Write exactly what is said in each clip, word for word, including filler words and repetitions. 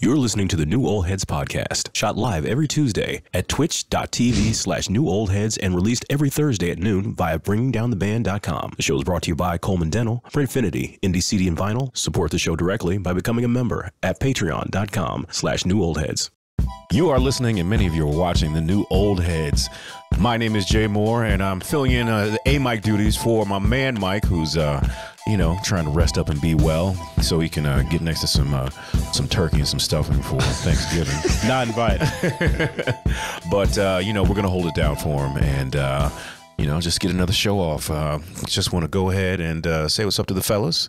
You're listening to the New Old Heads podcast, shot live every Tuesday at twitch dot t v slash New Old Heads and released every Thursday at noon via bringing down the band dot com. The show is brought to you by Kolman Dental, Prntfnty, Indie C D and Vinyl. Support the show directly by becoming a member at patreon dot com slash New Old Heads. You are listening and many of you are watching the New Old Heads. My name is Jay Moore and I'm filling in uh, the A-Mike duties for my man Mike, who's, uh, you know, trying to rest up and be well so he can uh, get next to some uh, some turkey and some stuffing for Thanksgiving. Not invited. But, uh, you know, we're going to hold it down for him and, uh, you know, just get another show off. Uh, just want to go ahead and uh, say what's up to the fellas.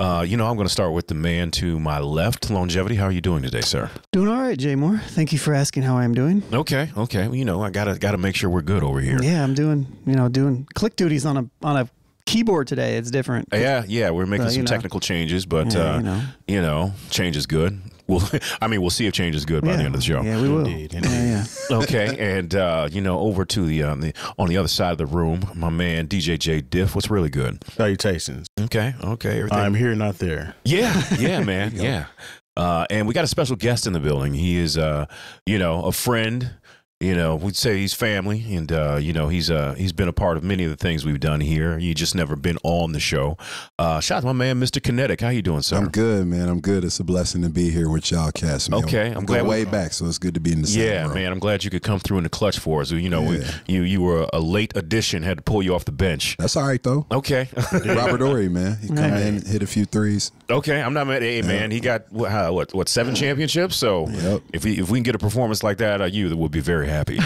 Uh, you know, I'm going to start with the man to my left, Longevity. How are you doing today, sir? Doing all right, Jay Moore. Thank you for asking how I'm doing. Okay, okay. Well, you know, I gotta gotta make sure we're good over here. Yeah, I'm doing, you know, doing click duties on a on a keyboard today. It's different. Yeah, yeah. We're making so, some know. technical changes, but yeah, uh, you know. you know, change is good. We'll, I mean, we'll see if change is good by yeah. the end of the show. Yeah, we will. Indeed, indeed. Yeah, yeah. Okay, and uh, you know, over to the on the on the other side of the room, my man D J J. Diff. What's really good? Salutations. Okay, okay. Everything. I'm here, not there. Yeah, yeah, man, yeah. Uh, and we got a special guest in the building. He is, uh, you know, a friend. You know, we'd say he's family, and uh, you know, he's uh, he's been a part of many of the things we've done here. You just never been on the show. Uh, shout out to my man, Mister Kinetik. How you doing, sir? I'm good, man. I'm good. It's a blessing to be here with y'all, cast. Man. Okay, I'm, I'm glad way we, back, so it's good to be in the same yeah, room. man. I'm glad you could come through in the clutch for us. You know, yeah. we, you you were a late addition, had to pull you off the bench. That's all right though. Okay, Robert Dory, man, he come right. in, hit a few threes. Okay, I'm not mad. Hey, yeah. man, he got what uh, what, what seven championships. So yep. if we if we can get a performance like that out of you, that would be very happy.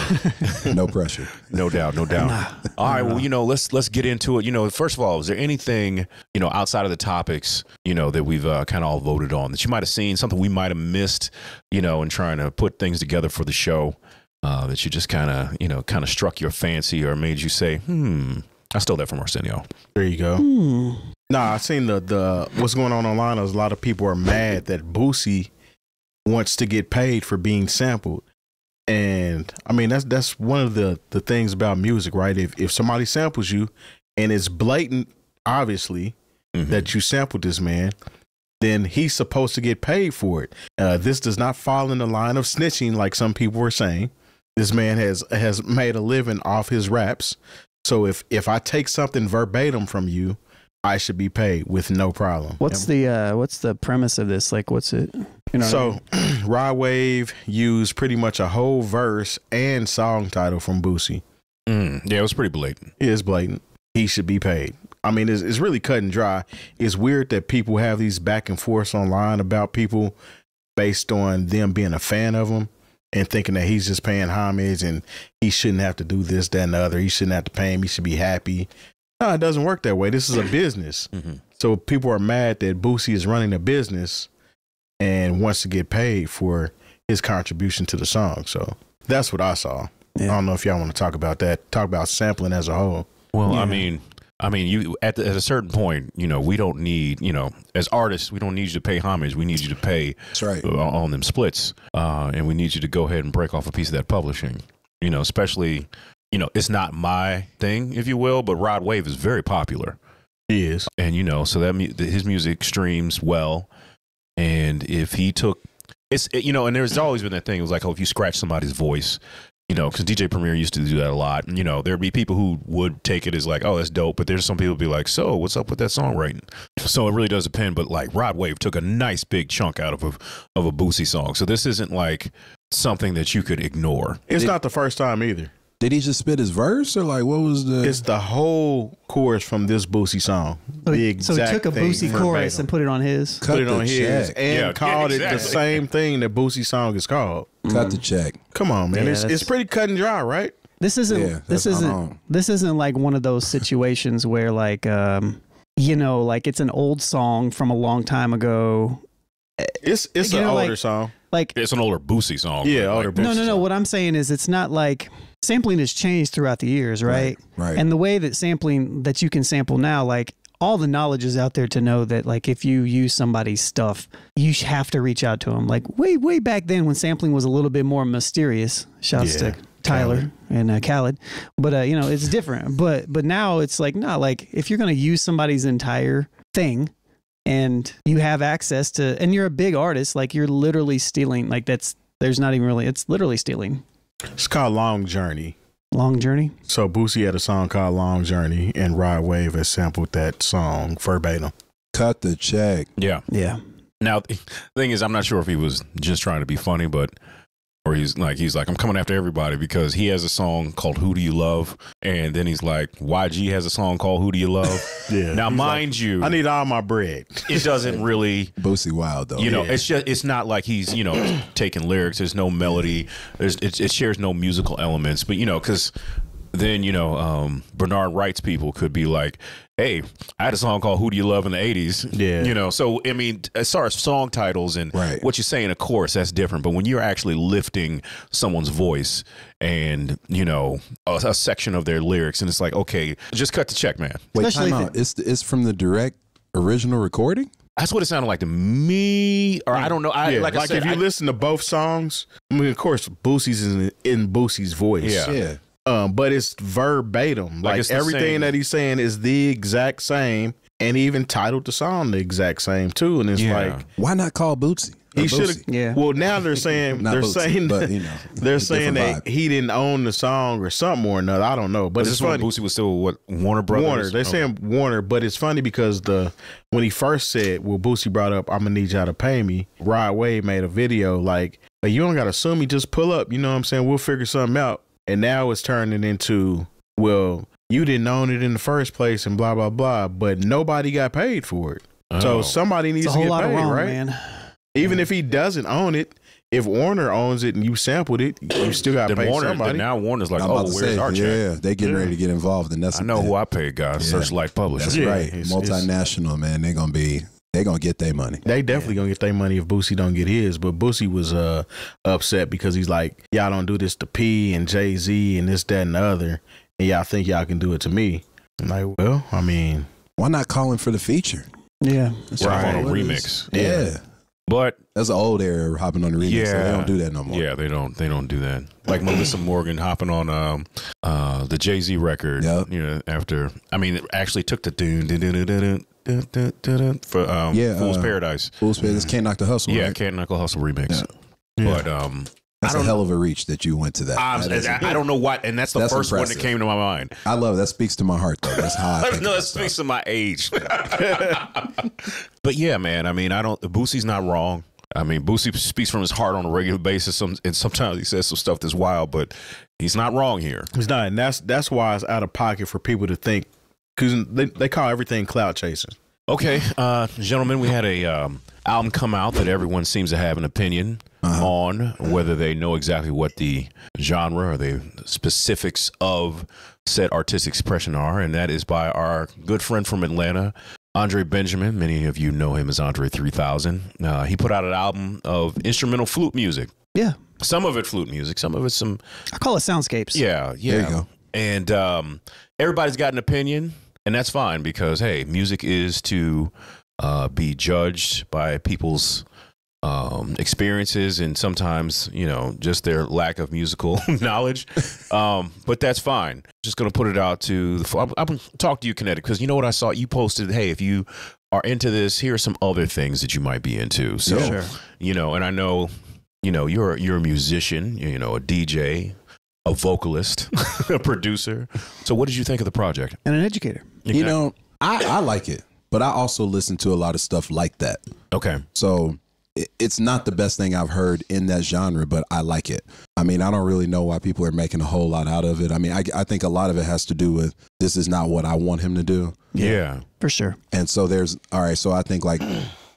No pressure. No doubt, no doubt. Nah, all right, nah. well, you know, let's let's get into it. You know, first of all, is there anything, you know, outside of the topics, you know, that we've uh, kind of all voted on that you might have seen, something we might have missed, you know, in trying to put things together for the show uh, that you just kind of, you know, kind of struck your fancy or made you say, hmm, I stole that from Arsenio. There you go. Hmm. Nah, I've seen the, the what's going on online is a lot of people are mad that Boosie wants to get paid for being sampled. And I mean, that's that's one of the the things about music, right? If if somebody samples you and it's blatant, obviously, mm-hmm. that you sampled this man, then he's supposed to get paid for it. Uh, this does not fall in the line of snitching, like some people were saying. This man has has made a living off his raps. So if if I take something verbatim from you, I should be paid with no problem. What's the uh, what's the premise of this? Like, what's it? You know so, I mean? Rod Wave used pretty much a whole verse and song title from Boosie. Mm, yeah, it was pretty blatant. It is blatant. He should be paid. I mean, it's, it's really cut and dry. It's weird that people have these back and forths online about people based on them being a fan of him and thinking that he's just paying homage and he shouldn't have to do this, that, and the other. He shouldn't have to pay him. He should be happy. No, it doesn't work that way. This is a business. Mm-hmm. So people are mad that Boosie is running a business and wants to get paid for his contribution to the song. So that's what I saw. Yeah. I don't know if y'all want to talk about that. Talk about sampling as a whole. Well, yeah. I mean, I mean, you at, the, at a certain point, you know, we don't need, you know, as artists, we don't need you to pay homage. We need you to pay that's right. on, on them splits. Uh, and we need you to go ahead and break off a piece of that publishing, you know, especially... You know, it's not my thing, if you will, but Rod Wave is very popular. He is. And, you know, so that his music streams well. And if he took it's, it, you know, and there's always been that thing. It was like, oh, if you scratch somebody's voice, you know, because D J Premier used to do that a lot. And, you know, there'd be people who would take it as like, oh, that's dope. But there's some people who'd be like, so what's up with that songwriting? So it really does depend. But like Rod Wave took a nice big chunk out of a, of a Boosie song. So this isn't like something that you could ignore. It's it, not the first time either. Did he just spit his verse or like what was the... It's the whole chorus from this Boosie song. So he, the exact so he took a Boosie chorus and put it on his? Cut put it on his check. And yeah, called yeah, exactly. it the same thing that Boosie song is called. Cut mm. the check. Come on, man. Yeah, it's, it's pretty cut and dry, right? This isn't, yeah, this, isn't this isn't like one of those situations where like, um, you know, like it's an old song from a long time ago. It's, it's you an know, older like, song. Like it's an older Boosie song. Yeah, older like, Boosie No, no, no. Song. What I'm saying is it's not like... Sampling has changed throughout the years, right? right? Right. And the way that sampling that you can sample now, like all the knowledge is out there to know that, like, if you use somebody's stuff, you have to reach out to them. Like way, way back then when sampling was a little bit more mysterious. Shouts yeah. to Tyler Khaled. and uh, Khaled, but uh, you know it's different. But but now it's like nah, like if you're gonna use somebody's entire thing, and you have access to, and you're a big artist, like you're literally stealing, like that's, there's not even really, it's literally stealing. It's called Long Journey. Long Journey? So Boosie had a song called Long Journey, and Rod Wave has sampled that song verbatim. Cut the check. Yeah. Yeah. Now, the thing is, I'm not sure if he was just trying to be funny, but, or he's like, he's like, I'm coming after everybody, because he has a song called Who Do You Love? And then he's like, Y G has a song called Who Do You Love? Yeah. Now, mind like, you. I need all my bread. It doesn't really. Boosie Wild, though. You know, yeah. it's just, it's not like he's, you know, taking lyrics. There's no melody. There's, it, it shares no musical elements. But, you know, because then, you know, um, Bernard Wright's people could be like, hey, I had a song called Who Do You Love in the eighties. Yeah. You know, so, I mean, as far as song titles and right. what you say in a chorus, that's different. But when you're actually lifting someone's voice and, you know, a, a section of their lyrics, and it's like, okay, just cut the check, man. Wait, Especially time out. It's, it's from the direct original recording? That's what it sounded like to me, or I don't know. I, yeah, like, like I said, if you I, listen to both songs, I mean, of course, Boosie's in, in Boosie's voice. Yeah. yeah. Um, but it's verbatim. Like, like it's everything that he's saying is the exact same, and he even titled the song the exact same too. And it's yeah. like, why not call Bootsy? He should. Yeah. Well, now they're saying they're Bootsy, saying but, you know, they're saying that vibe. He didn't own the song or something or another. I don't know. But it's funny. Bootsy was still what Warner Brothers. Warner. They're okay. saying Warner, but it's funny because the when he first said, "Well, Bootsy brought up, I'm gonna need y'all to pay me." Rod Wave made a video like, "You don't gotta sue me. Just pull up. You know what I'm saying? We'll figure something out." And now it's turning into, well, you didn't own it in the first place and blah, blah, blah, but nobody got paid for it. Oh. So somebody needs to get paid, wrong, right? Man. Even yeah. if he doesn't own it, if Warner owns it and you sampled it, you still got to pay Warner, somebody. Now Warner's like, oh, where's say, our check? Yeah, they getting yeah. ready to get involved. And that's I know that, who I paid, guys. Yeah. Searchlight Publishing. That's yeah. right. It's, multinational, it's, man. They're going to be... They gonna get their money. They definitely yeah. gonna get their money if Boosie don't get his. But Boosie was uh, upset because he's like, y'all don't do this to P and Jay Z and this, that, and the other, and y'all think y'all can do it to me. I'm like, well, I mean, why not calling for the feature? Yeah, that's right. On a remix. Yeah. yeah, but that's an old era hopping on the remix. Yeah, so they don't do that no more. Yeah, they don't. They don't do that. Like Melissa Morgan hopping on um, uh, the Jay Z record. Yep. You know, after I mean, it actually took the dun dun dun dun dun. Da, da, da, da, for um, yeah, Fool's uh, Paradise. Fool's Paradise. Can't Knock the Hustle. Yeah, right? Can't Knock the Hustle remix. Yeah. But um, that's I don't, a hell of a reach that you went to that. I, that I, I don't know what, and that's the that's first impressive. one that came to my mind. I love it. That speaks to my heart, though. That's how I think no, that speaks to my age. But yeah, man. I mean, I don't. Boosie's not wrong. I mean, Boosie speaks from his heart on a regular basis, some, and sometimes he says some stuff that's wild, but he's not wrong here. He's not, and that's that's why it's out of pocket for people to think. Because they, they call everything cloud chasing. Okay, uh, gentlemen, we had a um, album come out that everyone seems to have an opinion uh-huh. on, whether they know exactly what the genre or the specifics of said artistic expression are, and that is by our good friend from Atlanta, Andre Benjamin. Many of you know him as Andre three thousand. Uh, he put out an album of instrumental flute music. Yeah. Some of it flute music, some of it some... I call it soundscapes. Yeah, yeah. There you go. And um, everybody's got an opinion. And that's fine because, hey, music is to uh, be judged by people's um, experiences and sometimes, you know, just their lack of musical knowledge. Um, but that's fine. Just going to put it out to the I'm, I'm going to talk to you, Kinetik, because you know what I saw? You posted, hey, if you are into this, here are some other things that you might be into. So, yeah, sure. you know, and I know, you know, you're, you're a musician, you know, a D J, a vocalist, a producer. So what did you think of the project? And an educator. Exactly. You know, I, I like it, but I also listen to a lot of stuff like that. Okay. So it, it's not the best thing I've heard in that genre, but I like it. I mean, I don't really know why people are making a whole lot out of it. I mean, I, I think a lot of it has to do with this is not what I want him to do. Yeah, yeah. For sure. And so there's, all right, so I think like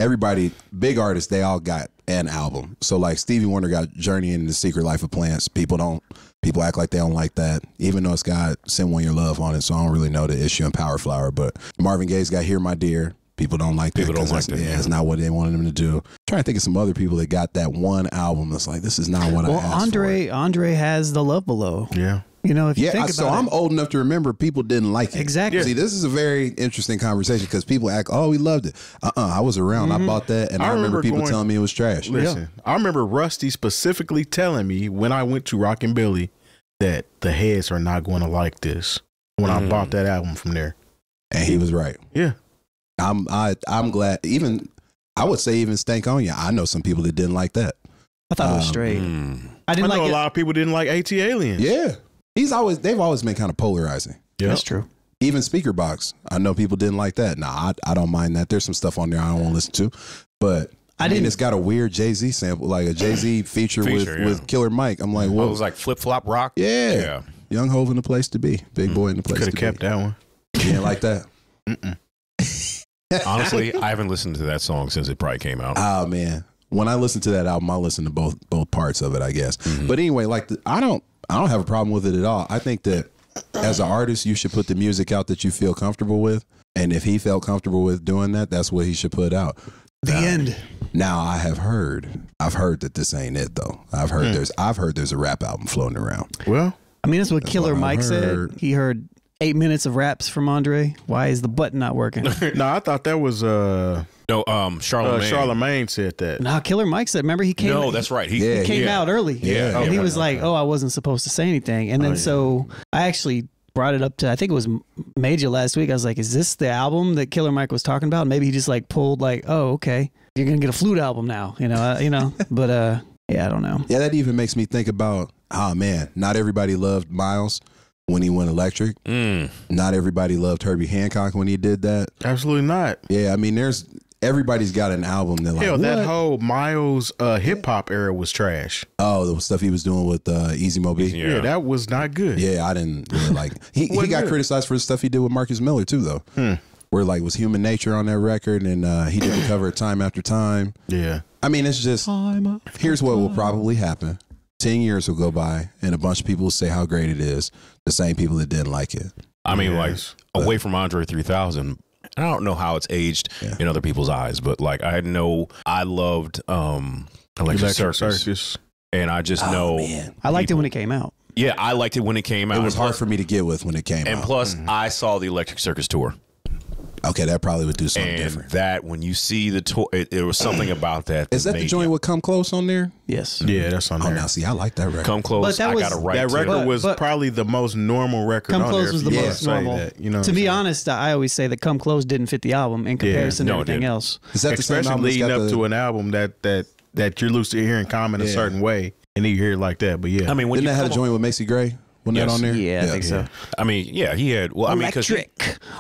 everybody, big artists, they all got an album. So like Stevie Wonder got Journey into the Secret Life of Plants. People don't, people act like they don't like that, even though it's got Send One Your Love on it. So I don't really know the issue in Power Flower, but Marvin Gaye's got Here My Dear. People don't like people that. People don't like that. Yeah, yeah, it's not what they wanted them to do. I'm trying to think of some other people that got that one album that's like, this is not what well, I asked Andre, for. Well, Andre has the Love Below. Yeah. You know, if you yeah, think about so it. I'm old enough to remember people didn't like it. Exactly. See, this is a very interesting conversation because people act, oh, we loved it. Uh-uh, I was around. Mm-hmm. I bought that, and I, I remember, remember people going, telling me it was trash. Listen, yeah. I remember Rusty specifically telling me when I went to Rockin' Billy that the heads are not going to like this when mm. I bought that album from there. And he was right. Yeah. I'm I I'm glad. Even I would say even Stank On Ya. I know some people that didn't like that. I thought um, it was straight. Mm. I didn't I know like a it. lot of people didn't like AT Aliens. Yeah, he's always they've always been kind of polarizing. Yeah, that's true. Even Speaker Box, I know people didn't like that. Nah, I, I don't mind that. There's some stuff on there I don't want to listen to, but I, I didn't. Mean, it's got a weird Jay Z sample, like a Jay Z feature, feature with yeah. with Killer Mike. I'm like, well, it was like flip flop rock. Yeah, yeah. Young Hov in the place to be, Big mm. Boy in the place. Could have kept be. that one. You didn't like that. Mm-mm. Honestly, I haven't listened to that song since it probably came out. Oh man, when I listen to that album, I listen to both both parts of it, I guess. Mm-hmm. But anyway, like the, I don't I don't have a problem with it at all. I think that as an artist, you should put the music out that you feel comfortable with, and if he felt comfortable with doing that, that's what he should put out. The now, end. Now I have heard, I've heard that this ain't it though. I've heard mm. there's I've heard there's a rap album floating around. Well, I mean that's what that's Killer what Mike heard. said. He heard Eight minutes of raps from Andre. Why is the button not working? No, I thought that was uh no. Um, Charlamagne. Uh, Charlamagne said that. No, nah, Killer Mike said. Remember, he came. No, that's right. He, yeah, he came yeah. out early. Yeah, yeah. And yeah he was like, "Oh, I wasn't supposed to say anything." And then oh, yeah. so I actually brought it up to I think it was Major last week. I was like, "Is this the album that Killer Mike was talking about?" And maybe he just like pulled like, "Oh, okay, you're gonna get a flute album now," you know, uh, you know. But uh, yeah, I don't know. Yeah, that even makes me think about. Oh man, not everybody loved Miles when he went electric. Mm. Not everybody loved Herbie Hancock when he did that. Absolutely not. Yeah, I mean, there's everybody's got an album that like hell, that whole Miles uh, hip hop era was trash. Oh, the stuff he was doing with uh, Easy Mo B. Yeah. yeah, that was not good. Yeah, I didn't really like. He he got good. criticized for the stuff he did with Marcus Miller too, though. Hmm. Where like was Human Nature on that record, and uh, he did the cover Time After Time. Yeah, I mean, it's just time here's what time. will probably happen. Ten years will go by, and a bunch of people will say how great it is. The same people that didn't like it. I mean, yes. like away but, from Andre three thousand. I don't know how it's aged yeah. in other people's eyes, but like I know I loved um, Electric Circus, Circus, and I just oh, know man. I liked people. it when it came out. Yeah, I liked it when it came out. It was hard plus, for me to get with when it came and out. And plus, mm-hmm. I saw the Electric Circus tour. Okay, that probably would do something and different. That when you see the tour, there was something about that. Is that the joint with Come Close on there? Yes. Yeah, that's on there. Oh, now see, I like that record. Come Close. But that I was, got a right. That record but, was but, probably the most normal record. Come on Close there, was the yeah. most normal. That, you know to be saying? honest, I always say that Come Close didn't fit the album in comparison yeah, no, to anything else. Is that especially the same album leading up the, to an album that that that you're loosely hearing comment yeah. a certain way, and you hear it like that? But yeah, I mean, when didn't you that have a joint with Macy Gray? Wasn't yes. that on there? Yeah, yeah, I think so. I mean, yeah, he had. Well, I mean, Electric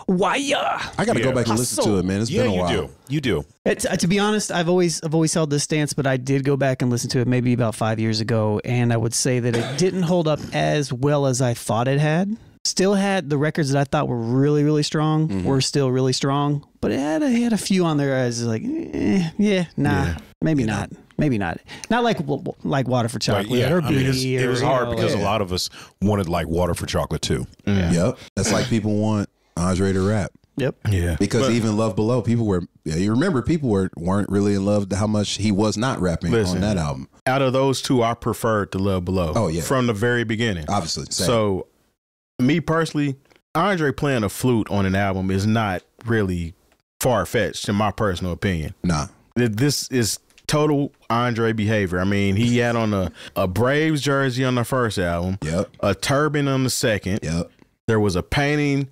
Wire. I gotta yeah. go back and listen to it, man. It's yeah, been a you while. Do. You do. It's, uh, to be honest, I've always, I've always held this stance, but I did go back and listen to it maybe about five years ago, and I would say that it didn't hold up as well as I thought it had. Still had the records that I thought were really, really strong mm-hmm. were still really strong, but it had, a, it had a few on there as like, eh, yeah, nah, yeah. maybe yeah. not. Maybe not. Not like like Water for Chocolate right, yeah. or I mean, beer, it was or, hard know, because yeah. a lot of us wanted like Water for Chocolate too. Mm. Yeah. Yep. That's like people want Andre to rap. Yep. Yeah. Because but, even Love Below, people were, yeah, you remember people were, weren't really in love how much he was not rapping listen, on that album. Out of those two, I preferred the Love Below. Oh, yeah. From the very beginning. Obviously. Same. So me personally, Andre playing a flute on an album is not really far-fetched in my personal opinion. Nah. This is total Andre behavior. I mean, he had on a, a Braves jersey on the first album. Yep. A turban on the second. Yep. There was a painting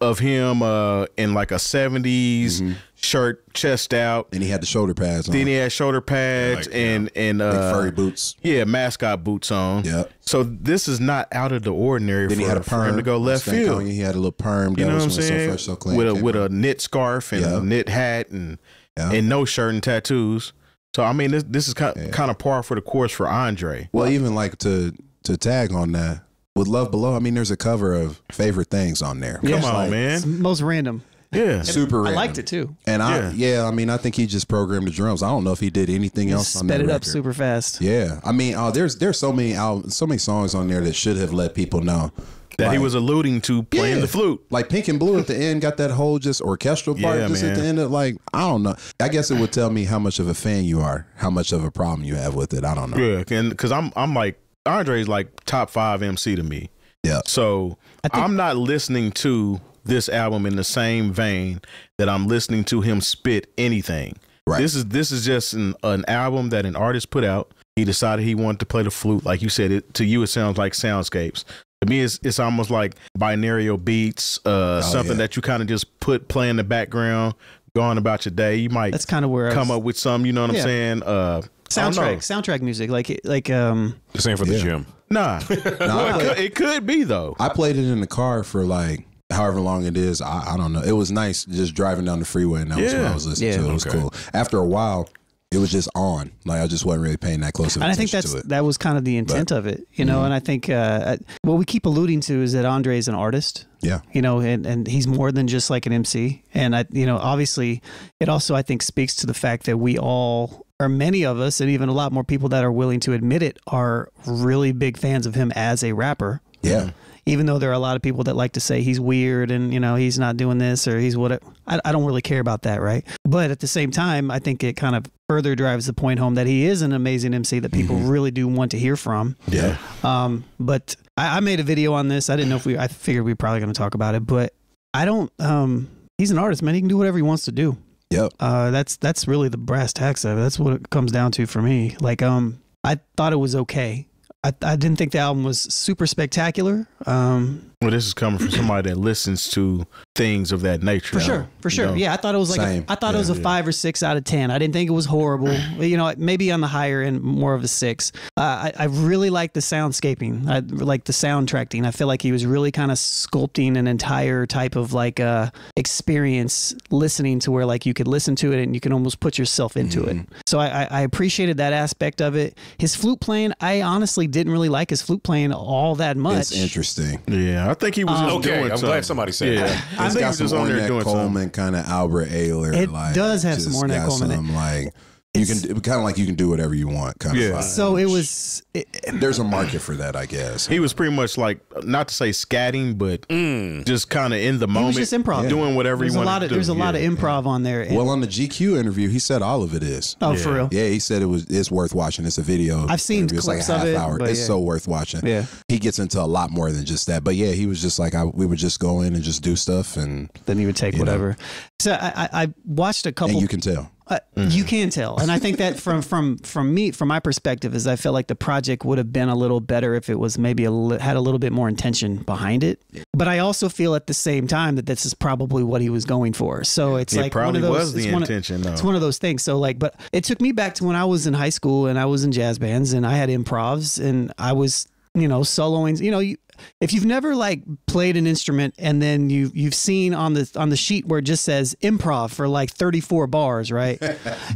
of him uh, in like a seventies mm-hmm. shirt, chest out. And he had the shoulder pads on. Then he had shoulder pads like, and yeah. and uh, furry boots. Yeah, mascot boots on. Yep. So this is not out of the ordinary then for, he had a perm, for him to go left field. He had a little perm. You know what I'm saying? So fresh, so clean, with a, with a knit scarf and yep. a knit hat and yep. and no shirt and tattoos. So, I mean, this this is kind, yeah. kind of par for the course for Andre. Well, even like to to tag on that with Love Below, I mean, there's a cover of Favorite Things on there. Yeah. Come on, like, man. It's most random. Yeah. Super I random. I liked it, too. And yeah. I, yeah, I mean, I think he just programmed the drums. I don't know if he did anything he else on that sped it record. Up super fast. Yeah. I mean, uh, there's there's so many albums, so many songs on there that should have let people know that like, he was alluding to playing yeah. the flute. Like Pink and Blue at the end got that whole just orchestral part yeah, just man. at the end of like, I don't know. I guess it would tell me how much of a fan you are, how much of a problem you have with it. I don't know. Yeah, and because I'm, I'm like, Andre's like top five M C to me. Yeah. So I'm not listening to this album in the same vein that I'm listening to him spit anything. Right. This is, this is just an, an album that an artist put out. He decided he wanted to play the flute. Like you said, it, to you, it sounds like soundscapes. To me, it's, it's almost like binaural beats, uh, oh, something yeah. that you kind of just put, play in the background, going about your day. You might That's kind of where come was, up with some, you know what yeah. I'm saying? Uh, soundtrack, soundtrack music. Like, like um, the same for the yeah. gym. Nah, nah well, played, it, could, it could be though. I played it in the car for like however long it is. I, I don't know. It was nice just driving down the freeway, and that yeah. was what I was listening yeah. to. It was okay. cool. After a while, it was just on. Like I just wasn't really paying that close attention and I think that's, to it. That was kind of the intent but, of it, you know. Mm-hmm. And I think uh, what we keep alluding to is that Andre is an artist. Yeah. You know, and, and he's more than just like an M C. And I, you know, obviously, it also I think speaks to the fact that we all, or many of us, and even a lot more people that are willing to admit it, are really big fans of him as a rapper. Yeah. Even though there are a lot of people that like to say he's weird and, you know, he's not doing this or he's what it, I, I don't really care about that. Right. But at the same time, I think it kind of further drives the point home that he is an amazing M C that people mm-hmm. really do want to hear from. Yeah. Um, but I, I made a video on this. I didn't know if we, I figured we were probably going to talk about it, but I don't, um, he's an artist, man. He can do whatever he wants to do. Yep. Uh, that's, that's really the brass tacks of it. That's what it comes down to for me. Like, um, I thought it was okay. I, I didn't think the album was super spectacular. Um, well, this is coming from somebody that listens to things of that nature. For sure, for sure. You know? Yeah, I thought it was like a, I thought yeah, it was a yeah. five or six out of ten. I didn't think it was horrible. You know, maybe on the higher end, more of a six. Uh, I, I really liked the soundscaping. I like the soundtracking. I feel like he was really kind of sculpting an entire type of like uh, experience listening to where like you could listen to it and you can almost put yourself into mm-hmm. it. So I, I appreciated that aspect of it. His flute playing, I honestly didn't really like his flute playing all that much. It's interesting. Yeah, I think he was um, okay. Doing I'm something. Glad somebody said yeah. that. I, I think got he was some on there doing Coleman kind of Albert Ayler. It like, does have some Ornette Coleman. Some, like you it's, can kind of like you can do whatever you want. Kind yeah. of. Vibe, so it was. It, there's a market for that, I guess. He was pretty much like not to say scatting, but mm. just kind of in the moment, he was just improv, yeah. doing whatever there's he wanted. Of, to do. There's a yeah. lot of improv yeah. on there. Well, on the G Q interview, he said all of it is. Oh, yeah. for real? Yeah, he said it was. It's worth watching. It's a video. I've seen clips like a half of it. Hour. It's yeah. so worth watching. Yeah, he gets into a lot more than just that. But yeah, he was just like I, we would just go in and just do stuff, and then he would take whatever. Know. So I, I watched a couple. And you can tell. Uh, mm. You can tell. And I think that from, from, from me, from my perspective is I feel like the project would have been a little better if it was maybe a li had a little bit more intention behind it. But I also feel at the same time that this is probably what he was going for. So it's it like, probably one of those, was the it's intention one of, though. It's one of those things. So like, but it took me back to when I was in high school and I was in jazz bands and I had improvs and I was, you know, soloing, you know, you, if you've never like played an instrument and then you you've seen on the on the sheet where it just says improv for like thirty-four bars, right?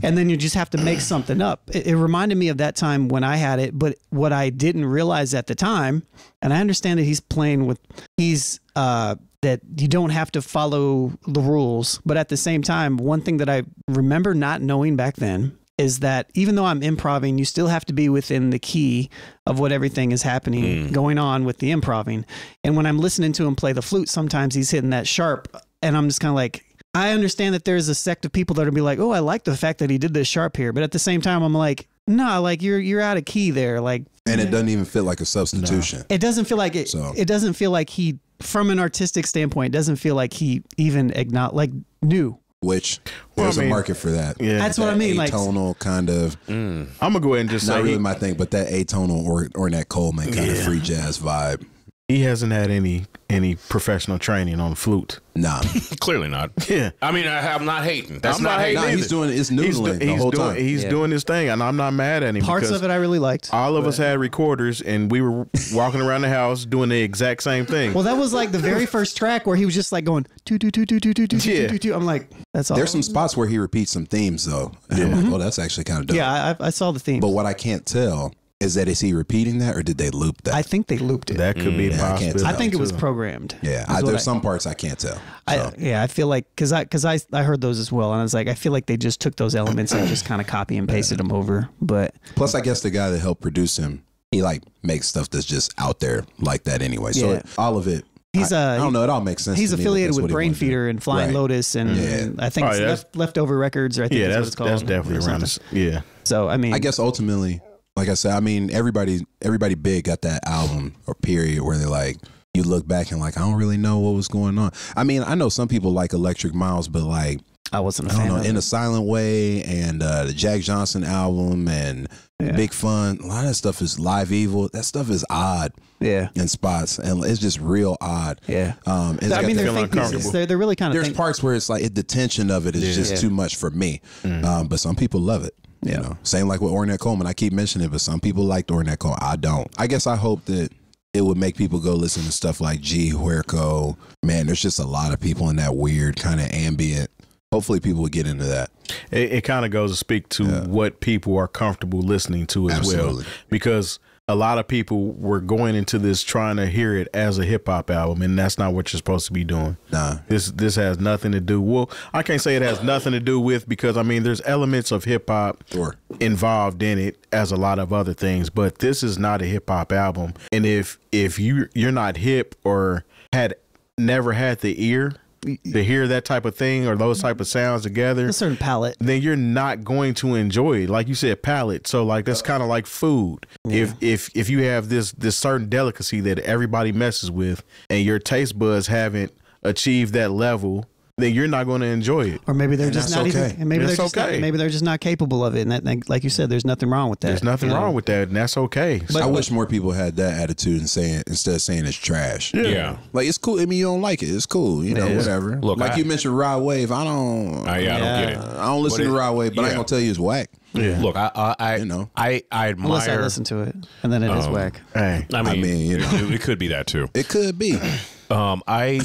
And then you just have to make something up. It, it reminded me of that time when I had it, but what I didn't realize at the time, and I understand that he's playing with he's uh that you don't have to follow the rules, but at the same time, one thing that I remember not knowing back then is that even though I'm improvising, you still have to be within the key of what everything is happening, mm. going on with the improvising. And when I'm listening to him play the flute, sometimes he's hitting that sharp and I'm just kind of like, I understand that there's a sect of people that will be like, oh, I like the fact that he did this sharp here. But at the same time, I'm like, no, nah, like you're, you're out of key there. Like, and it doesn't even feel like a substitution. No. It doesn't feel like it. So. It doesn't feel like he, from an artistic standpoint, doesn't feel like he even acknowledged, like knew. Which well, there's I mean, a market for that. Yeah, that's that what I mean. Atonal like, kind of. Mm. I'm gonna go ahead and just not say really he, my thing, but that atonal or Ornette Coleman kind yeah. of free jazz vibe. He hasn't had any any professional training on flute. Nah, clearly not. Yeah, I mean, I, I'm not hating. That's I'm not, not hating. Nah, he's doing his noodling the whole doing, time. He's yeah. doing his thing, and I'm not mad at him. Parts of it I really liked. All of but. us had recorders, and we were walking around the house doing the exact same thing. Well, that was like the very first track where he was just like going do do do do do do do yeah. do do. I'm like, that's all. There's some spots where he repeats some themes though. And yeah. I'm like, well, that's actually kind of dope. Yeah, I, I saw the theme. But what I can't tell. Is that is he repeating that or did they loop that? I think they looped it. That could be mm. yeah, I, can't tell I think it was programmed. Yeah, I, there's I, some parts I can't tell. So. I, yeah, I feel like because I because I I heard those as well, and I was like, I feel like they just took those elements and just kind of copy and pasted them over. But plus, I guess the guy that helped produce him, he like makes stuff that's just out there like that anyway. So yeah. all of it. He's a, I don't know. It all makes sense. He's to affiliated me, with Brainfeeder and Flying right. Lotus, and, yeah. and I think oh, it's yeah, left, Leftover Records. Or I think yeah, that's, that's what it's called. That's definitely around. Us. Yeah. So I mean, I guess ultimately. Like I said, I mean, everybody, everybody big got that album or period where they're like, you look back and like, I don't really know what was going on. I mean, I know some people like Electric Miles, but like, I wasn't a fan. I don't know, In a Silent Way, and uh, the Jack Johnson album, and yeah. Big Fun. A lot of that stuff is Live Evil. That stuff is odd. Yeah. In spots, and it's just real odd. Yeah. Um, it's I mean, they're, think pieces. They're, they're really kind of. There's think parts where it's like it, the tension of it is yeah. just yeah. too much for me, mm. um, but some people love it. You yeah. know, same like with Ornette Coleman. I keep mentioning it, but some people liked Ornette Coleman. I don't. I guess I hope that it would make people go listen to stuff like G, Huerco. Man, there's just a lot of people in that weird kind of ambient. Hopefully people would get into that. It, it kind of goes to speak to yeah. what people are comfortable listening to as Absolutely. well. Because a lot of people were going into this trying to hear it as a hip hop album, and that's not what you're supposed to be doing. Nah. This this has nothing to do. Well, I can't say it has nothing to do with, because I mean there's elements of hip hop sure. involved in it, as a lot of other things, but this is not a hip hop album. And if if you you're not hip or had never had the ear to hear that type of thing or those type of sounds together, a certain palette, then you're not going to enjoy it. Like you said, palette. So like that's kind of like food. Yeah. If if if you have this this certain delicacy that everybody messes with, and your taste buds haven't achieved that level, then you're not going to enjoy it. Or maybe they're and just not okay. even. And maybe that's they're just okay. not, maybe they're just not capable of it. And that, and like you said, there's nothing wrong with that. There's nothing wrong know? with that, and that's okay. But, I but, wish more people had that attitude and saying instead of saying it's trash. Yeah. yeah, like it's cool. I mean, you don't like it. It's cool. You know, yeah. whatever. Look, like I, you mentioned, Rod Wave. I don't. I, yeah, I don't get it. I don't listen it, to Rod Wave, but yeah. I ain't gonna tell you it's whack. Yeah. Look, I, I, you know, I, I admire. Unless I listen to it, and then it um, is whack. Hey, I mean, I mean you know, it, it could be that too. It could be. Um, I,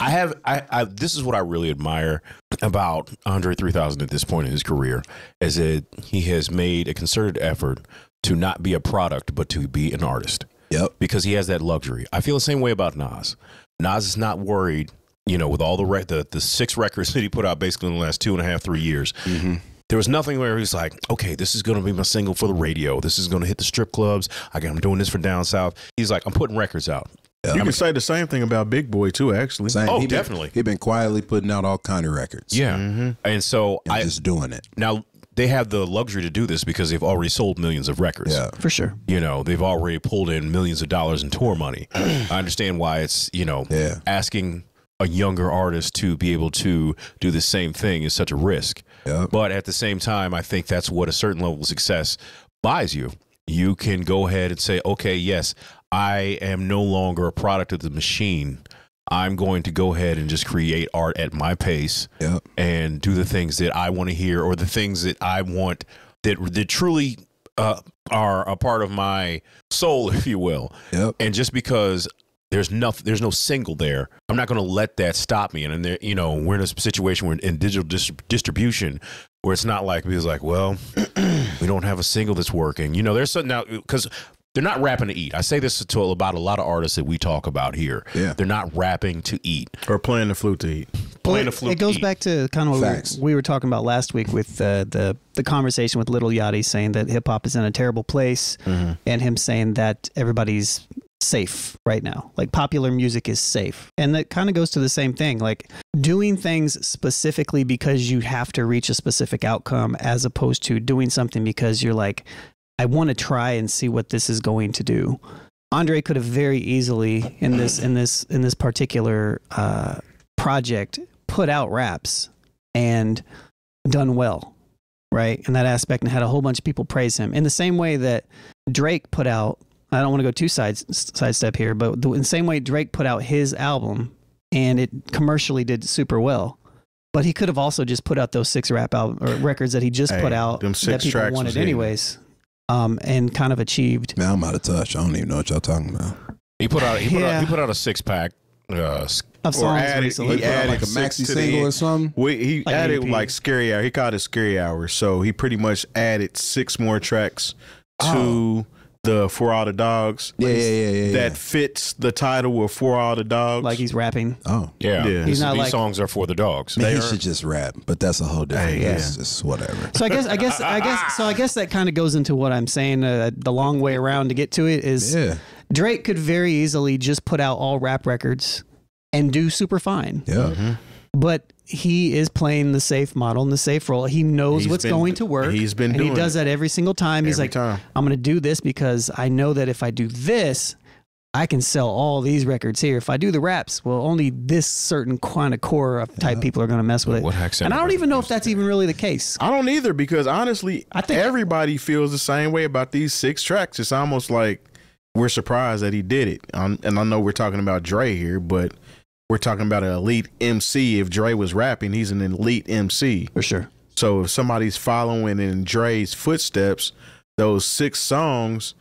I have, I, I, this is what I really admire about Andre three thousand at this point in his career, is that he has made a concerted effort to not be a product, but to be an artist. Yep. Because he has that luxury. I feel the same way about Nas. Nas is not worried, you know, with all the, re the, the six records that he put out basically in the last two and a half, three years. Mm-hmm. There was nothing where he was like, okay, this is going to be my single for the radio. This is going to hit the strip clubs. I got, I'm doing this for down south. He's like, I'm putting records out. You I can mean, say the same thing about Big Boy too, actually. Same. Oh, he definitely. Been, he been quietly putting out all kind of records. Yeah, mm-hmm. and so and I just doing it now. They have the luxury to do this because they've already sold millions of records. Yeah, for sure. You know, they've already pulled in millions of dollars in tour money. I understand why it's you know yeah. asking a younger artist to be able to do the same thing is such a risk. Yep. But at the same time, I think that's what a certain level of success buys you. You can go ahead and say, okay, yes, I am no longer a product of the machine. I'm going to go ahead and just create art at my pace yep. and do the things that I want to hear, or the things that I want that, that truly uh, are a part of my soul, if you will. Yep. And just because there's no, there's no single there, I'm not going to let that stop me. And, and there, you know, we're in a situation where in digital dis distribution where it's not like, it's like, well, we don't have a single that's working. You know, there's something now, because they're not rapping to eat. I say this to about a lot of artists that we talk about here. Yeah. They're not rapping to eat. Or playing the flute to eat. Playing the flute to eat. It goes back to kind of what we, we were talking about last week with uh, the, the conversation with Little Yachty saying that hip-hop is in a terrible place, mm-hmm. and him saying that everybody's safe right now. Like, popular music is safe. And that kind of goes to the same thing. Like, doing things specifically because you have to reach a specific outcome, as opposed to doing something because you're like, I want to try and see what this is going to do. Andre could have very easily in this in this in this particular uh, project put out raps and done well, right? In that aspect, and had a whole bunch of people praise him. In the same way that Drake put out, I don't want to go too side sidestep here, but the, in the same way Drake put out his album and it commercially did super well. But he could have also just put out those six rap album, or records that he just hey, put out them six that people tracks wanted anyways. Um, and kind of achieved. Now I'm out of touch. I don't even know what y'all talking about. He put out. He put, yeah. out, he put out a six pack. Uh, of songs added, recently. He added like a maxi single the, or something. We, he like added like Scary Hour. He called it Scary Hour. So he pretty much added six more tracks oh. to the For All the Dogs. Yeah, yeah, yeah, yeah. That yeah. fits the title of For All the Dogs. Like he's rapping. Oh, yeah. yeah. He's not These like, songs are for the dogs. Man, they he are. should just rap, but that's a whole different. Yeah. It's just whatever. So I guess, I guess, I guess. So I guess that kind of goes into what I'm saying. Uh, the long way around to get to it is yeah. Drake could very easily just put out all rap records and do super fine. Yeah. Mm-hmm. But he is playing the safe model and the safe role. He knows he's what's been, going to work. He's been and doing he does it. that every single time. Every he's like, time. I'm going to do this because I know that if I do this, I can sell all these records here. If I do the raps, well, only this certain kind of core of type yeah. people are going to mess with what it. And I don't even know if that's even really the case. I don't either, because honestly, I think everybody feels the same way about these six tracks. It's almost like we're surprised that he did it. Um, and I know we're talking about Dre here, but we're talking about an elite M C. If Dre was rapping, he's an elite M C. For sure. So if somebody's following in Dre's footsteps, those six songs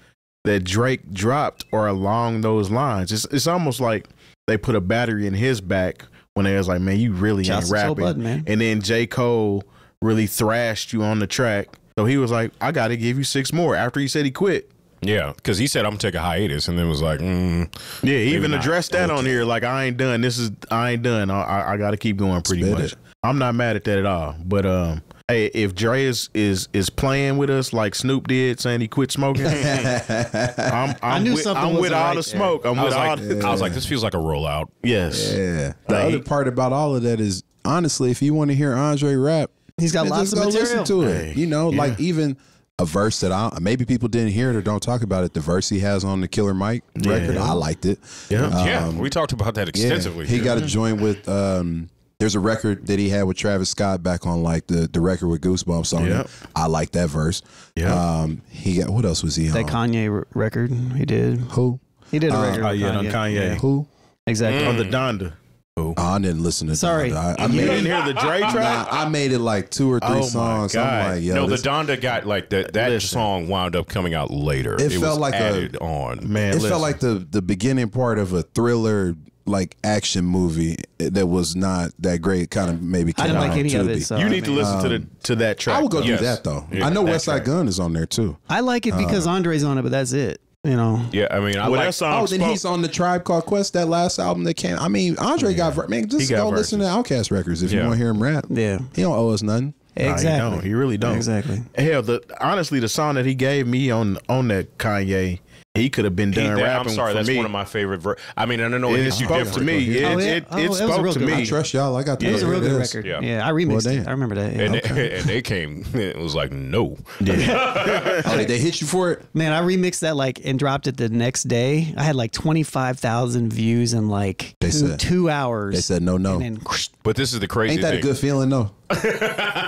that Drake dropped are along those lines. It's, it's almost like they put a battery in his back when they was like, man, you really Just ain't rapping. So bad, man. And then J. Cole really thrashed you on the track. So he was like, I got to give you six more after he said he quit. Yeah, because he said, I'm going to take a hiatus. And then was like, mm, yeah, he even addressed that okay. on here. Like, I ain't done. This is, I ain't done. I, I, I got to keep going pretty Spit much. It. I'm not mad at that at all. But um, hey, if Dre is, is is playing with us like Snoop did, saying he quit smoking, I'm, I'm I knew with, something I'm was with all right the smoke. I'm I was with like, all the, yeah. I was like, this feels like a rollout. Yes. Yeah. The like, other part about all of that is, honestly, if you want to hear Andre rap, he's got lots of material. Listen to it. Hey, you know, yeah. like even a verse that I maybe people didn't hear it or don't talk about it. The verse he has on the Killer Mike yeah. record, I liked it. Yeah, um, yeah. We talked about that extensively. Yeah. He got a joint with. Um, There's a record that he had with Travis Scott back on like the, the record with Goosebumps on yep. it. I like that verse. Yeah. Um, he got, what else was he on? That Kanye record he did. Who? He did a record uh, with yeah, Kanye. On Kanye. Yeah. Who? Exactly. Mm. On the Donda. Who? Oh, I didn't listen to Sorry. Donda. I, I you made didn't it, hear the Dre track? Nah, I made it like two or three oh songs. My God. I'm like, yo, no, this, the Donda got like that. That listen. song wound up coming out later. It, it felt was like added a, on. Man, it listen. felt like the the beginning part of a Thriller like action movie that was not that great, kind of maybe came I didn't out like any of it, so, you need I mean, to listen um, to the to that track. I would go though. do yes. that though. Yeah, I know Westside Gun is on there too. I like it because uh, Andre's on it, but that's it. You know. Yeah, I mean, I well, like. Song oh, spoke. Then he's on the Tribe Called Quest, that last album that came. I mean, Andre yeah. got man. Just got go verses. listen to Outkast records if yeah. you want to hear him rap. Yeah, he don't owe us nothing. Exactly. No, he, don't. he really don't. Exactly. Hell, the honestly, the song that he gave me on on that Kanye. He could have been done he, rapping. I'm sorry, for that's me. one of my favorite. Ver I mean, I don't know. It, it is spoke to me. It, oh, yeah. it, it, oh, it, it spoke to me. Record. I trust y'all. I got the yeah, it was a real good record. Yeah, yeah I remixed well, it. I remember that. Yeah. And, okay. they, and they came. It was like no. Yeah. Oh, did they hit you for it? Man, I remixed that like and dropped it the next day. I had like twenty-five thousand views in like two, said, two hours. They said no, no. And then, but this is the crazy. Ain't that thing. a good feeling? No.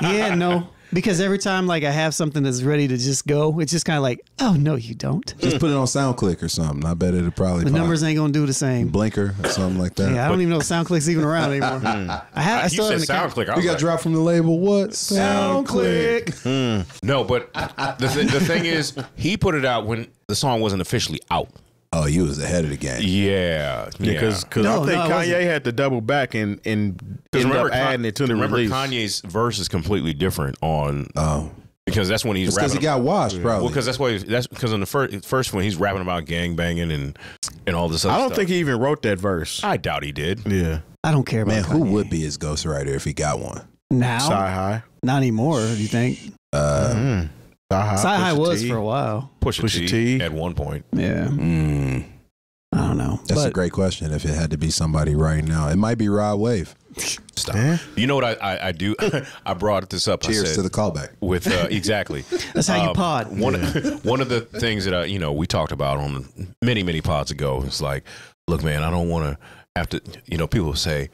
Yeah, no. Because every time like I have something that's ready to just go, it's just kind of like, oh, no, you don't. Just put it on SoundClick or something. I bet it'll probably The pop. numbers ain't going to do the same. Blinker or something like that. Yeah, I but, don't even know if SoundClick's even around anymore. I, have, I still You said SoundClick. We got like, dropped from the label. What? SoundClick. SoundClick. Mm. No, but the, th the thing is, he put it out when the song wasn't officially out. Oh, you was ahead of the game. Yeah, because yeah. no, I think no, Kanye had to double back and and end up adding it to the remember release. Kanye's verse is completely different on oh because that's when he's because he got washed probably. Well, because that's why that's because on the first first one he's rapping about gang banging and and all this. Other I don't stuff. think he even wrote that verse. I doubt he did. Yeah, I don't care about man. Kanye. Who would be his ghostwriter if he got one now? Sci-Hi, not anymore. Do you think? Uh. Mm. Sci-Hi was for a while. Pusha T at one point. Yeah. Mm. I don't know. That's but, a great question. If it had to be somebody right now, it might be Rod Wave. Stop. Eh? You know what I I, I do? I brought this up. Cheers I said, to the callback. With uh, exactly. That's um, how you pod. One yeah. one of the things that I you know we talked about on many many pods ago is like, look, man, I don't want to have to. You know, people say,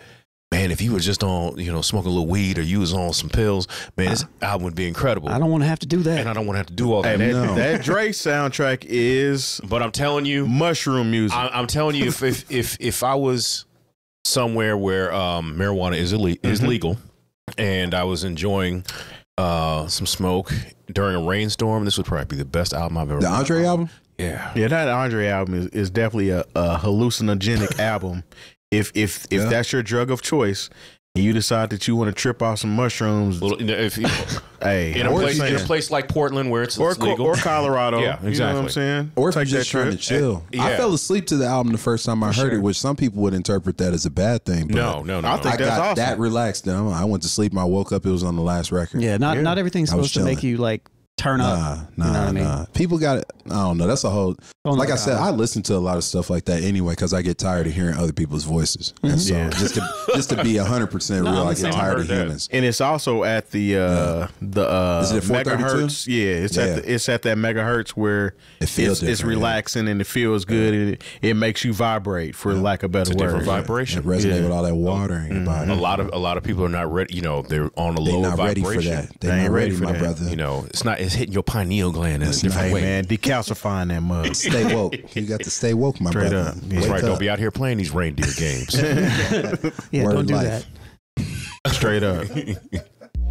man, if you were just on, you know, smoking a little weed or you was on some pills, man, this I, album would be incredible. I don't want to have to do that. And I don't want to have to do all that. Hey, that, no. that Dre soundtrack is... But I'm telling you... Mushroom music. I, I'm telling you, if, if if if I was somewhere where um, marijuana is, ille is mm-hmm. legal and I was enjoying uh, some smoke during a rainstorm, this would probably be the best album I've ever The Andre heard. album? Yeah. Yeah, that Andre album is, is definitely a, a hallucinogenic album. If if if yeah. that's your drug of choice, and you decide that you want to trip off some mushrooms, well, if you, hey, in a, place, in a place like Portland where it's, or, it's legal, or Colorado, yeah, exactly. You know what I'm saying? Or if Take you're just trying trip. to chill. It, yeah. I fell asleep to the album the first time I heard sure. it, which some people would interpret that as a bad thing. But no, no, no. I, no. Think I that's got awesome. that relaxed. Now I went to sleep. And I woke up. It was on the last record. Yeah, not yeah. not everything's supposed to make you like turn nah, up. Nah, you know what I mean? nah. People got it. I don't know. That's a whole. Don't like I said, I listen to a lot of stuff like that anyway because I get tired of hearing other people's voices. And so yeah. just to just to be a hundred percent real, no, I get tired of humans. And it's also at the uh, yeah. the uh, is it megahertz? Yeah, it's yeah. at the, it's at that megahertz where it feels it's, it's relaxing yeah. and it feels good yeah. and it, it makes you vibrate for yeah. lack of better it's a word. Different vibration. Yeah. It resonates yeah. with all that water in your body. A lot of a lot of people are not ready. You know, they're on a they low vibration. Ready for that. They, they ain't ready, ready for my that. brother. You know, it's not. It's hitting your pineal gland in a different hey, way. Man, decalcifying that mug. Stay woke. You got to stay woke, my Straight brother. Up. That's right. Up. Don't be out here playing these reindeer games. yeah, Word don't do life. that. Straight up.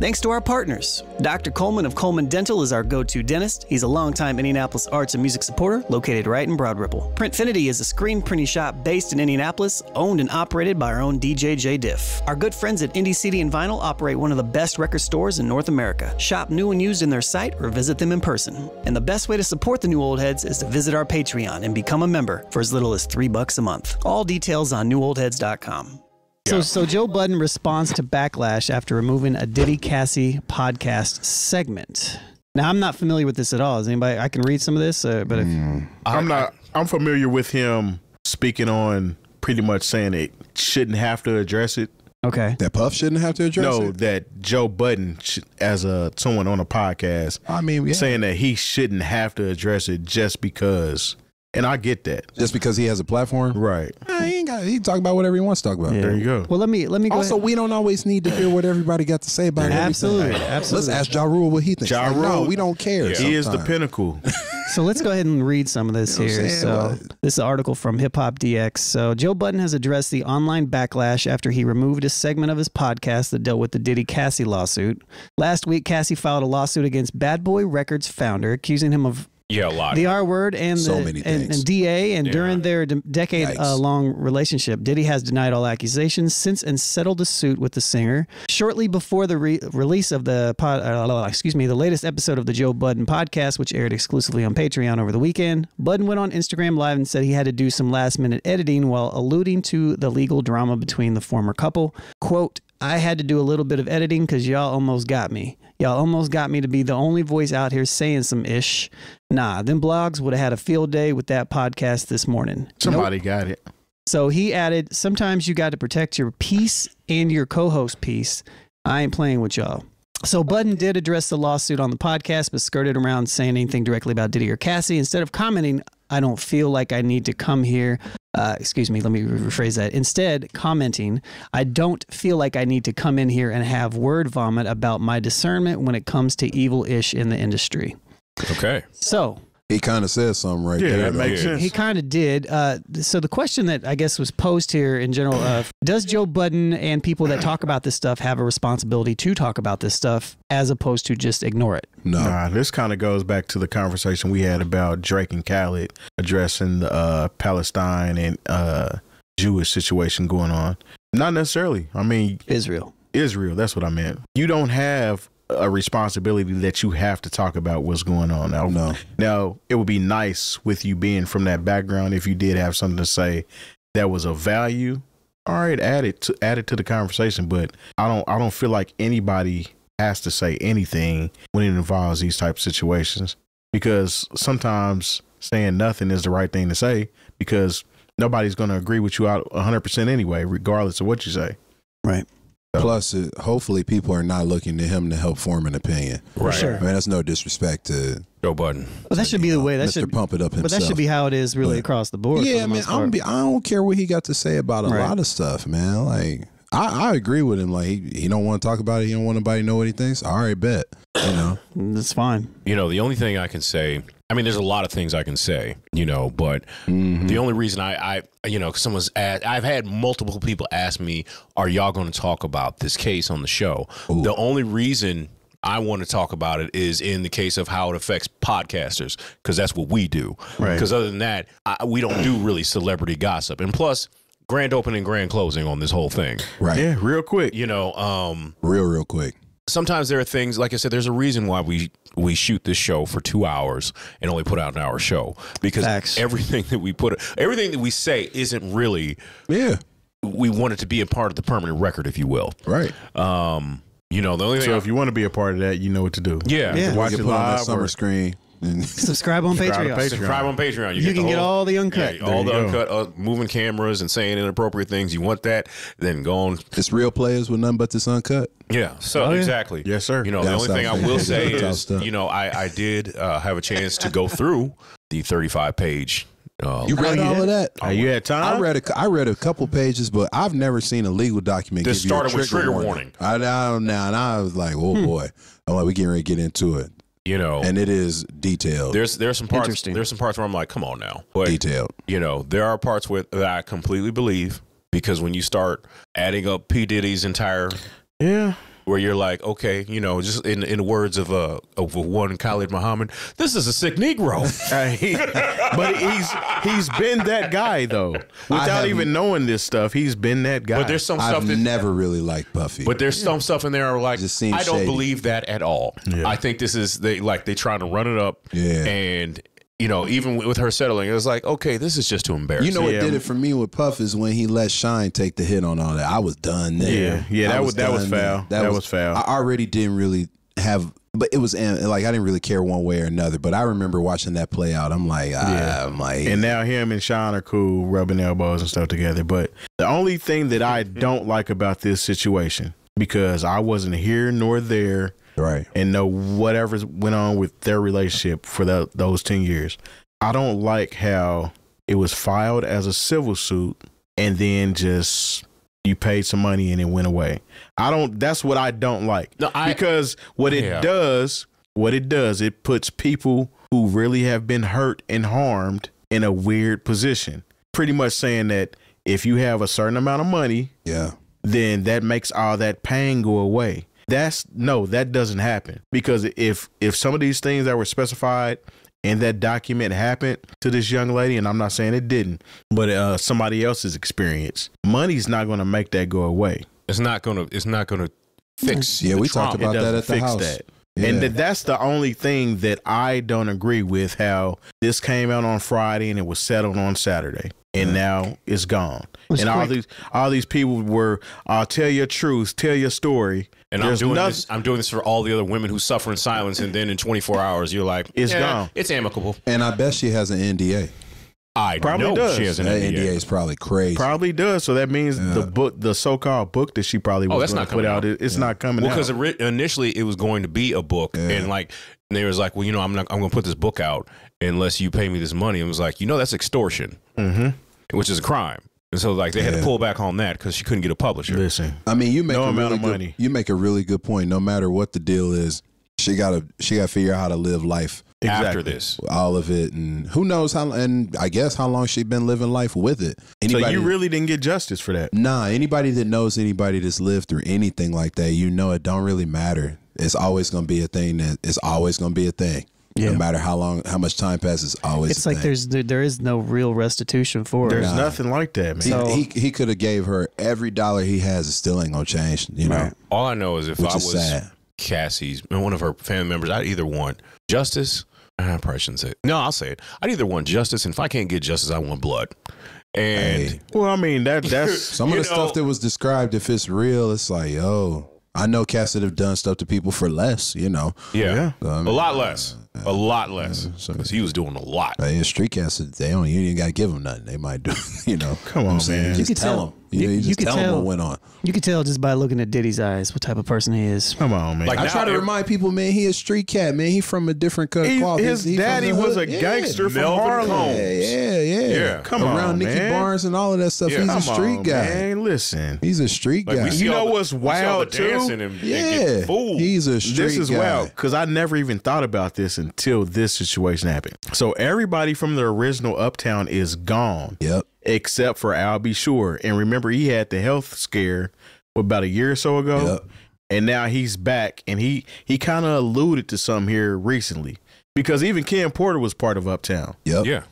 Thanks to our partners. Doctor Coleman of Kolman Dental is our go-to dentist. He's a longtime Indianapolis arts and music supporter located right in Broad Ripple. Prntfnty is a screen printing shop based in Indianapolis, owned and operated by our own D J J. Diff. Our good friends at Indie C D and Vinyl operate one of the best record stores in North America. Shop new and used in their site or visit them in person. And the best way to support the New Old Heads is to visit our Patreon and become a member for as little as three bucks a month. All details on new old heads dot com. So, so Joe Budden responds to backlash after removing a Diddy Cassie podcast segment. Now, I'm not familiar with this at all. Is anybody? I can read some of this, uh, but if, mm. I'm not. I'm familiar with him speaking on pretty much saying it shouldn't have to address it. Okay. That Puff shouldn't have to address no, it? No, that Joe Budden, should, as a, someone on a podcast, I mean, yeah. saying that he shouldn't have to address it just because. And I get that. Just because he has a platform? Right. Nah, he ain't got, he can talk about whatever he wants to talk about. Yeah. There you go. Well, let me let me go Also, ahead. we don't always need to hear what everybody got to say about it. Absolutely. Absolutely. Let's ask Ja Rule what he thinks. Ja Rule. Like, no, we don't care. Yeah. He is the pinnacle. So let's go ahead and read some of this you know here. So this is an article from Hip Hop D X. So Joe Budden has addressed the online backlash after he removed a segment of his podcast that dealt with the Diddy Cassie lawsuit. Last week, Cassie filed a lawsuit against Bad Boy Records founder, accusing him of Yeah, a lot. The R word and so the many and, and D A and yeah. during their de decade-long uh, relationship, Diddy has denied all accusations since and settled a suit with the singer. Shortly before the re release of the pod, uh, excuse me, the latest episode of the Joe Budden podcast, which aired exclusively on Patreon over the weekend, Budden went on Instagram Live and said he had to do some last-minute editing while alluding to the legal drama between the former couple. Quote, "I had to do a little bit of editing because y'all almost got me. Y'all almost got me to be the only voice out here saying some ish. Nah, them blogs would have had a field day with that podcast this morning." Somebody nope. got it. So he added, "Sometimes you got to protect your peace and your co-host peace. I ain't playing with y'all." So Budden did address the lawsuit on the podcast, but skirted around saying anything directly about Diddy or Cassie. Instead of commenting, "I don't feel like I need to come here." Uh, excuse me, let me rephrase that. Instead, commenting, "I don't feel like I need to come in here and have word vomit about my discernment when it comes to evil-ish in the industry." Okay. So he kind of says something right yeah, there. Yeah, that makes sense. He kind of did. Uh, so the question that I guess was posed here in general of, does Joe Budden and people that talk about this stuff have a responsibility to talk about this stuff as opposed to just ignore it? No. Nah, this kind of goes back to the conversation we had about Drake and Khaled addressing the uh, Palestine and uh, Jewish situation going on. Not necessarily. I mean, Israel. Israel. That's what I meant. You don't have a responsibility that you have to talk about what's going on. Now, no. now it would be nice with you being from that background if you did have something to say that was of value. All right, add it to add it to the conversation. But I don't I don't feel like anybody has to say anything when it involves these type of situations, because sometimes saying nothing is the right thing to say, because nobody's going to agree with you out one hundred percent anyway, regardless of what you say. Right. So. Plus, it, hopefully, people are not looking to him to help form an opinion. Right. Sure. I mean, that's no disrespect to Joe Budden. Well, that should be the way. That Mister should pump it up himself. But that should be how it is, really, but, across the board. Yeah, man. I'm be, I don't care what he got to say about a right. lot of stuff, man. Like, I, I agree with him. Like, he, he don't want to talk about it. He don't want nobody to know what he thinks. All right, bet. You know, that's fine. You know, the only thing I can say. I mean, there's a lot of things I can say, you know, but mm-hmm. the only reason I, I you know, someone's asked, I've had multiple people ask me, "Are y'all going to talk about this case on the show?" Ooh. The only reason I want to talk about it is in the case of how it affects podcasters, because that's what we do. Right. Because other than that, I, we don't do really celebrity gossip. And plus, grand opening, grand closing on this whole thing. Right. Yeah, real quick. You know. Um, real, real quick. Sometimes there are things, like I said, there's a reason why we we shoot this show for two hours and only put out an hour show, because Facts. everything that we put, everything that we say isn't really, yeah, we want it to be a part of the permanent record, if you will. Right. Um, You know, the only thing. So I, if you want to be a part of that, you know what to do. Yeah, yeah. Watch it live on the summer or, screen. Subscribe on Subscribe Patreon. Patreon. Subscribe on Patreon. You, you get can whole, get all the uncut, yeah, all the go. uncut, uh, moving cameras and saying inappropriate things. You want that? Then go on. It's real players with nothing but this uncut. Yeah. So oh, yeah. exactly. Yes, sir. You know, That's the only stuff. thing I will say is, you know, I I did uh, have a chance to go through the thirty-five page. Oh, you read all of that? Are you had time? I read a, I read a couple pages, but I've never seen a legal document. This started with trigger warning. I don't know, and I was like, oh hmm. boy, I'm like, we getting ready to get into it. You know, and it is detailed. There's there's some parts. There's some parts where I'm like, come on now, but, detailed. You know, there are parts with that I completely believe, because when you start adding up P Diddy's entire, yeah. where you're like, okay, you know, just in in the words of uh of one Khalid Muhammad, this is a sick Negro. he, but he's he's been that guy though, without even knowing this stuff. He's been that guy. But there's some I've stuff that never really liked Puffy. But there's yeah. some stuff in there where like just I don't shady. believe that at all. Yeah. I think this is they like they trying to run it up. Yeah, and you know, even with her settling, it was like, okay, this is just too embarrassing. You know what yeah. did it for me with Puff is when he let Shine take the hit on all that. I was done there. Yeah, yeah, that was, was that was foul. That, that was, was foul. I already didn't really have, but it was like I didn't really care one way or another. But I remember watching that play out. I'm like, ah, yeah. Mike. And now him and Shine are cool, rubbing elbows and stuff together. But the only thing that I don't like about this situation, because I wasn't here nor there. Right. And know whatever went on with their relationship for the, those ten years. I don't like how it was filed as a civil suit and then just you paid some money and it went away. I don't, that's what I don't like. No, I, because what yeah. it does, what it does, it puts people who really have been hurt and harmed in a weird position. Pretty much saying that if you have a certain amount of money, yeah, then that makes all that pain go away. That's no, that doesn't happen, because if if some of these things that were specified in that document happened to this young lady, and I'm not saying it didn't, but uh, somebody else's experience, money's not going to make that go away. It's not going to. It's not going to fix. Yeah, we talked about that at the house. That. Yeah. And th that's the only thing that I don't agree with. How this came out on Friday and it was settled on Saturday. And now it's gone. It's and quick. all these all these people were, I'll tell your truth, tell your story. And There's I'm doing nothing. this. I'm doing this for all the other women who suffer in silence. And then in twenty-four hours, you're like, it's yeah, gone. It's amicable. And I bet she has an N D A. I probably know does. She has an that N D A. N D A is probably crazy. Probably does. So that means yeah. the book, the so-called book that she probably was oh, that's not put out, out. it's yeah. not coming well, out. Well, because initially it was going to be a book, yeah. and like and they was like, well, you know, I'm not, I'm going to put this book out unless you pay me this money. And it was like, you know, that's extortion, mm-hmm. which is a crime. And so like they yeah. had to pull back on that because she couldn't get a publisher. Listen, I mean, you make no a amount really of money. Good, you make a really good point. No matter what the deal is, she got to she got to figure out how to live life. Exactly. After this, all of it, and who knows how, and I guess how long she's been living life with it. Anybody, so you really didn't get justice for that. Nah, anybody that knows anybody that's lived through anything like that, you know, it don't really matter. It's always gonna be a thing. That it's always gonna be a thing. Yeah. No matter how long, how much time passes, always. It's a like thing. there's there, there is no real restitution for there's it. There's nothing like that, man. So, he he, he could have gave her every dollar he has. It still ain't gonna change. You know. Right. All I know is if Which I is was sad. Cassie's and one of her family members, I'd either want justice. I probably shouldn't say it. No, I'll say it. I'd either want justice, and if I can't get justice, I want blood. And hey. well, I mean that that's some of the know, stuff that was described. If it's real, it's like, yo, I know cats that have done stuff to people for less. You know, yeah, yeah. So, I mean, a lot less, uh, a lot less. Because uh, so, he was doing a lot. Uh, yeah, street cats, they don't. You ain't got to give them nothing. They might do. You know, come on, man. You just you tell, tell them. You, you, you just tell, tell him what went on. You could tell just by looking at Diddy's eyes what type of person he is. Come on, man. Like I try to remind people, man, he a street cat, man. He from a different cut he, cloth. His he, he daddy was a yeah. gangster from Harlem. Yeah, yeah, yeah. yeah. Come Around on, Nicky man. Barnes and all of that stuff. Yeah, he's a street on, guy. Man, listen. He's a street like, guy. You know the, what's wild, too? And yeah. Fooled. He's a street guy. This is guy. wild, because I never even thought about this until this situation happened. So everybody from the original Uptown is gone. Yep. Except for Al B. Sure. And remember, he had the health scare about a year or so ago. Yep. And now he's back. And he, he kind of alluded to some here recently, because even Ken Porter was part of Uptown. Yep. Yeah.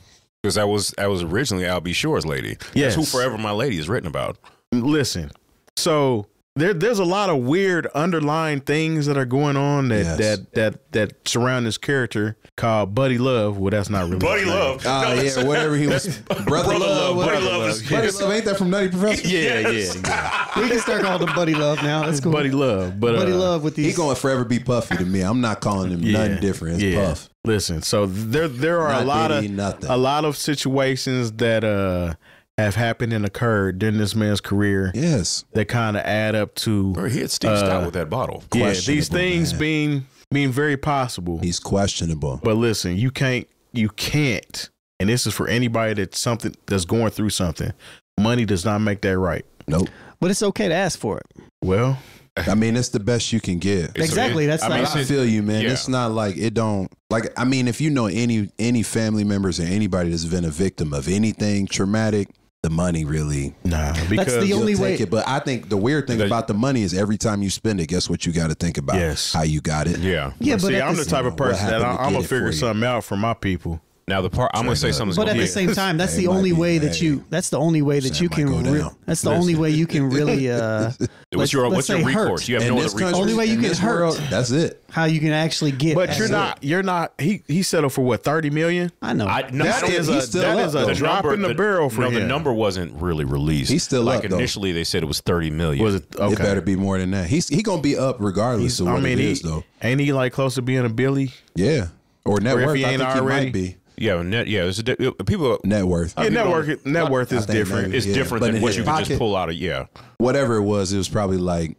Because I was, I was originally Al B. Shure's lady. Yes. That's who Forever My Lady is written about. Listen, so There, there's a lot of weird underlying things that are going on that yes. that that that surround this character called Buddy Love. Well, that's not really Buddy Love. Oh uh, no, yeah, whatever he was. Brother, brother Love. Love Buddy Love. Is, Buddy yes. Love. Ain't that from Nutty Professor? Yeah, yeah, yeah. We can start calling him Buddy Love now. That's cool. Buddy Love, but uh, Buddy Love with these. He gonna forever be Puffy to me. I'm not calling him yeah, nothing different. It's yeah. Puff. Listen, so there there are not a lot of nothing. a lot of situations that uh. have happened and occurred during this man's career. Yes. That kind of add up to. Or he had Steve uh, Stout with that bottle. Yeah, these things man. being being very possible. He's questionable. But listen, you can't, you can't, and this is for anybody that's something that's going through something. Money does not make that right. Nope. But it's okay to ask for it. Well, I mean, it's the best you can get. Exactly. That's I, mean, I feel you, man. Yeah. It's not like it don't like. I mean, if you know any any family members or anybody that's been a victim of anything traumatic. The money really, nah. Because that's the only way. It, but I think the weird thing about the money is every time you spend it, guess what you got to think about? Yes, how you got it. Yeah, yeah. But see, I'm the type of person that I, I'm gonna figure something out for my people. Now the part I'm gonna say something's but at the same time, that's the only way that you. That's the only way that you can. That's the only way you can really. Uh, what's your what's your recourse? You have no other recourse. Only way you can hurt. That's it. How you can actually get? But you're not. You're not. He he settled for what, thirty million? I know. I, no, that is a that is a drop in the barrel for him. No, the number wasn't really released. He's still like initially they said it was thirty million. Was it? Okay. It better be more than that. He's he gonna be up regardless of what it is though. Ain't he like close to being a Billy? Yeah. Or net worth, I think he might be. Yeah, net. Yeah, there's a, people net worth. Yeah, net worth. Net worth is different. It's different than what you can just pull out of. Yeah, whatever it was, it was probably like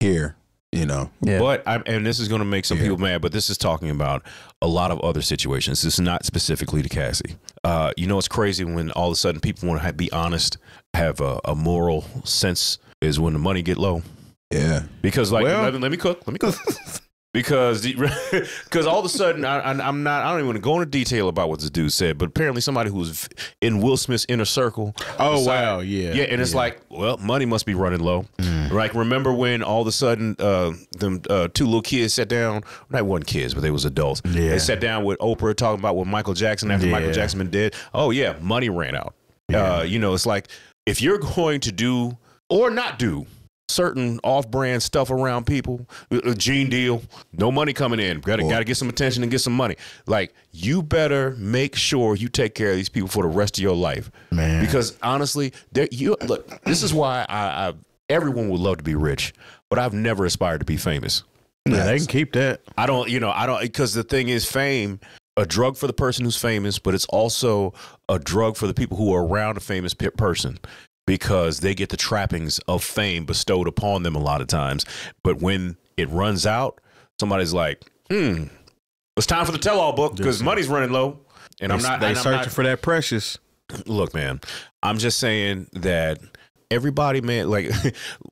here, you know. Yeah. But I'm, and this is going to make some yeah. people mad. But this is talking about a lot of other situations. This is not specifically to Cassie. Uh, you know, it's crazy when all of a sudden people want to be honest, have a, a moral sense. Is when the money get low. Yeah, because like well, let, me, let me cook. Let me cook. Because because all of a sudden I, I, I'm not I don't even want to go into detail about what this dude said, but apparently somebody who was in Will Smith's inner circle. Oh decided, wow, yeah, yeah, and yeah. it's like, well, money must be running low. Mm. Like remember when all of a sudden uh, them uh, two little kids sat down, not one kids, but they was adults. Yeah. They sat down with Oprah talking about what Michael Jackson after yeah. Michael Jackson been dead. Oh yeah, money ran out. Yeah. Uh, you know, it's like if you're going to do or not do certain off-brand stuff around people, a Gene deal, no money coming in. Got to got to get some attention and get some money. Like you better make sure you take care of these people for the rest of your life, man. Because honestly, there you look. This is why I, I everyone would love to be rich, but I've never aspired to be famous. Yeah, they can keep that. I don't, you know, I don't because the thing is, fame. A drug for the person who's famous, but it's also a drug for the people who are around a famous person. Because they get the trappings of fame bestowed upon them a lot of times. But when it runs out, somebody's like, hmm, it's time for the tell-all book because money's running low. And I'm not. They're searching for that precious. Look, man, I'm just saying that everybody, man, like,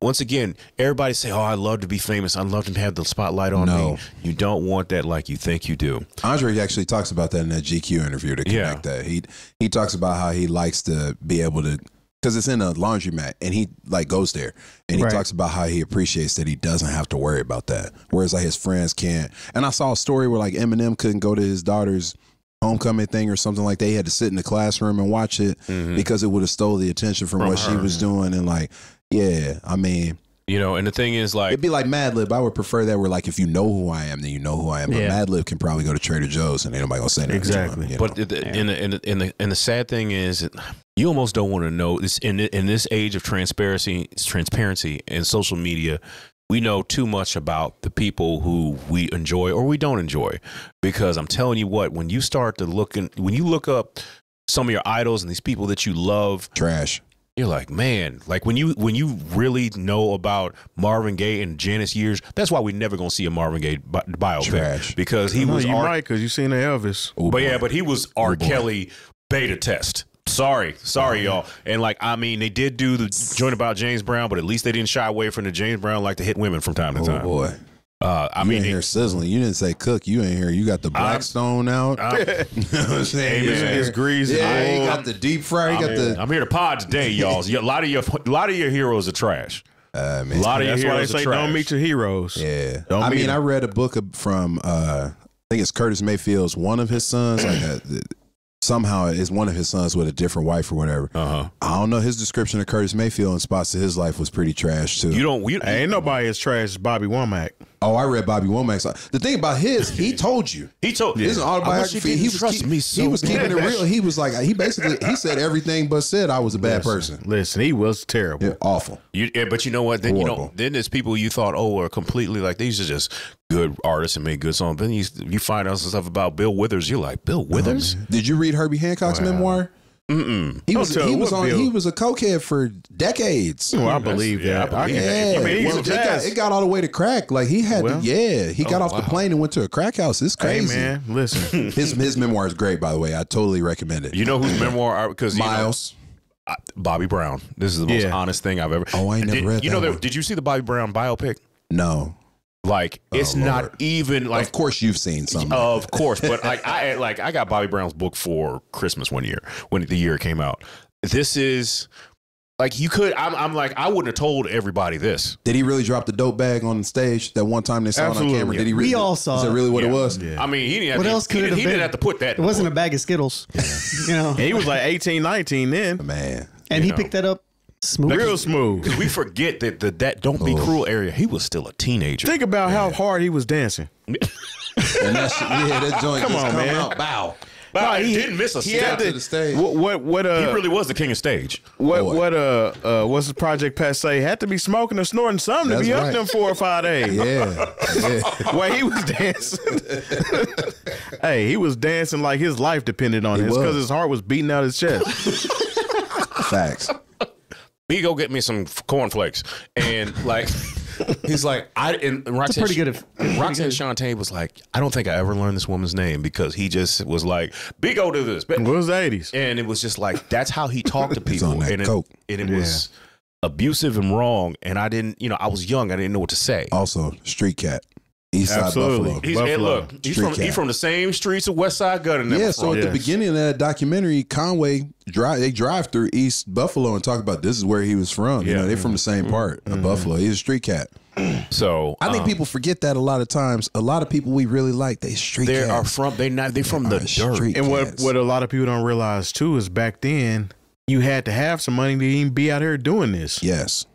once again, everybody say, oh, I love to be famous. I love to have the spotlight on no. me. You don't want that like you think you do. Andre actually talks about that in that G Q interview to connect yeah. that. He, he talks about how he likes to be able to, because it's in a laundromat and he like goes there and he right. talks about how he appreciates that he doesn't have to worry about that. Whereas like his friends can't. And I saw a story where like Eminem couldn't go to his daughter's homecoming thing or something like that. He had to sit in the classroom and watch it mm-hmm. because it would have stole the attention from, from what her. she was doing. And like, yeah, I mean, you know, and the thing is like, it'd be like Mad Lib. I would prefer that where like, if you know who I am, then you know who I am. But yeah. Mad Lib can probably go to Trader Joe's and ain't nobody gonna say anything. Exactly. To him, but the, and, the, and, the, and, the, and the sad thing is, you almost don't want to know this in in this age of transparency, transparency and social media. We know too much about the people who we enjoy or we don't enjoy, because I'm telling you what, when you start to look in, when you look up some of your idols and these people that you love, trash. You're like, man, like when you when you really know about Marvin Gaye and Janis Years, that's why we never gonna see a Marvin Gaye bi biopic trash. Because he no, was you R might because you seen the Elvis, oh, but boy. yeah, but he was R. Oh, Kelly beta test. Sorry, sorry, y'all. And like, I mean, they did do the joint about James Brown, but at least they didn't shy away from the James Brown like to hit women from time to time. Oh boy. Uh, I you mean, ain't it, here sizzling. You didn't say cook. You ain't here. You got the Blackstone I'm, out. I'm, you know what I'm saying? Hey, man, it's greasy. Yeah, he got the deep fry. He got the. I'm here to pod today, y'all. A lot of your, a lot of your heroes are trash. Uh, man, a lot of your heroes are trash. Don't meet your heroes. Yeah. Don't I mean, them. I read a book from uh, I think it's Curtis Mayfield's one of his sons. Like a, somehow it's one of his sons with a different wife or whatever. Uh-huh. I don't know. His description of Curtis Mayfield in spots of his life was pretty trash too. You don't. We, ain't nobody as trash as Bobby Womack. Oh, I read Bobby Womack's. The thing about his, he told you. He told you. His autobiography. He was, trust keep, me so he was keeping it real. He was like, he basically, he said everything but said I was a bad listen, person. Listen, he was terrible. Yeah, awful. You, yeah, but you know what? Then, you know, then there's people you thought, oh, are completely like, these are just good artists and made good songs. Then you, you find out some stuff about Bill Withers. You're like, Bill Withers? Oh, did you read Herbie Hancock's wow. memoir? Mm-mm. He was he was on Bill. He was a cokehead for decades. Well, I believe that. Yeah, I believe yeah. that. I mean, well, it, got, it got all the way to crack. Like he had, well, to, yeah, he oh, got off wow. the plane and went to a crack house. It's crazy, hey, man. Listen, his his memoir is great. By the way, I totally recommend it. You know whose memoir? Because Miles. Know, I, Bobby Brown. This is the most yeah. honest thing I've ever. Oh, I ain't never did, read. You that know, that, did you see the Bobby Brown biopic? No. Like it's oh, not even like. Of course, you've seen something. Of like course, but like I like I got Bobby Brown's book for Christmas one year when the year came out. This is like you could. I'm, I'm like I wouldn't have told everybody this. Did he really drop the dope bag on the stage that one time they saw Absolutely. It on camera? Did he? Really, we all saw. Is that really what yeah. it was? Yeah. I mean, he didn't. Have what to, else could he, it have he been? Didn't have to put that. It wasn't book. A bag of Skittles. Yeah. You know, and he was like eighteen, nineteen then. Man, and he know. Picked that up. Smooth. Real smooth. Because we forget that the that don't be oh. cruel area. He was still a teenager. Think about yeah. how hard he was dancing. And that's, yeah, that joint come just on, come man. Out. Bow. Bow. No, he, he didn't miss a step to the stage. What? What? What uh, he really was the king of stage. What? Boy. What? Uh, uh, what's his project Passe? Had to be smoking or snorting something that's to be right. up them four or five days. Yeah. yeah. Well, he was dancing. Hey, he was dancing like his life depended on it because his heart was beating out his chest. Facts. He go get me some cornflakes. And like, he's like, I, and Roxanne, pretty good if, Roxanne Shante was like, I don't think I ever learned this woman's name because he just was like, big old to this. It was the eighties. And it was just like, that's how he talked to people. And it, and it yeah. was abusive and wrong. And I didn't, you know, I was young. I didn't know what to say. Also, street cat. Eastside Absolutely. Buffalo. He's, Buffalo. And look, he's from, he from the same streets of Westside Gun. Yeah, so at yes. the beginning of that documentary, Conway, drive, they drive through East Buffalo and talk about this is where he was from. Yeah. You know, they're from the same part mm-hmm. of Buffalo. He's a street cat. So I think um, people forget that a lot of times. A lot of people we really like, they street they cats. Are from, they not, they from the dirt. And what, what a lot of people don't realize too is back then, you had to have some money to even be out here doing this. Yes.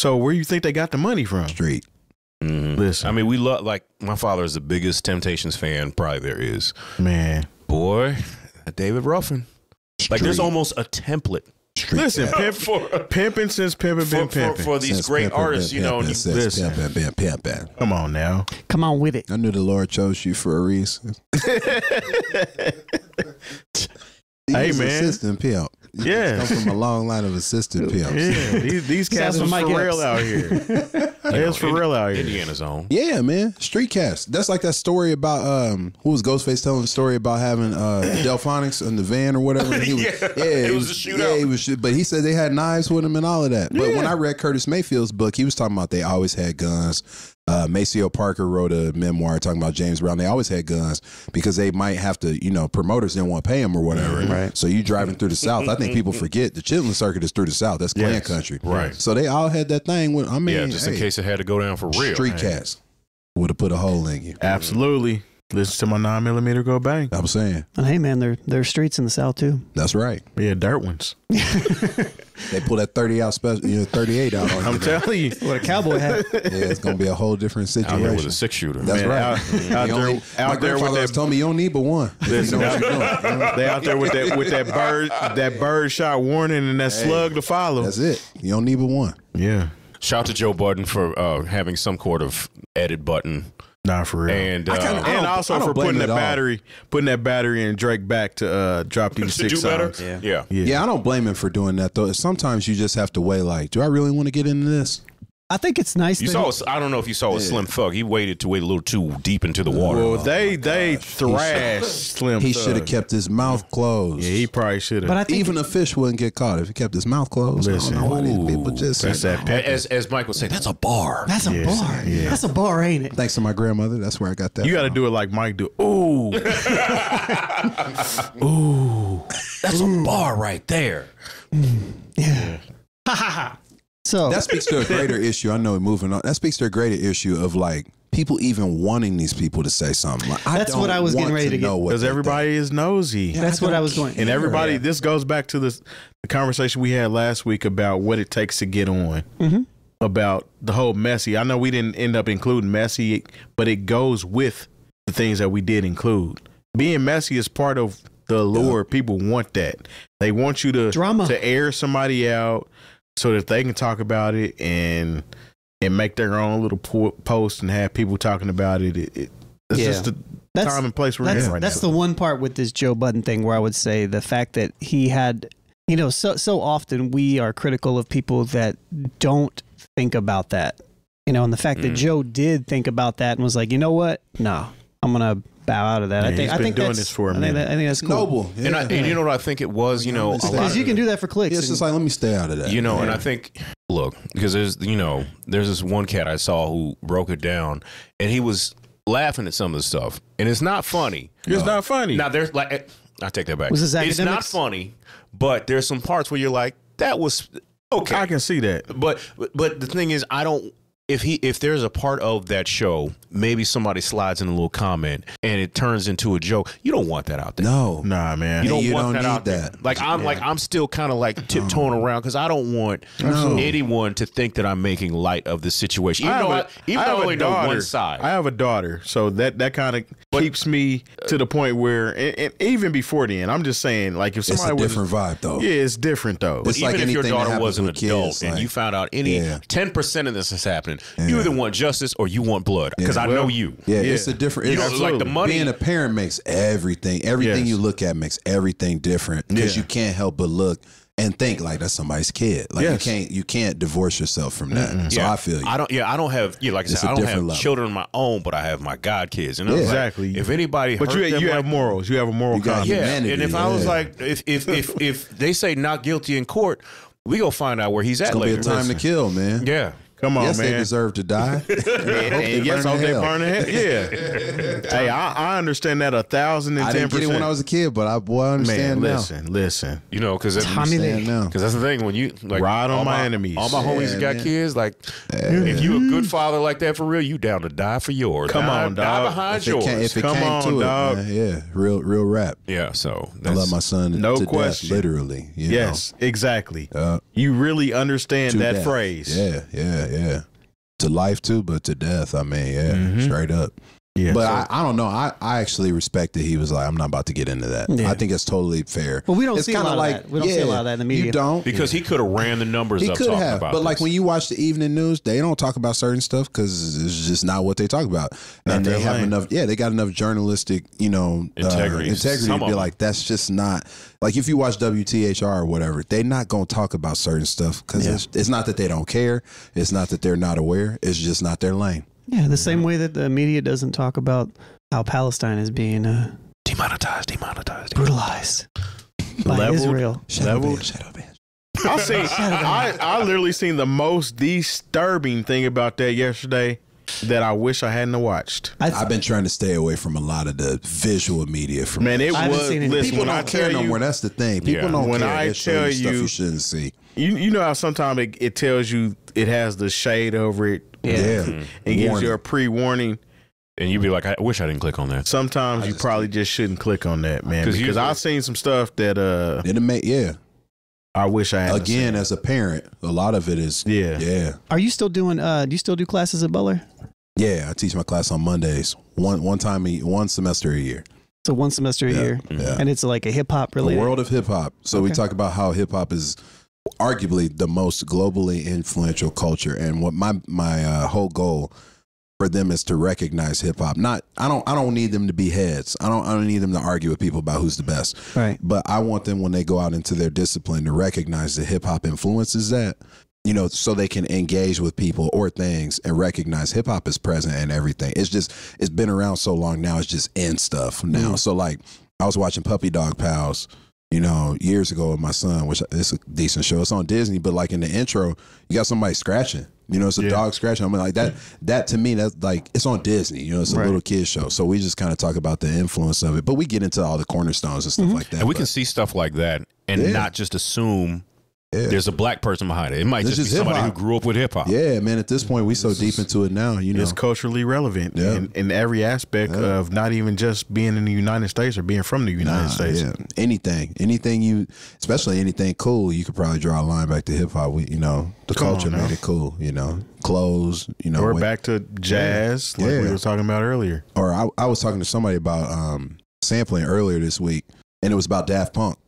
So where do you think they got the money from? Street. Mm-hmm. Listen, I mean, we love, like, my father is the biggest Temptations fan probably there is. Man. Boy, David Ruffin. Street. Like, there's almost a template. Street listen, pimp, for, pimping since pimping been pimping. For, for these since great pimpin', artists, pimpin', you know. Pimpin', you, listen. Pimpin', pimpin', pimpin'. Come on now. Come on with it. I knew the Lord chose you for a reason. He hey, man. Assistant pimp. Yeah. Come from a long line of assistant pimps. Yeah, these, these cats are for real out here. It's for real out here. Indiana's own. Yeah, man. Street cats. That's like that story about, um, who was Ghostface telling the story about having uh, Delphonics in the van or whatever? He was, yeah, yeah, it was, was a shootout. Yeah, was, but he said they had knives with him and all of that. But yeah. when I read Curtis Mayfield's book, he was talking about they always had guns. Uh, Maceo Parker wrote a memoir talking about James Brown. They always had guns because they might have to, you know, promoters didn't want to pay them or whatever. Right. So you driving through the South. I think people forget the Chitlin Circuit is through the South. That's Klan yes. country. Right. So they all had that thing. When, I mean, yeah, just hey, in case it had to go down for real. Street man. Cats would have put a hole in you. Absolutely. Listen to my nine millimeter go bang. I'm saying. And hey, man, there there are streets in the South too. That's right. Yeah, dirt ones. They pull that thirty out special, you know, thirty-eight out. On I'm telling you, what a cowboy hat. Yeah, it's gonna be a whole different situation. Out there with a six shooter. That's man, right. Out, out there, only, out there with that. Told me you don't need but one. Listen, you know out, you know? They out there with that with that bird that bird shot warning and that hey, slug to follow. That's it. You don't need but one. Yeah. Shout to Joe Budden for uh, having some sort of edit button. Nah, for real. And, uh, kinda, and also for putting that battery all. Putting that battery in Drake back to uh, drop these six songs. Yeah. Yeah. yeah. Yeah, I don't blame him for doing that, though. Sometimes you just have to weigh, like, do I really want to get into this? I think it's nice. You saw, I don't know if you saw a yeah. Slim Thug. He waited to wait a little too deep into the water. Well, they oh they thrashed Slim Thug. He should have kept his mouth closed. Yeah, he probably should have. But I think even a fish wouldn't get caught if he kept his mouth closed. Listen, I don't know why these people just that's that as as Mike would say, that's a bar. That's a yes, bar. Yeah. That's a bar, ain't it? Thanks to my grandmother, that's where I got that. You got to do it like Mike do. Ooh, ooh, that's ooh. A bar right there. Mm. Yeah. Ha ha ha. So that speaks to a greater issue. I know it moving on. That speaks to a greater issue of like people even wanting these people to say something. Like, that's I don't what I was getting ready to, to get. Because everybody think. is nosy. Yeah, that's I what I was doing. And everybody, yeah. this goes back to this, the conversation we had last week about what it takes to get on. Mm-hmm. About the whole messy. I know we didn't end up including messy, but it goes with the things that we did include. Being messy is part of the allure. People want that. They want you to Drama. to air somebody out so that they can talk about it and and make their own little post and have people talking about it. It, it it's yeah. just the that's, time and place we're in right that's now. The one part with this Joe Budden thing where I would say the fact that he had, you know, so so often we are critical of people that don't think about that, you know, and the fact mm. that Joe did think about that and was like, you know what, no, I'm gonna bow out of that. Yeah, I think he's been I think doing that's, this for a minute. I think, that, I think that's cool. Noble, yeah. and, I, and you know what I think it was, you know, because you can do that for clicks. It's just like, let me stay out of that, you know. Yeah. And I think, look, because there's, you know, there's this one cat I saw who broke it down, and he was laughing at some of the stuff, and it's not funny. It's no. not funny. Now there's like, I take that back. Was this academics? It's not funny, but there's some parts where you're like, that was. Okay, I can see that. But but the thing is, I don't. If he if there's a part of that show, maybe somebody slides in a little comment and it turns into a joke. You don't want that out there. No, nah, man. You don't you want don't that need out that. there. Like I'm yeah. like I'm still kind of like tiptoeing around because I don't want no. anyone to think that I'm making light of the situation. Even I though a, I, even I though only know one side. I have a daughter, so that that kind of keeps me to the point where, and, and even before then, I'm just saying, like if somebody it's a different was, vibe though. Yeah, it's different though. But it's even like if your daughter was an adult kids, and like, you found out any ten yeah. percent of this has happened. Yeah. You either want justice or you want blood, because yeah. I well, know you. Yeah, yeah, it's a different. It's, you know, like the money. Being a parent makes everything. Everything yes. you look at makes everything different, because yeah. you can't help but look and think like that's somebody's kid. Like yes. you can't you can't divorce yourself from that. Mm-hmm. So yeah. I feel you. I don't. Yeah, I don't have. Yeah, like I said, I don't have level. children of my own, but I have my god kids. And yeah. like, exactly. If anybody, but you you have like, morals. You have a moral conscience. Yeah. And if yeah. I was like, if if if if they say not guilty in court, we go find out where he's at. It's gonna later. Be a time Listen. to kill, man. Yeah. Come on, yes, man. Yes, they deserve to die. And and yes, hope they burn in hell. Yeah. Hey, I, I understand that a thousand and ten percent. I didn't get it when I was a kid, but I, boy, I understand man, listen, now. Listen, listen. You know, because that's the thing. When you, like, ride on my, my enemies. All my homies yeah, got man. kids. Like, yeah. if you a good father like that for real, you down to die for yours. Come die, on, dog. Die behind if yours. It came, if it Come came on, to dog. It, man, yeah, real, real rap. Yeah, so. I love my son no to question. death, literally. You yes, know. exactly. Uh, you really understand that phrase. Yeah, yeah. Yeah, to life too, but to death. I mean, yeah, mm-hmm. straight up. Yeah, but so. I, I don't know. I, I actually respect that he was like, I'm not about to get into that. Yeah. I think it's totally fair. But we don't it's see a lot like, of that. We don't yeah, see a lot of that in the media. You don't because yeah. he could have ran the numbers. He up could have, about but this. like when you watch the evening news, they don't talk about certain stuff because it's just not what they talk about. Not and they have lane. enough. Yeah, they got enough journalistic, you know, integrity, uh, integrity to be like, that's just not. Like if you watch W T H R or whatever, they're not gonna talk about certain stuff because yeah. it's, it's not that they don't care. It's not that they're not aware. It's just not their lane. Yeah, the same way that the media doesn't talk about how Palestine is being uh, demonetized, demonetized, brutalized by leveled, Israel. Leveled. Shadow ban. I'll see. I I literally seen the most disturbing thing about that yesterday that I wish I hadn't watched. I've, I've been trying to stay away from a lot of the visual media. From man, it I was. Listen, people don't care no more. That's the thing. People yeah. don't when care. When I tell you stuff you shouldn't see. You you know how sometimes it, it tells you it has the shade over it. Yeah, yeah. Mm-hmm. It gives you a pre-warning, and you'd be like, "I wish I didn't click on that." Sometimes I you just probably didn't. just shouldn't click on that, man, because usually, I've seen some stuff that uh, it may, yeah. I wish I had again seen. As a parent. A lot of it is yeah, yeah. Are you still doing? Uh, do you still do classes at Butler? Yeah, I teach my class on Mondays. One one time, a, one semester a year. So one semester a yeah, year, yeah. and it's like a hip hop related. The world of hip hop. So okay. we talk about how hip hop is arguably the most globally influential culture, and what my my uh, whole goal for them is to recognize hip hop. Not I don't I don't need them to be heads. I don't I don't need them to argue with people about who's the best. Right. But I want them when they go out into their discipline to recognize that hip hop influences that. You know, so they can engage with people or things and recognize hip hop is present and everything. It's just it's been around so long now. It's just in stuff now. Mm-hmm. So like I was watching Puppy Dog Pals, you know, years ago with my son, which it's a decent show. It's on Disney, but like in the intro, you got somebody scratching. You know, it's a yeah. dog scratching. I mean, like that. That to me, that's like it's on Disney. You know, it's a right. little kid show. So we just kind of talk about the influence of it, but we get into all the cornerstones and stuff mm-hmm. like that. And we but, can see stuff like that and yeah. not just assume Yeah. There's a black person behind it. It might this just be somebody who grew up with hip hop. Yeah, man. At this point, we so deep into it now. You know, it's culturally relevant yeah. in, in every aspect yeah. of not even just being in the United States or being from the United nah, States. Yeah. Anything, anything you, especially anything cool, you could probably draw a line back to hip hop. We, you know, the Come culture made it cool. You know, clothes. You know, we're back to jazz, yeah. like yeah. we were talking about earlier. Or I, I was talking to somebody about um, sampling earlier this week, and it was about Daft Punk.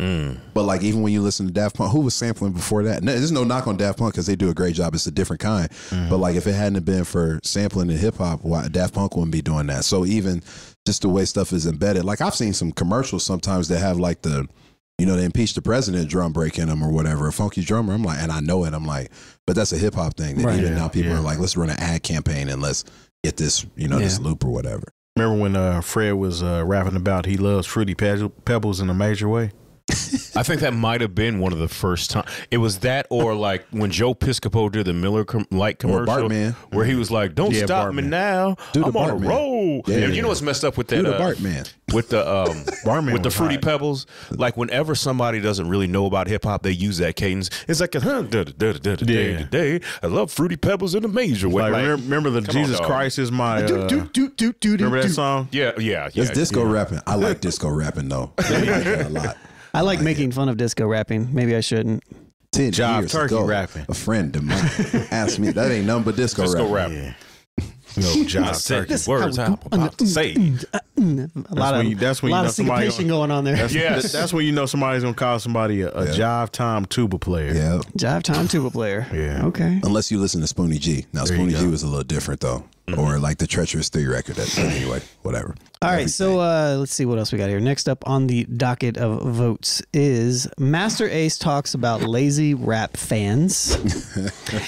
Mm. But like even when you listen to Daft Punk, who was sampling before that? No, there's no knock on Daft Punk because they do a great job. It's a different kind. Mm. But like if it hadn't been for sampling in hip hop, why Daft Punk wouldn't be doing that? So even just the way stuff is embedded, like I've seen some commercials sometimes that have like the, you know, they impeach the president drum break in them or whatever, a funky drummer. I'm like, and I know it. I'm like, but that's a hip hop thing. That right, even yeah, now people yeah. are like, let's run an ad campaign and let's get this, you know, yeah. this loop or whatever. Remember when uh, Fred was uh, rapping about he loves Fruity Pebbles in a major way? I think that might have been one of the first time. It was that, or like when Joe Piscopo did the Miller com Light commercial, where he was like, "Don't yeah, stop Bartman. me now, Dude I'm on Bartman. a roll." Yeah, yeah, you know what's messed up with that? Dude uh, Bartman. With the um, Bartman with the Fruity hot. Pebbles. Like whenever somebody doesn't really know about hip hop, they use that cadence. It's like, huh, da, da, da, da, yeah. da, da, da, I love Fruity Pebbles in a major way. Like, like, remember the Jesus on, Christ is my. Uh, do, do, do, do, do, remember do. that song? Yeah, yeah, yeah. It's disco yeah. rapping. I like disco rapping though. I like that a lot. I like oh, making yeah. fun of disco rapping. Maybe I shouldn't. Ten Job years turkey ago, rapping. a friend of mine asked me, that ain't nothing but disco, disco rapping. rapping. Yeah. No, Job Turkey. Words I'm about to say. A lot of, that's when you know somebody's going on there. That's, yes. that's when you know somebody's going to call somebody a, a yeah. Jive Time tuba player. Yeah. Jive Time tuba player. Yeah. Okay. Unless you listen to Spoonie G. Now, there Spoonie G was a little different, though. Mm-hmm. Or like the Treacherous Three record. That's, anyway, whatever. All right, so uh, let's see what else we got here. Next up on the docket of votes is Masta Ace talks about lazy rap fans.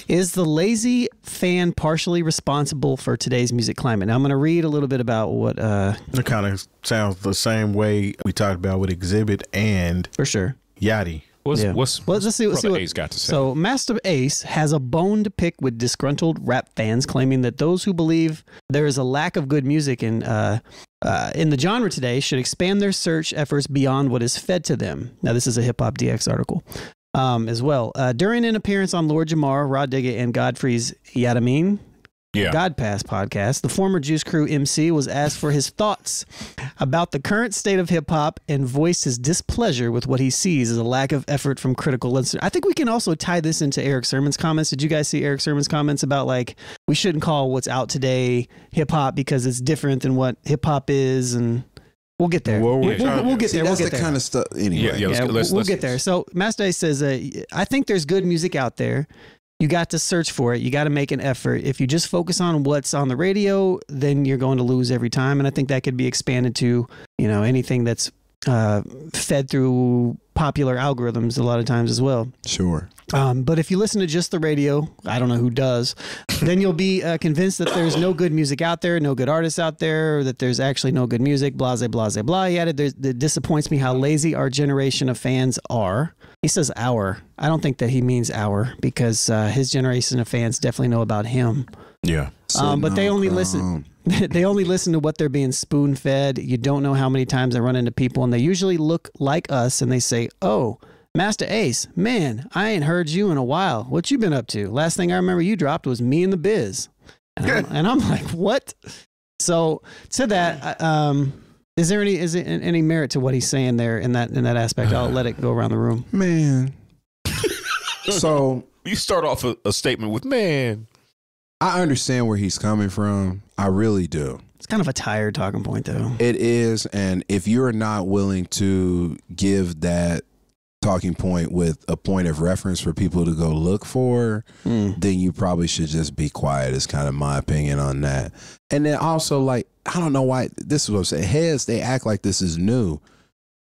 Is the lazy fan partially responsible for today's music climate? Now, I'm going to read a little bit about what... Uh, it kind of sounds the same way we talked about with Exhibit and... For sure. Yachty. What's, yeah. what's, well, let's see, let's see what Ace got to say. So Masta Ace has a bone to pick with disgruntled rap fans, claiming that those who believe there is a lack of good music in uh, uh, in the genre today should expand their search efforts beyond what is fed to them. Now, this is a Hip Hop D X article um, as well. Uh, during an appearance on Lord Jamar, Rod Digga, and Godfrey's Yadameen. Yeah. God Pass podcast, the former Juice Crew M C was asked for his thoughts about the current state of hip hop and voiced his displeasure with what he sees as a lack of effort from critical listeners. I think we can also tie this into Eric Sermon's comments. Did you guys see Eric Sermon's comments about like we shouldn't call what's out today hip hop because it's different than what hip hop is? And we'll get there. We'll, we'll, we'll get there. That's we'll get the there. kind of stuff. Anyway, yeah, yeah, let's, yeah, let's, we'll let's, get there. So Masta Ace says, uh, I think there's good music out there. You got to search for it. You got to make an effort. If you just focus on what's on the radio, then you're going to lose every time. And I think that could be expanded to, you know, anything that's uh, fed through popular algorithms a lot of times as well. Sure. Um, but if you listen to just the radio, I don't know who does, then you'll be uh, convinced that there's no good music out there, no good artists out there, or that there's actually no good music, blah, blah, blah, blah. He added, it disappoints me how lazy our generation of fans are. He says our. I don't think that he means our because uh, his generation of fans definitely know about him. Yeah. So um, but no, they only um, listen. They only listen to what they're being spoon fed. You don't know how many times I run into people and they usually look like us and they say, oh, Masta Ace, man, I ain't heard you in a while. What you been up to? Last thing I remember you dropped was Me and the Biz. And I'm, and I'm like, what? So to that, um, Is there any is it any merit to what he's saying there in that in that aspect? I'll let it go around the room. Man, so you start off a, a statement with "man." I understand where he's coming from. I really do. It's kind of a tired talking point, though. It is, and if you're not willing to give that talking point with a point of reference for people to go look for, mm. then you probably should just be quiet. Is kind of my opinion on that. And then also, like, I don't know why this is what I'm saying. Heads, they act like this is new.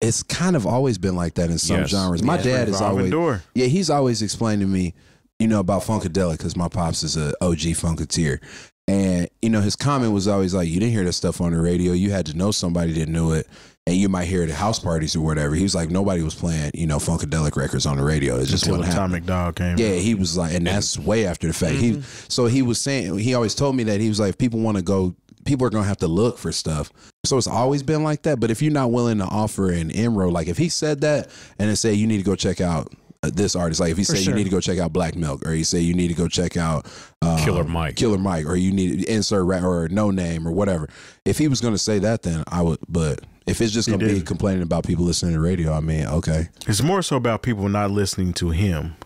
It's kind of always been like that in some yes. genres. My yes. dad is always, Dory. yeah, he's always explained to me, you know, about Funkadelic because my pops is a O G Funketeer. And, you know, his comment was always like, you didn't hear that stuff on the radio. You had to know somebody that knew it. And you might hear it at house parties or whatever. He was like, nobody was playing, you know, Funkadelic records on the radio. It just wasn't happening. Atomic Dog came. Yeah, he was like, and that's way after the fact. Mm-hmm. He So he was saying, he always told me that he was like, if people want to go, people are going to have to look for stuff. So it's always been like that. But if you're not willing to offer an inroad, like if he said that and then say, you need to go check out this artist. Like if he say sure. you need to go check out Black Milk, or he say you need to go check out uh, Killer Mike, Killer Mike, or you need to insert rap or No Name or whatever. If he was going to say that, then I would. But if it's just going to be complaining about people listening to radio, I mean, okay, it's more so about people not listening to him.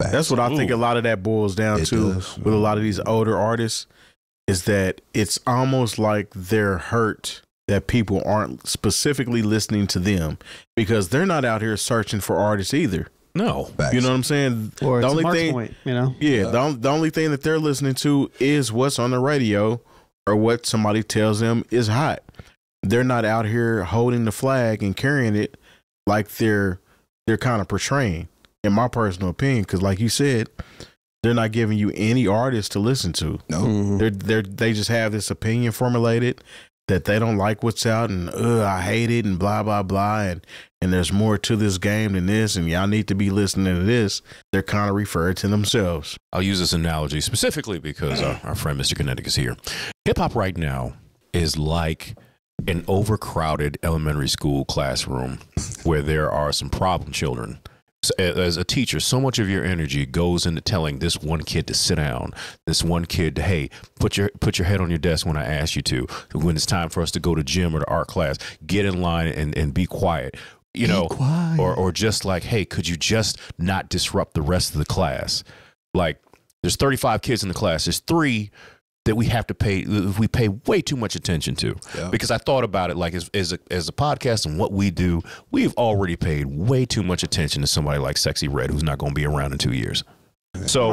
Facts. That's what I Ooh. think a lot of that boils down it to does. with a lot of these older artists, is that it's almost like they're hurt that people aren't specifically listening to them, because they're not out here searching for artists either. No. Facts. You know what I'm saying? Or the it's only thing, point, you know? Yeah, uh, the, the only thing that they're listening to is what's on the radio or what somebody tells them is hot. They're not out here holding the flag and carrying it like they're they're kind of portraying, in my personal opinion, because like you said, they're not giving you any artists to listen to. No. Mm-hmm. They're they're they just have this opinion formulated that they don't like what's out, and uh, I hate it, and blah blah blah, and and there's more to this game than this, and y'all need to be listening to this. They're kind of referred to themselves. I'll use this analogy specifically because our, our friend Mister Kinetik is here. Hip hop right now is like an overcrowded elementary school classroom where there are some problem children. So as a teacher, so much of your energy goes into telling this one kid to sit down, this one kid to, hey, put your put your head on your desk when I ask you to. When it's time for us to go to gym or to art class, get in line and, and be quiet. You be know, quiet. Or, or just like, hey, could you just not disrupt the rest of the class? Like, there's thirty-five kids in the class. There's three that we have to pay, we pay way too much attention to. Yeah. Because I thought about it, like as, as, a, as a podcast and what we do, we've already paid way too much attention to somebody like Sexy Red, who's not going to be around in two years. So,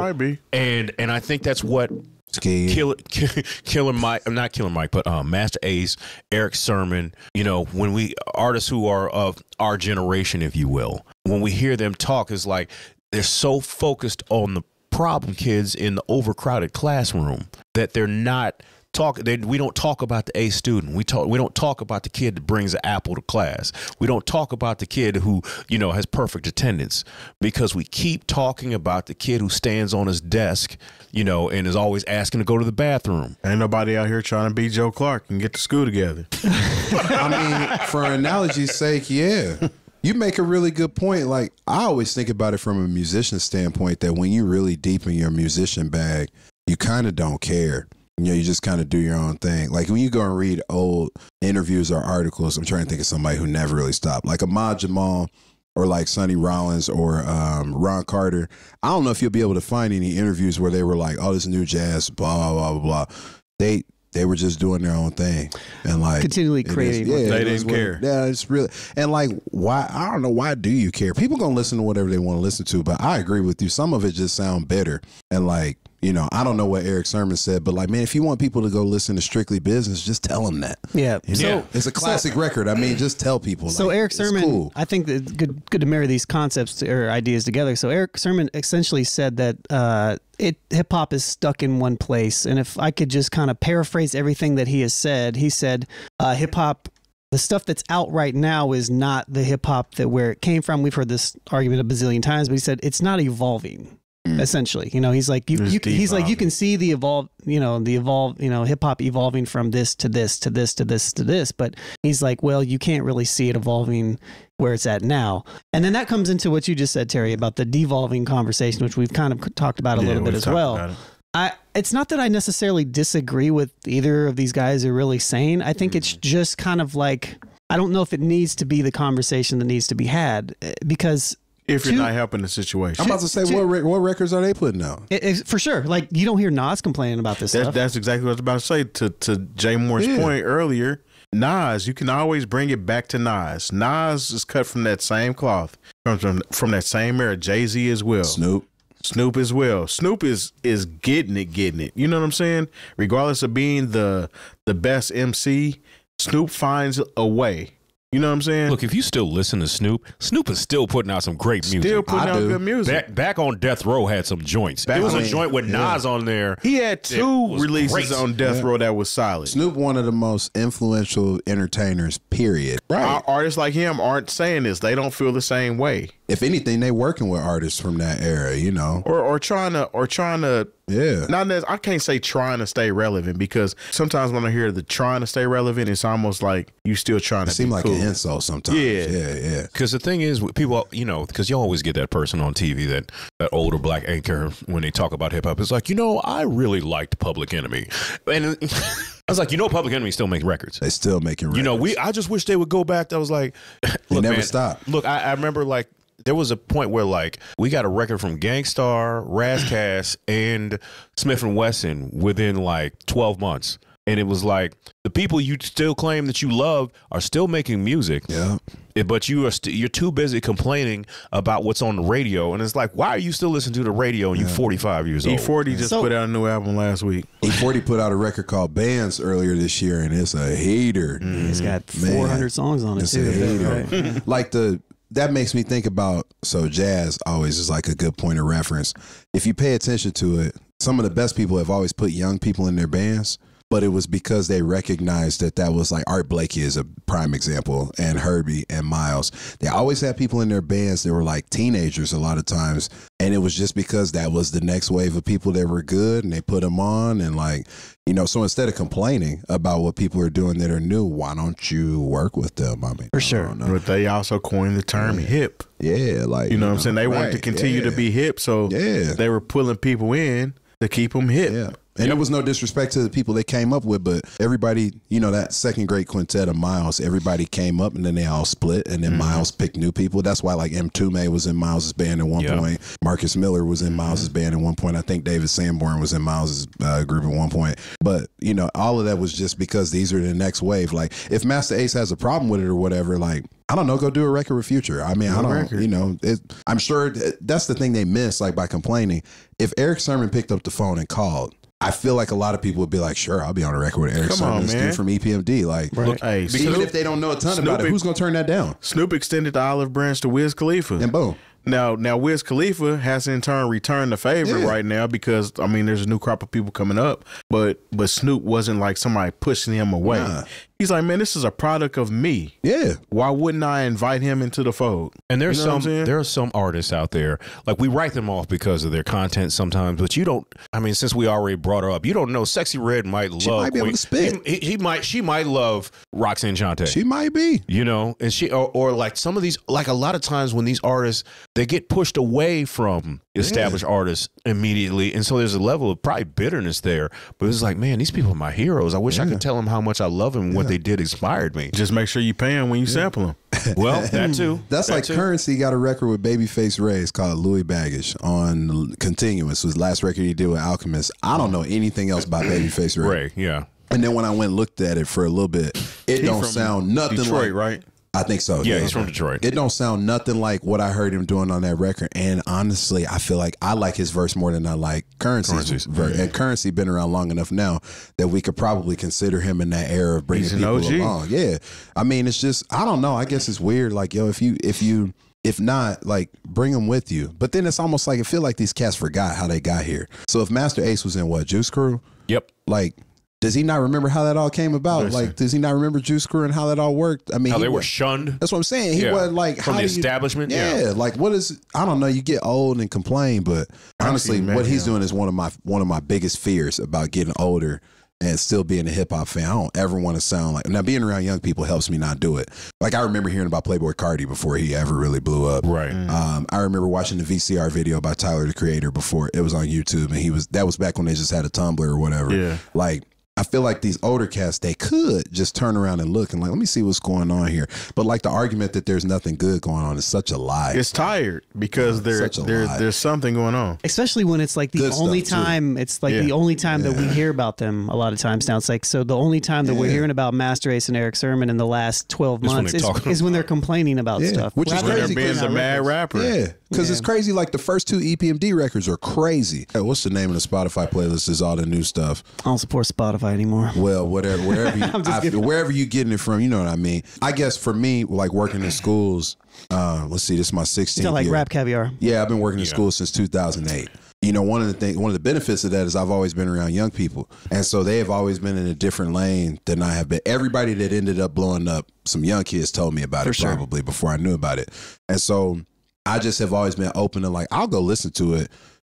and, and I think that's what Killer, Killer Mike, not Killer Mike, but um, Masta Ace, Eric Sermon, you know, when we, artists who are of our generation, if you will, when we hear them talk, it's like, they're so focused on the problem kids in the overcrowded classroom that they're not talk they, we don't talk about the A student. We talk we don't talk about the kid that brings an apple to class. We don't talk about the kid who, you know, has perfect attendance, because we keep talking about the kid who stands on his desk, you know, and is always asking to go to the bathroom. Ain't nobody out here trying to be Joe Clark and get to school together. I mean, for analogy's sake, yeah. You make a really good point. Like, I always think about it from a musician standpoint, that when you really deep in your musician bag, you kind of don't care. You know, you just kind of do your own thing. Like when you go and read old interviews or articles, I'm trying to think of somebody who never really stopped, like Ahmad Jamal or like Sonny Rollins or um, Ron Carter. I don't know if you'll be able to find any interviews where they were like, oh, this new jazz, blah, blah, blah, blah, blah. They, They were just doing their own thing and like continually creating. Yeah, they didn't care. Yeah, it's really, and like, why? I don't know. Why do you care? People gonna listen to whatever they want to listen to. But I agree with you. Some of it just sound better. And like, you know, I don't know what Eric Sermon said, but like, man, if you want people to go listen to Strictly Business, just tell them that. Yeah, you know? So it's a classic so, record. I mean, just tell people. So like, Eric Sermon, cool. I think that good good to marry these concepts to, or ideas together. So Eric Sermon essentially said that. Uh, It hip hop is stuck in one place, and if I could just kind of paraphrase everything that he has said, he said, uh, "Hip hop, the stuff that's out right now is not the hip hop that where it came from." We've heard this argument a bazillion times, but he said it's not evolving. Mm. Essentially, you know, he's like, you, you he's like, you can see the evolve, you know, the evolve, you know, hip hop evolving from this to this to this to this to this, but he's like, well, you can't really see it evolving where it's at now. And then that comes into what you just said, Terry, about the devolving conversation, which we've kind of talked about a yeah, little bit as well. It. I, it's not that I necessarily disagree with either of these guys are really saying. I think mm. it's just kind of like, I don't know if it needs to be the conversation that needs to be had, because if you're two, not helping the situation. I'm about to say, two, what, what records are they putting out? It, it, for sure. Like, you don't hear Nas complaining about this that's, stuff. That's exactly what I was about to say. To, to Jay Moore's yeah. point earlier, Nas, you can always bring it back to Nas. Nas is cut from that same cloth, comes from, from that same era. Jay-Z as well. Snoop. Snoop as well. Snoop is is getting it, getting it. You know what I'm saying? Regardless of being the the best M C, Snoop finds a way. You know what I'm saying? Look, if you still listen to Snoop, Snoop is still putting out some great music. Still putting I out do. good music. Back, back on Death Row had some joints. Back, it was I mean, a joint with yeah. Nas on there. He had two releases great. on Death yeah. Row that was solid. Snoop, one of the most influential entertainers, period. Right. Our artists like him aren't saying this. They don't feel the same way. If anything, they working with artists from that era, you know, or or trying to or trying to Yeah. Not that I can't say trying to stay relevant, because sometimes when I hear the trying to stay relevant, it's almost like you still trying to seem like cool. An insult sometimes. Yeah, yeah, yeah. Because the thing is, people, you know, because you always get that person on T V, that that older black anchor, when they talk about hip hop, it's like, you know, I really liked Public Enemy, and I was like, you know, Public Enemy still make records. They still making records. You know, we. I just wish they would go back. That was like, look, they never man, stop. Look, I, I remember like. There was a point where, like, we got a record from Gangstar, Razzcast, and Smith and Wesson within, like, twelve months. And it was like, the people you still claim that you love are still making music. Yeah. But you are st you're too busy complaining about what's on the radio. And it's like, why are you still listening to the radio and yeah. you're forty-five years old? E forty just so put out a new album last week. E forty put out a record called Bands earlier this year, and it's a hater. Mm. It's got four hundred Man, songs on it, it's too. It's a hater. Right. Like, the... That makes me think about, so jazz always is like a good point of reference. If you pay attention to it, some of the best people have always put young people in their bands, but it was because they recognized that that was like, Art Blakey is a prime example, and Herbie and Miles. They always had people in their bands that were like teenagers a lot of times, and it was just because that was the next wave of people that were good, and they put them on, and like, you know, so instead of complaining about what people are doing that are new, why don't you work with them? I mean, for sure. But they also coined the term yeah. hip. Yeah, like, you know, you what know, I'm saying? They right, wanted to continue yeah. to be hip, so yeah. they were pulling people in to keep them hip. Yeah. And yep. it was no disrespect to the people they came up with, but everybody, you know, that second grade quintet of Miles, everybody came up and then they all split, and then mm-hmm. Miles picked new people. That's why, like, M. Toomey was in Miles's band at one yep. point. Marcus Miller was in mm-hmm. Miles's band at one point. I think David Sanborn was in Miles's uh, group at one point. But, you know, all of that was just because these are the next wave. Like, if Masta Ace has a problem with it or whatever, like, I don't know, go do a record with Future. I mean, I don't, record. you know, it, I'm sure that's the thing they miss, like, by complaining. If Eric Sermon picked up the phone and called, I feel like a lot of people would be like, sure, I'll be on a record with Eric Sermon, this dude from E P M D. Like, right. Look, hey, even Snoop, if they don't know a ton Snoop about it, who's going to turn that down? Snoop extended the olive branch to Wiz Khalifa. And boom. Now, now Wiz Khalifa has in turn returned the favor yeah. right now, because, I mean, there's a new crop of people coming up, but but Snoop wasn't like somebody pushing him away. Nah. He's like, man, this is a product of me. Yeah. Why wouldn't I invite him into the fold? And there's you know some there are some artists out there, like, we write them off because of their content sometimes, but you don't, I mean, since we already brought her up, you don't know. Sexy Red might love. She might be able to spit. He, he, he might, she might love Roxanne Shante. She might be. You know, and she, or, or like some of these, like a lot of times when these artists, they get pushed away from established yeah. artists immediately, and so there's a level of probably bitterness there, but it's like, man, these people are my heroes. I wish yeah. I could tell them how much I love them. Yeah. What they did inspired me. Just make sure you pay them when you yeah. sample them. Well, that too. That's that like too. Currency got a record with Babyface Ray's called Louis Baggage on Continuous, was the last record he did with Alchemist. I don't know anything else about Babyface Ray. Ray, yeah. And then when I went and looked at it for a little bit, it he don't sound nothing Detroit, like right? I think so. Yeah, yeah, he's from Detroit. It don't sound nothing like what I heard him doing on that record. And honestly, I feel like I like his verse more than I like Currency's verse. Yeah. And Currency been around long enough now that we could probably consider him in that era of bringing he's people along. Yeah, I mean, it's just, I don't know. I guess it's weird. Like, yo, if you if you if not, like, bring them with you. But then it's almost like, it feel like these cats forgot how they got here. So if Masta Ace was in what, Juice Crew? Yep. Like, does he not remember how that all came about? Listen. Like, does he not remember Juice Crew and how that all worked? I mean, how they was, were shunned. That's what I'm saying. He yeah. wasn't like from how the establishment. You, yeah, yeah, like, what is? I don't know. You get old and complain, but honestly, honestly man, what he's yeah. doing is one of my one of my biggest fears about getting older and still being a hip hop fan. I don't ever want to sound like, now being around young people helps me not do it. Like, I remember hearing about Playboi Carti before he ever really blew up. Right. Mm. Um, I remember watching the V C R video by Tyler the Creator before it was on YouTube, and he was that was back when they just had a Tumblr or whatever. Yeah. Like, I feel like these older cats, they could just turn around and look and like, let me see what's going on here. But like, the argument that there's nothing good going on is such a lie. It's tired because there, there, there's something going on. Especially when it's like the good only time, too. it's like yeah. the only time yeah. that we hear about them a lot of times now. It's like, so the only time that yeah. we're hearing about Masta Ace and Eric Sermon in the last twelve months is, is, is when they're complaining about yeah. stuff. Which well, is when they're being a mad rapper. Yeah, because yeah. it's crazy. Like, the first two E P M D records are crazy. Hey, what's the name of the Spotify playlist is all the new stuff? I don't support Spotify anymore. Well, whatever, wherever you, I, wherever you getting it from, you know what I mean. I guess for me, like, working in schools, uh, let's see, this is my sixteenth year. Not like Rap Caviar. Yeah, I've been working in yeah. school since two thousand eight. You know, one of the things, one of the benefits of that is I've always been around young people, and so they have always been in a different lane than I have been. Everybody that ended up blowing up, some young kids told me about for it sure. probably before I knew about it, and so I just have always been open to, like, I'll go listen to it.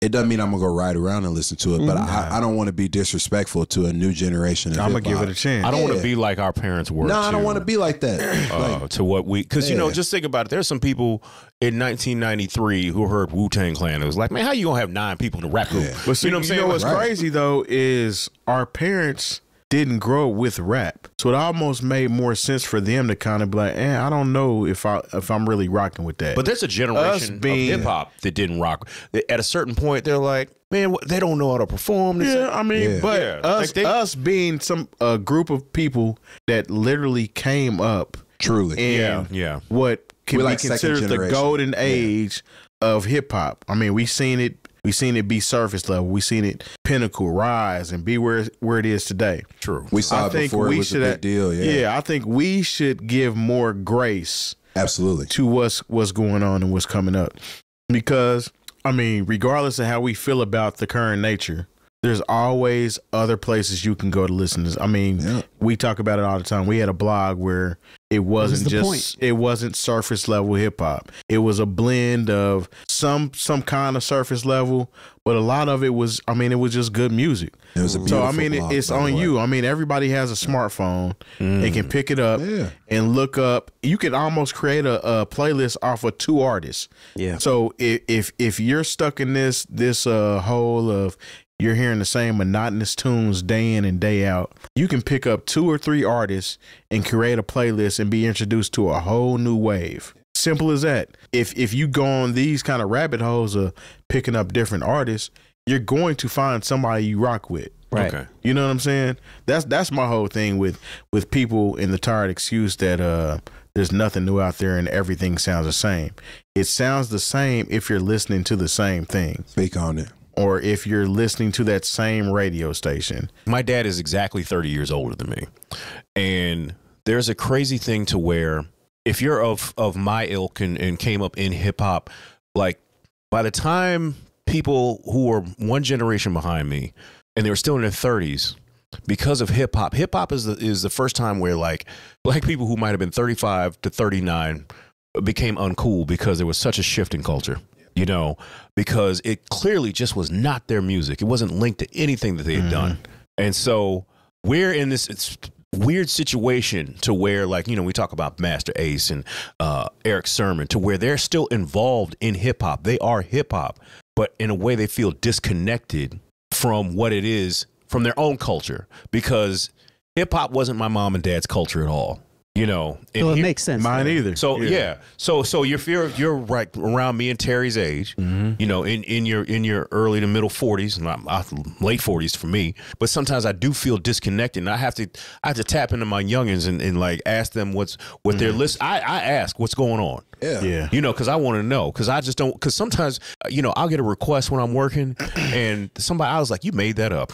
It doesn't mean I'm gonna go ride around and listen to it, but nah. I, I don't want to be disrespectful to a new generation. Of I'm gonna give it a chance. I don't yeah. want to be like our parents were. No, nah, I don't want to be like that. Uh, like, to what we, because yeah. you know, just think about it. There's some people in nineteen ninety-three who heard Wu Tang Clan. It was like, man, how you gonna have nine people to rap group? Yeah. But see, you know what I'm saying? You know what's right. crazy though is our parents didn't grow with rap, so it almost made more sense for them to kind of be like, eh, I don't know if I if I'm really rocking with that. But there's a generation being, of hip hop that didn't rock. At a certain point, they're like, man, they don't know how to perform. This yeah, I mean, yeah. but yeah. us like they, us being some a group of people that literally came up truly, in yeah, yeah, what can We're be like considered the golden age yeah. of hip hop. I mean, we seen it. We seen it be surface level. We seen it pinnacle rise and be where where it is today. True. We saw I it think before we it was should, a big deal. Yeah. yeah, I think we should give more grace. Absolutely. To what's what's going on and what's coming up, because I mean, regardless of how we feel about the current nature, there's always other places you can go to listen to. I mean, yeah. we talk about it all the time. We had a blog where it wasn't just point? it wasn't surface level hip hop. It was a blend of some some kind of surface level, but a lot of it was I mean, it was just good music. It was a beautiful so I mean, blog, it's on you. I mean, everybody has a smartphone. Mm. They can pick it up yeah. and look up. You could almost create a, a playlist off of two artists. Yeah. So if if, if you're stuck in this this uh, hole of you're hearing the same monotonous tunes day in and day out, you can pick up two or three artists and create a playlist and be introduced to a whole new wave. Simple as that. If if you go on these kind of rabbit holes of picking up different artists, you're going to find somebody you rock with. Right. Okay. You know what I'm saying? That's that's my whole thing with with people in the tired excuse that uh there's nothing new out there and everything sounds the same. It sounds the same if you're listening to the same thing. Speak on it. Or if you're listening to that same radio station. My dad is exactly thirty years older than me. And there's a crazy thing to where if you're of, of my ilk and, and came up in hip hop, like by the time people who were one generation behind me and they were still in their thirties, because of hip hop, hip hop is the, is the first time where like black people who might've been thirty-five to thirty-nine became uncool because there was such a shift in culture. You know, because it clearly just was not their music. It wasn't linked to anything that they had mm. done. And so we're in this it's weird situation to where, like, you know, we talk about Masta Ace and uh, Eric Sermon, to where they're still involved in hip hop. They are hip hop, but in a way they feel disconnected from what it is, from their own culture, because hip hop wasn't my mom and dad's culture at all. You know, so it here, makes sense. Mine though. Either. So yeah. yeah, so so you're you're, you're right around me and Terry's age. Mm-hmm. You know, in in your in your early to middle forties, not late forties for me. But sometimes I do feel disconnected, and I have to I have to tap into my youngins and, and like ask them what's what mm-hmm. they're listening. I I ask what's going on. Yeah, yeah. You know, because I want to know. Because I just don't. Because sometimes you know I'll get a request when I'm working, and somebody I was like, you made that up.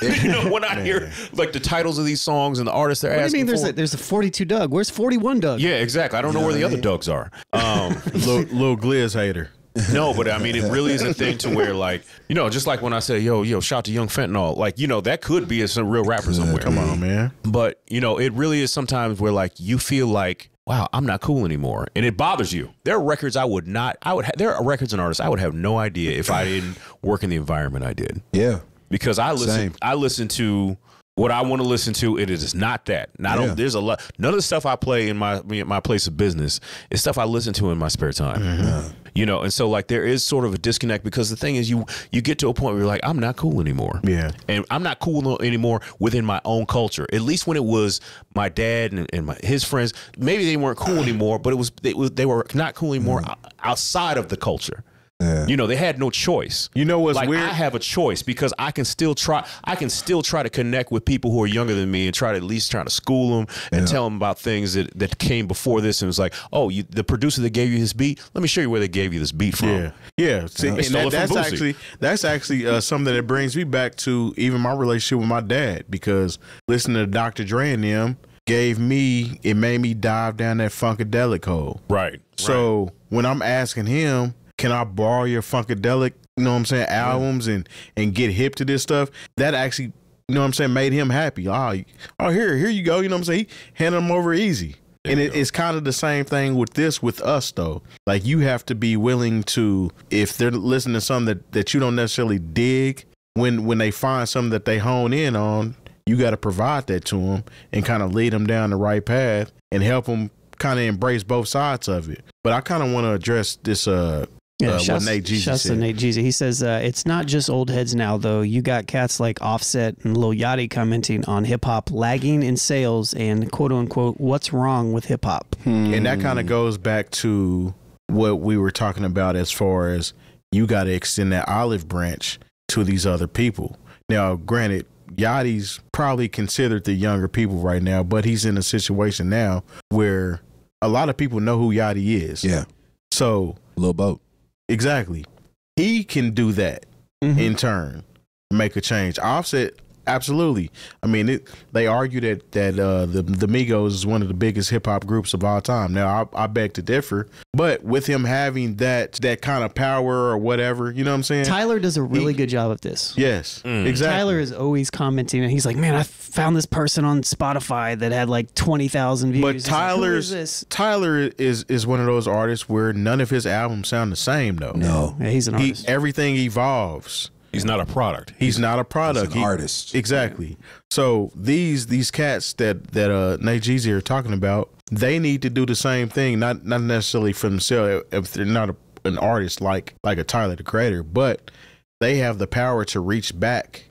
You know, when I hear like the titles of these songs and the artists they're what asking. What do you mean? For? There's a, there's a forty-two. Doug, where's forty-one Doug? Yeah, exactly. I don't know where the other Dougs are. Um, little, little Gliz hater. No, but I mean, it really is a thing to where, like, you know, just like when I say, yo, yo, shout to Young Fentanyl, like, you know, that could be some real rapper somewhere. Come on, man. But, you know, it really is sometimes where, like, you feel like, wow, I'm not cool anymore. And it bothers you. There are records I would not, I would, ha there are records and artists I would have no idea if I didn't work in the environment I did. Yeah. Because I listen, Same. I listen to, what I want to listen to, it is not that. And I don't, yeah. there's a lot. None of the stuff I play in my in my place of business is stuff I listen to in my spare time. Mm-hmm. You know, and so like there is sort of a disconnect because the thing is you you get to a point where you're like, I'm not cool anymore. Yeah. And I'm not cool anymore within my own culture. At least when it was my dad and, and my, his friends, maybe they weren't cool anymore, but it was they, they were not cool anymore mm-hmm. outside of the culture. Yeah. You know, they had no choice. You know what's like, weird? I have a choice because I can still try. I can still try to connect with people who are younger than me and try to at least try to school them and yeah. tell them about things that, that came before this. And it's like, oh, you, the producer that gave you this beat. Let me show you where they gave you this beat from. Yeah, yeah. See, and that, that's actually that's actually uh, something that brings me back to even my relationship with my dad, because listening to Doctor Dre and them gave me it made me dive down that funkadelic hole. Right. So right. when I'm asking him, can I borrow your funkadelic, you know what I'm saying, albums and, and get hip to this stuff? That actually, you know what I'm saying, made him happy. Oh, oh, here, here you go. You know what I'm saying? He handed him over easy. And it, it's kind of the same thing with this, with us, though. Like, you have to be willing to, if they're listening to something that, that you don't necessarily dig, when, when they find something that they hone in on, you got to provide that to them and kind of lead them down the right path and help them kind of embrace both sides of it. But I kind of want to address this, uh, yeah, uh, shouts, what Nate Jeezy shouts said. To Nate Jeezy. He says, uh, it's not just old heads now, though. You got cats like Offset and Lil Yachty commenting on hip-hop lagging in sales and, quote-unquote, what's wrong with hip-hop? Hmm. And that kind of goes back to what we were talking about as far as you got to extend that olive branch to these other people. Now, granted, Yachty's probably considered the younger people right now, but he's in a situation now where a lot of people know who Yachty is. Yeah. So. Lil Boat. Exactly. He can do that mm-hmm. in turn, make a change. Offset, absolutely. I mean, it, they argue that that uh, the, the Migos is one of the biggest hip-hop groups of all time. Now, I, I beg to differ, but with him having that that kind of power or whatever, you know what I'm saying? Tyler does a really he, good job of this. Yes, mm. exactly. Tyler is always commenting, and he's like, man, I found this person on Spotify that had like twenty thousand views. But Tyler's, like, is Tyler is, is one of those artists where none of his albums sound the same, though. No. Yeah, he's an artist. He, everything evolves. He's not a product. He's, he's not a product. He's an he, artist. Exactly. Yeah. So these these cats that that uh, Nate Jeezy are talking about, they need to do the same thing. Not not necessarily for themselves if they're not a, an artist like like a Tyler the Creator, but they have the power to reach back.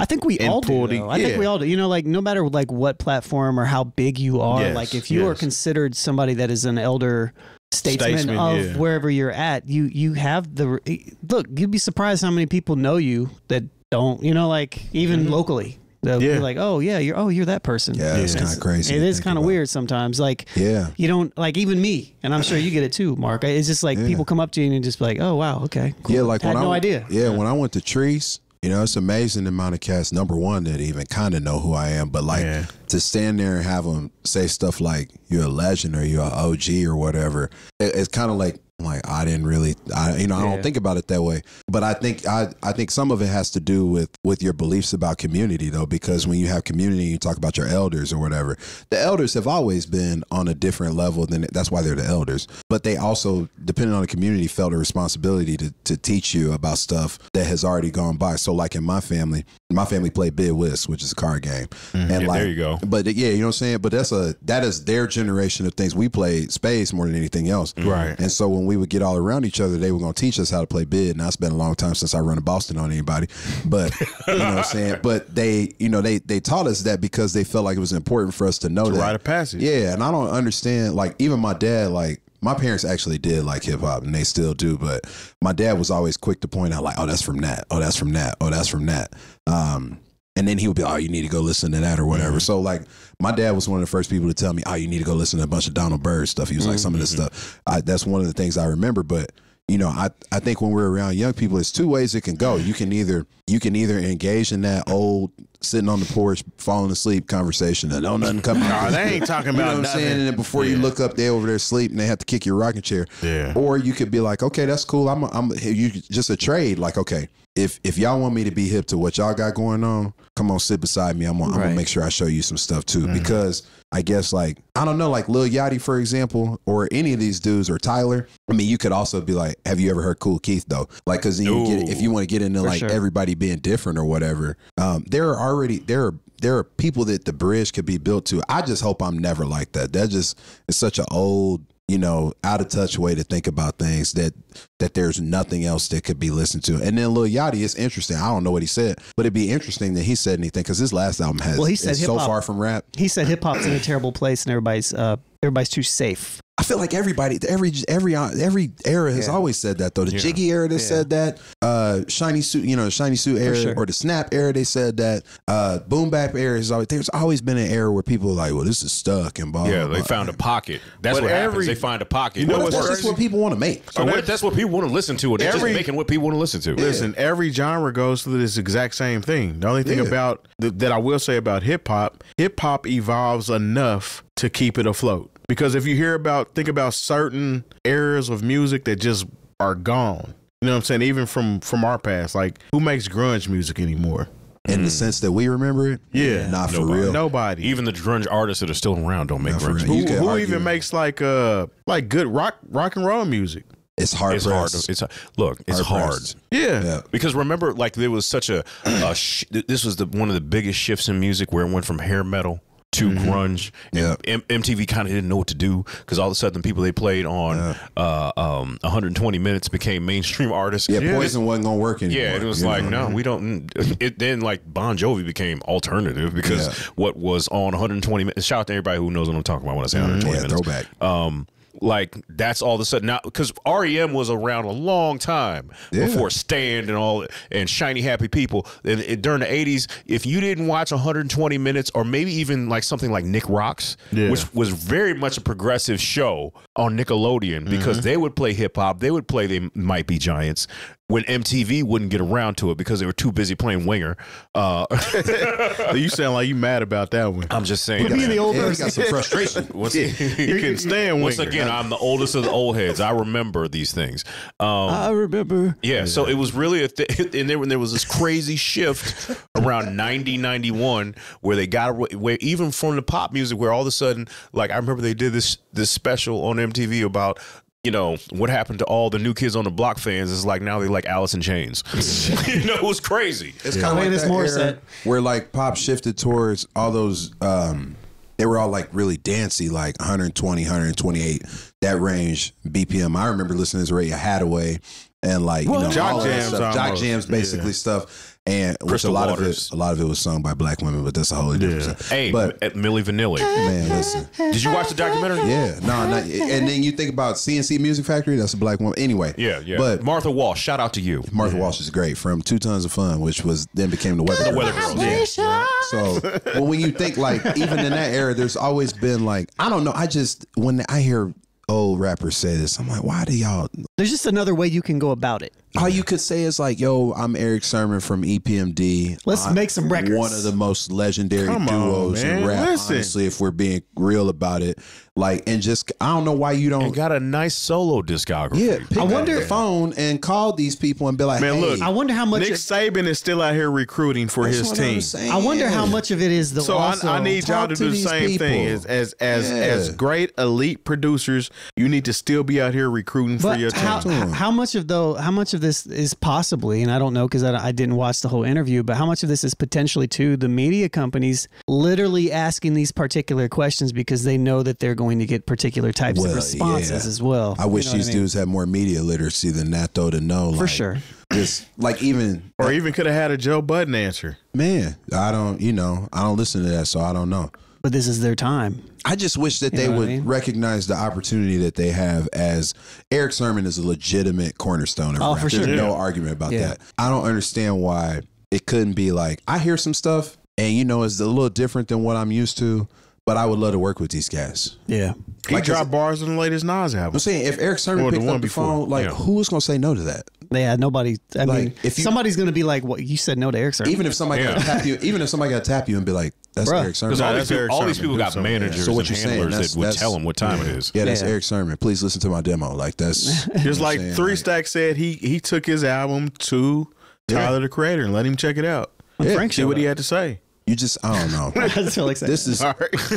I think we all do. The, I yeah. think we all do. You know, like no matter like what platform or how big you are, yes, like if you yes. are considered somebody that is an elder statesman, statesman of yeah. wherever you're at, you you have the look. You'd be surprised how many people know you that don't. You know, like even mm-hmm. locally, they'll yeah. be like, "Oh yeah, you're oh you're that person." Yeah, yeah. it's kind of crazy. It is kind of weird sometimes. Like yeah, you don't like even me, and I'm sure you get it too, Mark. It's just like yeah. people come up to you and you just be like, "Oh wow, okay, cool. yeah." Like I had when no I, idea. Yeah, yeah, when I went to Trees. You know, it's amazing the amount of cats, number one, that even kind of know who I am. But, like, yeah. to stand there and have them say stuff like, you're a legend or you're an O G or whatever, it, it's kind of like, like, I didn't really, I, you know, I yeah. don't think about it that way. But I think I, I think some of it has to do with, with your beliefs about community, though, because when you have community, you talk about your elders or whatever. The elders have always been on a different level than, that's why they're the elders. But they also, depending on the community, felt a responsibility to, to teach you about stuff that has already gone by. So like in my family, my family played Bid Whist, which is a card game. Mm-hmm. And yeah, like, there you go. But yeah, you know what I'm saying? But that's a, that is their generation of things. We played spades more than anything else. Right. And so when we would get all around each other, they were going to teach us how to play Bid. Now it's been a long time since I run a Boston on anybody, but you know what I'm saying? But they, you know, they, they taught us that because they felt like it was important for us to know to that. Rite of passage. Yeah. And I don't understand, like even my dad, like my parents actually did like hip hop and they still do, but my dad was always quick to point out like, oh, that's from that. Oh, that's from that. Oh, that's from that. Um, And then he would be, oh, you need to go listen to that or whatever. Mm-hmm. So, like, my dad was one of the first people to tell me, oh, you need to go listen to a bunch of Donald Byrd stuff. He was mm-hmm. like, some of this stuff. I, that's one of the things I remember. But, you know, I, I think when we're around young people, there's two ways it can go. You can either you can either engage in that old sitting on the porch, falling asleep conversation. And no, nothing coming. No, they ain't talking about you know what nothing. I'm saying? And then before yeah. you look up, they over there sleep and they have to kick your rocking chair. Yeah. Or you could be like, okay, that's cool. I'm, a, I'm a, you just a trade. Like, okay. If if y'all want me to be hip to what y'all got going on, come on, sit beside me. I'm gonna, right. I'm gonna make sure I show you some stuff too. Mm-hmm. Because I guess like, I don't know, like Lil Yachty, for example, or any of these dudes or Tyler. I mean, you could also be like, have you ever heard Cool Keith though? Like, cause then you get, if you want to get into for like sure. everybody being different or whatever, um, there are already, there are, there are people that the bridge could be built to. I just hope I'm never like that. That just, it's such an old, you know, out of touch way to think about things that that there's nothing else that could be listened to. And then Lil Yachty, it's interesting. I don't know what he said, but it'd be interesting that he said anything because his last album has well, he said so far from rap. He said hip hop's in a terrible place and everybody's uh, everybody's too safe. I feel like everybody, every every every era has yeah. always said that though. The yeah. Jiggy era, they yeah. said that. Uh, shiny suit, you know, shiny suit era, sure. or the Snap era, they said that. Uh, boom bap era has always. There's always been an era where people are like, well, this is stuck and blah. Yeah, blah, they blah. found a pocket. That's but what every, happens. They find a pocket. You know, what that's what people want to make. So that's, that's what people want to listen to. They're every, just making what people want to listen to. Yeah. Listen, every genre goes through this exact same thing. The only thing yeah. about th that I will say about hip hop, hip hop evolves enough to keep it afloat. Because if you hear about, think about certain eras of music that just are gone. You know what I'm saying? Even from, from our past, like who makes grunge music anymore? in mm. the sense that we remember it. Yeah, not nobody. for real. Nobody, even the grunge artists that are still around, don't make grunge. Who, who even makes like uh like good rock rock and roll music? It's hard. It's hard. It's look. It's hard. Yeah. yeah. Because remember, like there was such a. a sh this was the one of the biggest shifts in music where it went from hair metal to mm-hmm. grunge. Yeah. M MTV kind of didn't know what to do because all of a sudden the people they played on yeah. uh, um, one hundred twenty minutes became mainstream artists. Yeah, yeah. Poison wasn't gonna work anymore. Yeah, it was like know? no, we don't. It then like Bon Jovi became alternative because yeah. what was on one hundred twenty minutes. Shout out to everybody who knows what I'm talking about when I say mm-hmm. one hundred twenty yeah, minutes. Throwback. Um, like that's all of a sudden now because R E M was around a long time yeah. before Stand and all and Shiny Happy People and, and during the eighties if you didn't watch one hundred twenty minutes or maybe even like something like Nick Rocks yeah. which was very much a progressive show on Nickelodeon because mm-hmm. they would play hip hop, they would play They Might Be Giants when M T V wouldn't get around to it because they were too busy playing Winger. Uh, you sound like you mad about that one. I'm just saying. But being the older, yeah, got some frustration. Once, yeah. You can stand Winger. Once again, I'm the oldest of the old heads. I remember these things. Um, I remember. Yeah, yeah, so it was really a thing. And then when there was this crazy shift around ninety, ninety-one, where they got away, even from the pop music, where all of a sudden, like I remember they did this this special on M T V about, you know, what happened to all the New Kids on the Block fans is like now they like Alice in Chains. You know, it was crazy. It's yeah. kind of like this more era where like pop shifted towards all those. Um, they were all like really dancey, like one twenty, one twenty-eight, that range B P M. I remember listening to Raya Hathaway and like well, you know, jock jams, jock jams, basically yeah. stuff. And which a lot Waters. of it, a lot of it was sung by black women, but that's a whole different yeah. thing. Hey, but at Milli Vanilli, man, listen. Did you watch the documentary? Yeah, no, not, and then you think about C N C Music Factory. That's a black woman, anyway. Yeah, yeah. But Martha Walsh, shout out to you. Martha yeah. Walsh is great from Two Tons of Fun, which was then became the Weather the Weather Girls. Girls. Yeah. So, well, when you think like even in that era, there's always been like I don't know. I just when I hear old rappers say this, I'm like, why do y'all? There's just another way you can go about it. All you could say is like, yo, I'm Eric Sermon from E P M D. Let's I'm make some records. One of the most legendary Come duos on, in rap, Listen. honestly, if we're being real about it. Like, and just, I don't know why you don't. And got a nice solo discography. Yeah, pick I wonder, up the phone and call these people and be like, man, hey, look, I wonder how much Nick it, Saban is still out here recruiting for his team. I wonder how much of it is the So also, I, I need y'all to, to do the same people. thing. As as as, yeah. as great elite producers, you need to still be out here recruiting but for your team. How, how much of though? How much of this is possibly, and I don't know because I, I didn't watch the whole interview, but how much of this is potentially to the media companies literally asking these particular questions because they know that they're going to get particular types well, of responses yeah. as well. I wish you know these I mean? dudes had more media literacy than that though to know. Like, for sure. Just like even or even could have had a Joe Budden answer. Man, I don't, you know, I don't listen to that, so I don't know. But this is their time. I just wish that you they would I mean? recognize the opportunity that they have as Eric Sermon is a legitimate cornerstone of oh, rap. For sure. There's yeah. no argument about yeah. that. I don't understand why it couldn't be like, I hear some stuff and you know, it's a little different than what I'm used to, but I would love to work with these guys. Yeah. He like, dropped bars on the latest Nas album. I'm saying if Eric Sermon picked up the before. phone, like yeah. who's going to say no to that? Yeah, nobody. I like, mean, if you, somebody's gonna be like, "What you said no to Eric Sermon." Even if somebody yeah. got tap you, even if somebody got tap you and be like, "That's Bruh. Eric Sermon." All, no, these, people, Eric all Sermon. these people got so, managers yeah. so what and you're handlers saying, that would tell them what time yeah. it is. Yeah, that's yeah. Eric Sermon. Please listen to my demo. Like that's just like saying, Three like, Stack said. He he took his album to yeah. Tyler the Creator and let him check it out. Yeah. Frank, see what he had to say. You just, I don't know. This is, right.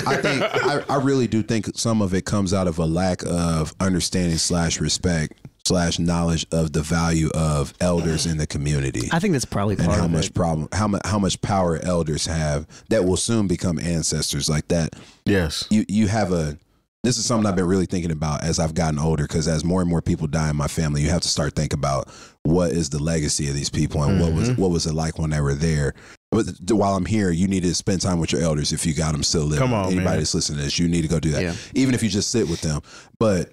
I think, I, I really do think some of it comes out of a lack of understanding slash respect slash knowledge of the value of elders in the community. I think that's probably part and how of much it. problem how much how much power elders have that will soon become ancestors like that. Yes. You you have a this is something I've been really thinking about as I've gotten older, because as more and more people die in my family, you have to start thinking about what is the legacy of these people and mm-hmm. what was what was it like when they were there. But while I'm here, you need to spend time with your elders if you got them still living. Come on, anybody man. that's listening to this, you need to go do that. Yeah. Even if you just sit with them. But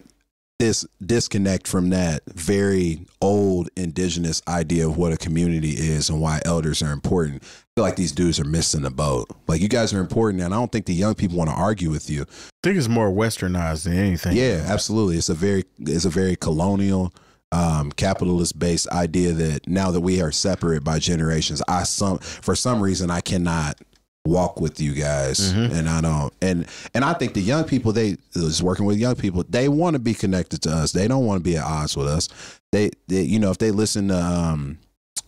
this disconnect from that very old indigenous idea of what a community is and why elders are important. I feel like these dudes are missing the boat. Like, you guys are important, and I don't think the young people want to argue with you. I think it's more westernized than anything. Yeah, absolutely. It's a very, it's a very colonial, um, capitalist-based idea that now that we are separate by generations, I some for some reason I cannot walk with you guys. Mm-hmm. And I don't and and I think the young people, they just working with young people, they want to be connected to us. They don't want to be at odds with us. They, they you know, if they listen to um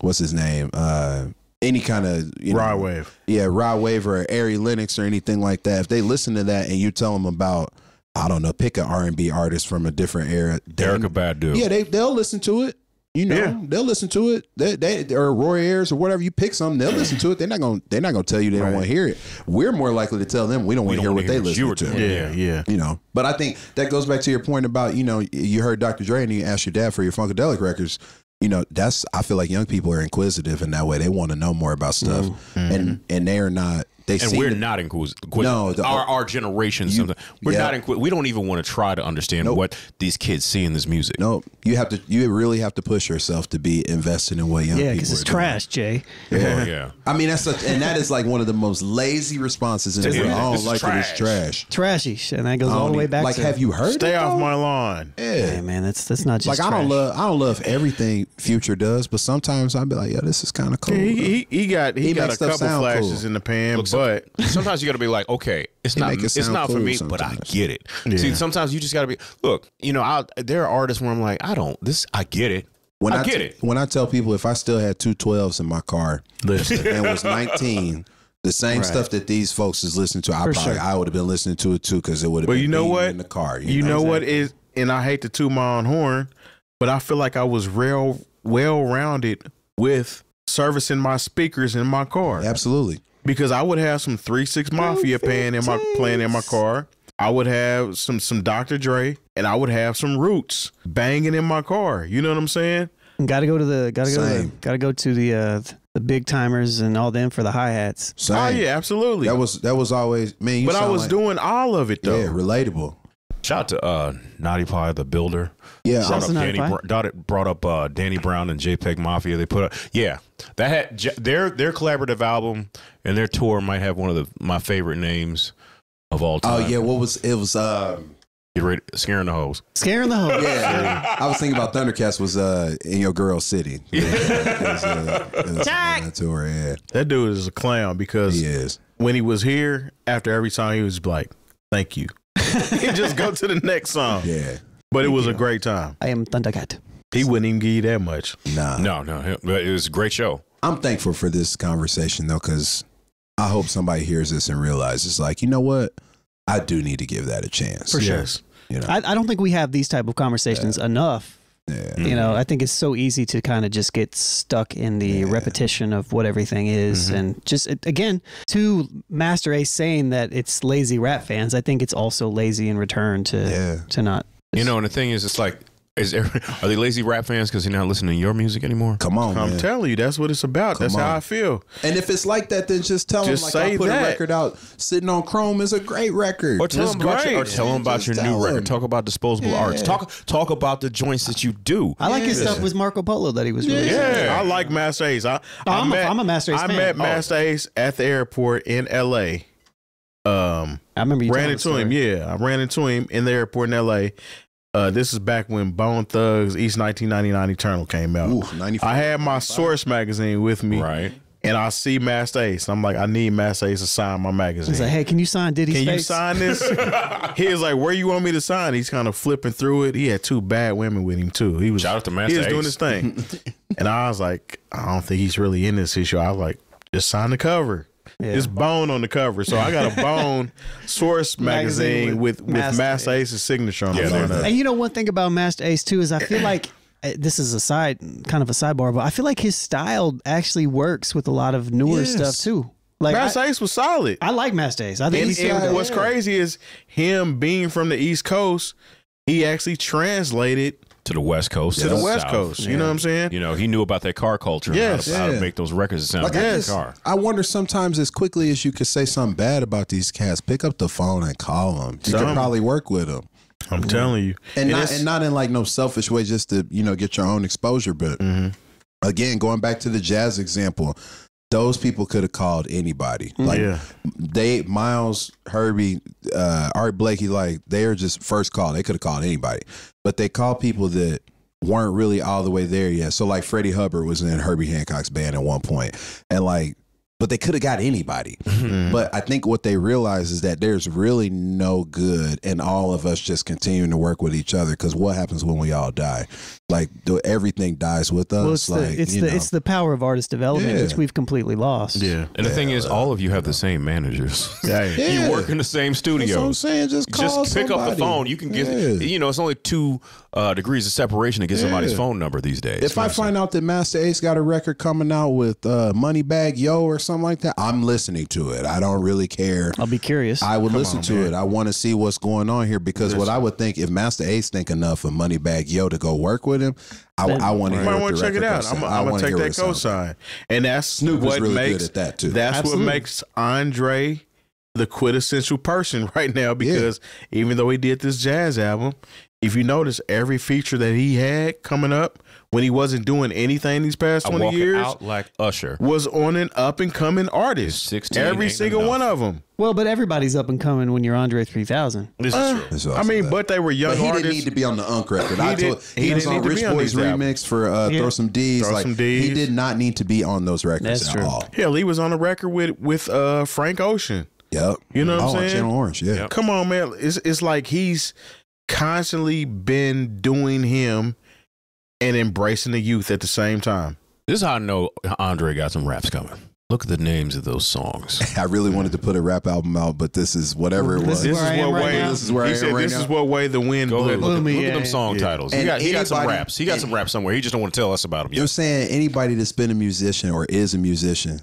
what's his name? Uh any kind of, you know, Rod Wave. Yeah, Rod Wave or Airy Lennox or anything like that. If they listen to that and you tell them about, I don't know, pick an R and B artist from a different era. Erykah Badu. Yeah, they, they'll listen to it. You know, yeah. they'll listen to it. They, they, or Roy Ayers or whatever. You pick something, they'll listen to it. They're not gonna, they're not gonna tell you they right. don't want to hear it. We're more likely to tell them we don't want to hear what hear they listen to. Yeah, yeah. You know, but I think that goes back to your point about, you know, you heard Doctor Dre and you asked your dad for your Funkadelic records. You know, that's, I feel like young people are inquisitive in that way. They want to know more about stuff, mm-hmm. and and they are not. They and we're not inquisitive. No, the, our our generation. You, sometimes we're yeah. not inquisitive. We don't even want to try to understand nope. what these kids see in this music. No, nope. you have to. You really have to push yourself to be invested in what young yeah, people. Yeah, because it's doing. trash, Jay. Yeah, oh, yeah. I mean, that's such, and that is like one of the most lazy responses in the world. I don't like trash. It. It's trash, trashy, and that goes all the way back. Like, to have you heard? Stay it, off though? my lawn. Yeah, hey, man. That's that's not just like trash. I don't love. I don't love everything Future does, but sometimes I'll be like, yo, this is kind of cool. Yeah, he, he, he got he, he got a couple flashes cool. in the pan, Looks but sometimes you got to be like, okay, it's he not it it's not cool for me, sometimes. but I get it. Yeah. See, sometimes you just got to be. Look, you know, I, there are artists where I'm like, I don't this. I get it. When I, I get it. When I tell people if I still had two twelves in my car Listen. and was nineteen. The same right. stuff that these folks is listening to, I for probably sure. I would have been listening to it too because it would have been. But you know what? In the car, you, you know, know what is, and I hate to toot my own horn, but I feel like I was real well rounded with servicing my speakers in my car. Absolutely, because I would have some three six Mafia playing in my playing in my car. I would have some some Doctor Dre, and I would have some Roots banging in my car. You know what I'm saying? Got to go to the got to go got to go to the uh, the big timers and all them for the hi hats. Same. Oh yeah, absolutely. That was that was always man. You but I was like, doing all of it though. Yeah, relatable. Shout out to uh, Naughty Pie, the Builder. Yeah, brought up, Danny Br brought up uh, Danny Brown and J P E G Mafia. They put up, yeah, that had j their their collaborative album and their tour might have one of the my favorite names of all time. Oh yeah, what was it was uh, get ready, scaring the hoes, scaring the hoes. Yeah, I was thinking about Thundercats was uh, in your girl city. Yeah, it was, uh, it was that tour. Yeah, that dude is a clown because he is. When he was here, after every song he was like, "Thank you." He just go to the next song. Yeah, but it was a great time. I am Thundercat. He wouldn't even give you that much. Nah, no, no. But it was a great show. I'm thankful for this conversation though, because I hope somebody hears this and realizes, like, you know what, I do need to give that a chance for sure. You know, I, I don't think we have these type of conversations yeah. enough. Yeah. You know, I think it's so easy to kind of just get stuck in the yeah. repetition of what everything is. Mm-hmm. And just, again, to Masta Ace saying that it's lazy rap fans, I think it's also lazy in return to yeah. to not. You know, and the thing is, it's like, is there, are they lazy rap fans because you're not listening to your music anymore? Come on, I'm man. telling you, that's what it's about. Come that's on. how I feel. And if it's like that, then just tell just them, like, I put that. a record out. Sitting on Chrome is a great record. Or tell them about your, or tell them about your new them. record. Talk about Disposable yeah. Arts. Talk talk about the joints that you do. I like yeah. his stuff with Marco Polo that he was really. Yeah, yeah. I like Masta Ace. I, oh, I I'm, met, a, I'm a Masta Ace I fan. met oh. Masta Ace at the airport in L A. Um, I remember you ran into him. Yeah, I ran into him in the airport in L A. Uh, this is back when Bone Thugs, East nineteen ninety-nine Eternal came out. Ooh, I had my Source magazine with me. Right. And I see Masta Ace. I'm like, I need Masta Ace to sign my magazine. He's like, hey, can you sign Diddy's Can face? you sign this? He was like, where you want me to sign? He's kind of flipping through it. He had two bad women with him, too. He was, Shout out to Masta Ace. He was doing his thing. And I was like, I don't think he's really in this issue. I was like, just sign the cover. Yeah. It's Bone on the cover, so I got a Bone Source magazine with with Masta Ace's signature on it. Yeah, and you know, one thing about Masta Ace too is I feel like this is a side kind of a sidebar, but I feel like his style actually works with a lot of newer yes. stuff too. Like Masta Ace was solid. I like Masta Ace. I think and, he's and what's yeah. crazy is him being from the East Coast, he actually translated. To the West Coast. Yeah. To the West South. Coast. Yeah. You know what I'm saying? You know, he knew about that car culture yes. and how to, yeah. how to make those records sound like, like I just, a car. I wonder sometimes as quickly as you could say something bad about these cats, pick up the phone and call them. You Some, can probably work with them. I'm yeah. telling you. And, and, not, and not in like no selfish way just to, you know, get your own exposure. But mm-hmm. again, going back to the jazz example, those people could have called anybody. Like yeah. they, Miles, Herbie, uh, Art Blakey, like they are just first call. They could have called anybody, but they called people that weren't really all the way there yet. So like Freddie Hubbard was in Herbie Hancock's band at one point, and like but they could have got anybody. Mm-hmm. But I think what they realize is that there's really no good in all of us just continuing to work with each other, because what happens when we all die? Like, everything dies with us. Well, it's, like, the, it's, you the, know. it's the power of artist development, yeah. which we've completely lost. Yeah. And yeah, the thing is, uh, all of you have the same managers. Yeah. yeah. You work in the same studio. That's what I'm saying. Just call Just pick somebody. up the phone. You can get, yeah. you know, it's only two uh, degrees of separation to get yeah. somebody's phone number these days. If I find out that Masta Ace got a record coming out with uh, Moneybag Yo or something like that, I'm listening to it. I don't really care. I'll be curious. I would Come listen on, to man. it. I want to see what's going on here, because Listen. what I would think, if Masta Ace think enough of Moneybag Yo to go work with him, I, I want to. You might want to check it out. I'm, I'm gonna take that cosign, and that's Snoop was really makes, good at that too. That's Absolutely. what makes Andre the quintessential person right now, because yeah. even though he did this jazz album, if you notice, every feature that he had coming up, when he wasn't doing anything these past twenty years, out like Usher, was on an up and coming artist. sixteen, every single enough. one of them. Well, but everybody's up and coming when you're Andre three thousand. This uh, is true. I mean, that. but they were young but he artists. He didn't need to be on the Unk record. He, I told, he, he was on Rich Boy's remix for uh, yeah. Throw Some D's. Throw like, some D's. He did not need to be on those records That's at true. all. Hell, he was on a record with with uh, Frank Ocean. Yep. You know oh, what I'm saying? Channel Orange. Yeah. Yep. Come on, man. It's it's like he's constantly been doing him and embracing the youth at the same time. This is how I know Andre got some raps coming. Look at the names of those songs. I really wanted to put a rap album out, but this is whatever it was. This, this, is, what right way, this is where he I said, am right This now. is what way the wind Go blew. Ahead, look, blew at, me, look yeah. at them song yeah. titles. He got, anybody, he got some raps. He got and, some raps somewhere. He just don't want to tell us about them. Yet. You're saying anybody that's been a musician or is a musician,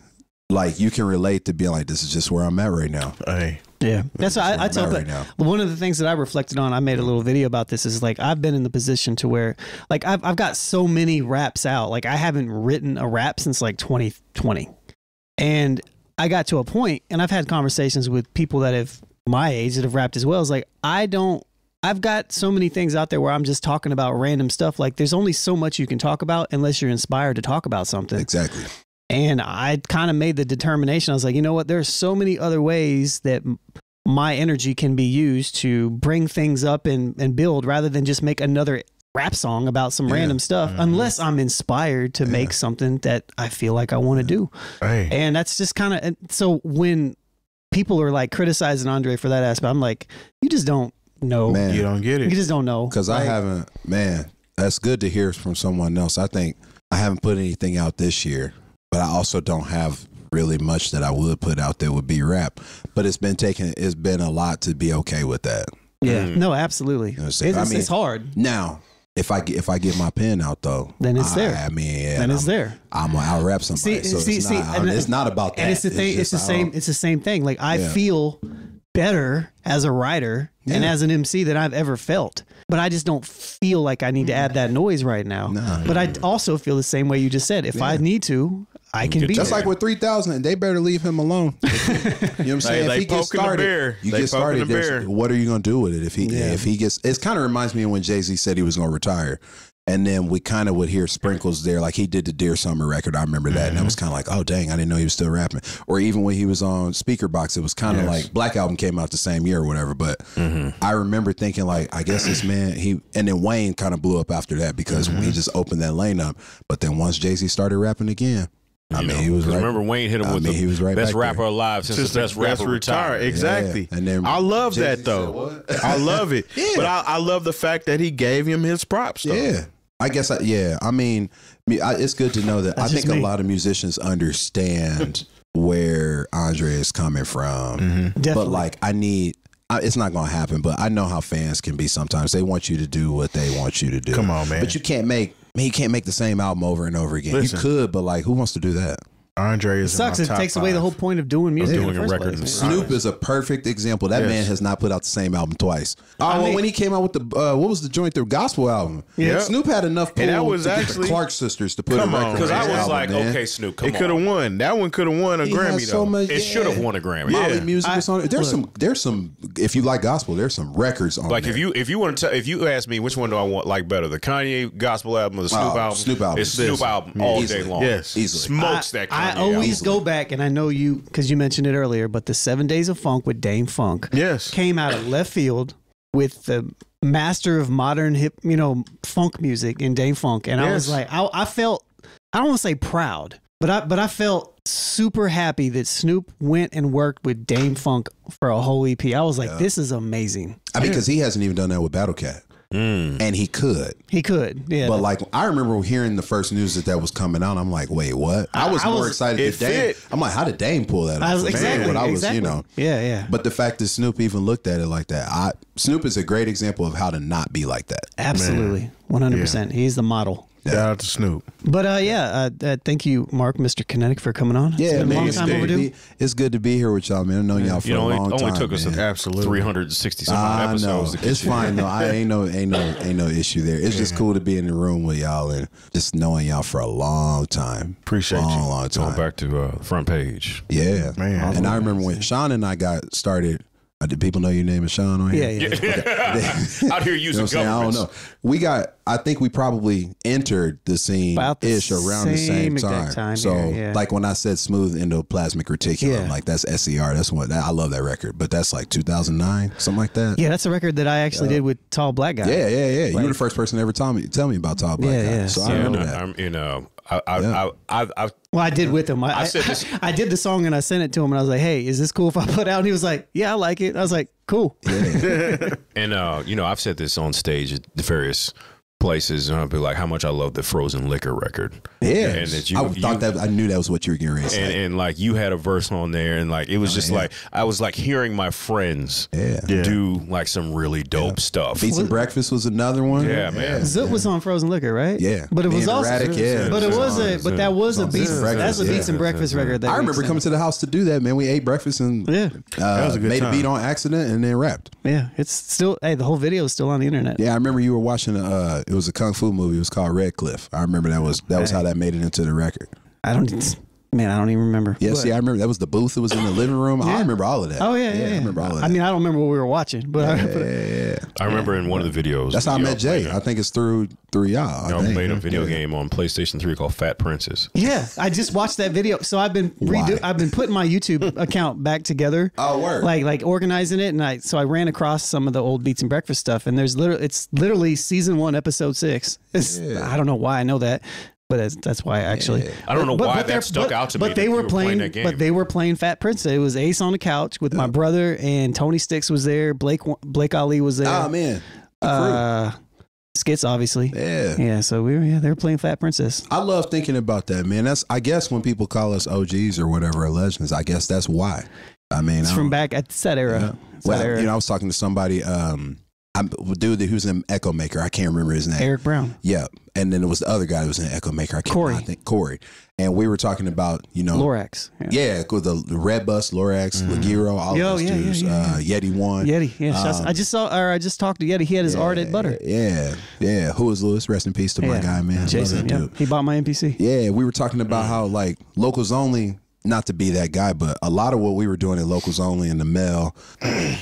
like, you can relate to being like, this is just where I'm at right now. Hey. Yeah, that's what I, I tell people. Right, one of the things that I reflected on, I made a little video about this, is like, I've been in the position to where, like, I've, I've got so many raps out. Like, I haven't written a rap since like twenty twenty. And I got to a point, and I've had conversations with people that have my age that have rapped as well. It's like, I don't, I've got so many things out there where I'm just talking about random stuff. Like, there's only so much you can talk about unless you're inspired to talk about something. Exactly. And I kind of made the determination. I was like, you know what? There's so many other ways that my energy can be used to bring things up and, and build, rather than just make another rap song about some yeah. random stuff, mm-hmm. unless I'm inspired to yeah. make something that I feel like I want to do. Right. And that's just kind of, so when people are like criticizing Andre for that aspect, I'm like, you just don't know. Man, you don't get it. You just don't know. Because like, I haven't, man, that's good to hear from someone else. I think I haven't put anything out this year, but I also don't have really much that I would put out there would be rap. But it's been taken, it's been a lot to be okay with that. Yeah, mm. no, absolutely. You know it's, I mean, it's hard. Now, if I if I get my pen out though, then it's I, there. I mean, yeah, then it's I'm, there. I'm gonna out rap somebody. See, so see, it's, see, not, and, it's not about that. And it's the thing. It's, it's the same. It's the same thing. Like I yeah. feel better as a writer yeah. and as an M C than I've ever felt. But I just don't feel like I need to add that noise right now. Nah, but yeah. I also feel the same way you just said. If yeah. I need to, I can be That's there. like with three thousand. They better leave him alone. You know what I'm saying? Like, if he gets started, you they get started, what are you going to do with it? If he yeah. if he gets, it kind of reminds me of when Jay-Z said he was going to retire. And then we kind of would hear sprinkles there. Like he did the Dear Summer record. I remember that. Mm-hmm. And I was kind of like, oh, dang, I didn't know he was still rapping. Or even when he was on Speaker Box, it was kind of yes. like Black Album came out the same year or whatever. But mm-hmm. I remember thinking like, I guess this man, he, and then Wayne kind of blew up after that because mm-hmm. we just opened that lane up. But then once Jay-Z started rapping again, You I mean, know, he was right. Remember, Wayne hit him I with mean, the he was right best rapper there. alive since, since the best rapper retired. Exactly. Yeah. And then I love Jay that, though. Said, I love it. yeah. But I, I love the fact that he gave him his props, though. Yeah. I guess, I, yeah. I mean, I, it's good to know that. That's I think me. a lot of musicians understand where Andre is coming from. Mm-hmm. But, like, I need... I, it's not going to happen, but I know how fans can be sometimes. They want you to do what they want you to do. Come on, man. But you can't make... Man, you can't make the same album over and over again. Listen, you could, but like, who wants to do that? Andre is. It sucks. It takes five. away the whole point of doing music. Doing a record. Place, Snoop is a perfect example. That yes. man has not put out the same album twice. Oh, I mean, when he came out with the uh, what was the joint, the gospel album? Yeah, yep. Snoop had enough pull that was to actually, get the Clark sisters to put a record. Because I was album, like, man. okay, Snoop, come it could have won. That one could have won a he Grammy though. So much, yeah. It should have won a Grammy. Yeah, Molly music I, is on it. There's look, some. There's some. If you like gospel, there's some records on. Like there. if you if you want to if you ask me which one do I want like better, the Kanye gospel album or the Snoop oh, album? Snoop album. It's Snoop album all day long. Yes, easily smokes that. I always go back, and I know you, because you mentioned it earlier, but the Seven Days of Funk with Dame Funk yes. came out of left field with the master of modern hip, you know, funk music in Dame Funk. And yes. I was like, I, I felt, I don't want to say proud, But I, but I felt super happy that Snoop went and worked with Dame Funk for a whole E P. I was like, yeah. this is amazing. I mean, because he hasn't even done that with Battle Cat. Mm. And he could. He could, yeah. But like, I remember hearing the first news that that was coming out. I'm like, wait, what? I was I more was, excited than Dame. Fit. I'm like, how did Dame pull that off? I was, exactly, what I was, exactly. you know. Yeah, yeah. But the fact that Snoop even looked at it like that, I, Snoop is a great example of how to not be like that. Absolutely. Man. one hundred percent. Yeah. He's the model. Shout out to Snoop. But uh, yeah, uh, uh, thank you, Mark, Mister Kinetik, for coming on. Yeah, it's been man, a long time overdue. It's good to be here with y'all, man. I've known y'all for a long time. It only took us three hundred sixty-something uh, episodes. I know. It's fine though. I ain't no, ain't no, ain't no issue there. It's yeah. just cool to be in the room with y'all and just knowing y'all for a long time. Appreciate long, you. Long, long time. Going back to uh, Front Page. Yeah, man. And I remember when Sean and I got started. Uh, did people know your name is Sean on here? Yeah, yeah. Okay. Out here using you know governments. I don't know. We got, I think we probably entered the scene-ish around the same time. time so, here, yeah. like when I said Smooth Endoplasmic Reticulum, yeah. like that's S E R. That's what, that, I love that record. But that's like two thousand nine, something like that. Yeah, that's a record that I actually yeah. did with Tall Black Guy. Yeah, yeah, yeah. Like, you were the first person to ever tell me, tell me about Tall Black yeah, Guy. Yeah. So yeah, I remember that. I'm, you know, I, I, yeah. I, I, I, well, I did with him. I, I, said this. I, I did the song and I sent it to him and I was like, hey, is this cool if I put out? And he was like, yeah, I like it. I was like, cool. Yeah. And, uh, you know, I've said this on stage at the various places and I'll be like, how much I love the Frozen Liquor record. Yeah. And that you, I thought you, that I knew that was what you were getting ready to say. And, and like you had a verse on there and like, it was oh, just yeah. like, I was like hearing my friends yeah. do like some really dope yeah. stuff. Beats and Breakfast was another one. Yeah, man. Zoot yeah. was on Frozen Liquor, right? Yeah. But it was also, yeah. but it was a, but that was a Beats, that's a Beats yeah. and Breakfast yeah. record. That I remember coming to the house to do that, man. We ate breakfast and yeah. uh, that was a good made time. a beat on accident and then rapped. Yeah. It's still, hey, the whole video is still on the internet. Yeah. I remember you were watching, uh, it was a kung fu movie. It was called Red Cliff. I remember that was that was how that made it into the record. I don't, man. I don't even remember. Yeah, but, see, I remember that was the booth that was in the living room. Yeah. I remember all of that. Oh yeah, yeah. yeah. I remember all of that. I mean, I don't remember what we were watching, but yeah, I remember, yeah, yeah. I remember yeah. in one of the videos. That's how I met Jay. I think it's through through y'all. Y'all played a video yeah. game on PlayStation three called Fat Princess. Yeah, I just watched that video. So I've been redo I've been putting my YouTube account back together. Oh, word. Like like organizing it, and I so I ran across some of the old Beats and Breakfast stuff, and there's literally it's literally season one episode six. It's, yeah. I don't know why I know that. But that's, that's why actually yeah. I don't know but, why but that stuck but, out to but me. But they were playing, playing but they were playing Fat Princess. It was Ace on the couch with yeah. my brother and Tony Sticks was there. Blake Blake Ali was there. Oh man, the uh, Skits obviously. Yeah, yeah. So we were yeah they were playing Fat Princess. I love thinking about that, man. That's I guess when people call us O Gs or whatever or legends, I guess that's why. I mean, it's I from back at that era. Yeah. Well, that era. You know, I was talking to somebody. Um, I'm, dude who's in Echo Maker, I can't remember his name. Eric Brown. Yeah, and then it was the other guy who was in Echo Maker. I can't Corey. I think Corey. And we were talking about you know Lorax. Yeah, yeah the, the Red Bus, Lorax, mm. Ligero, all Yo, those yeah, dudes. Yeah, yeah, uh, yeah. Yeti One. Yeti. Yeah. Um, I just saw or I just talked to Yeti. He had his yeah, art at Butter. Yeah, yeah. Who is Lewis? Rest in peace to yeah. my guy, man. Jason. Yeah. He bought my N P C. Yeah, we were talking about mm. how like Locals Only. Not to be that guy, but a lot of what we were doing at Locals Only in the mail,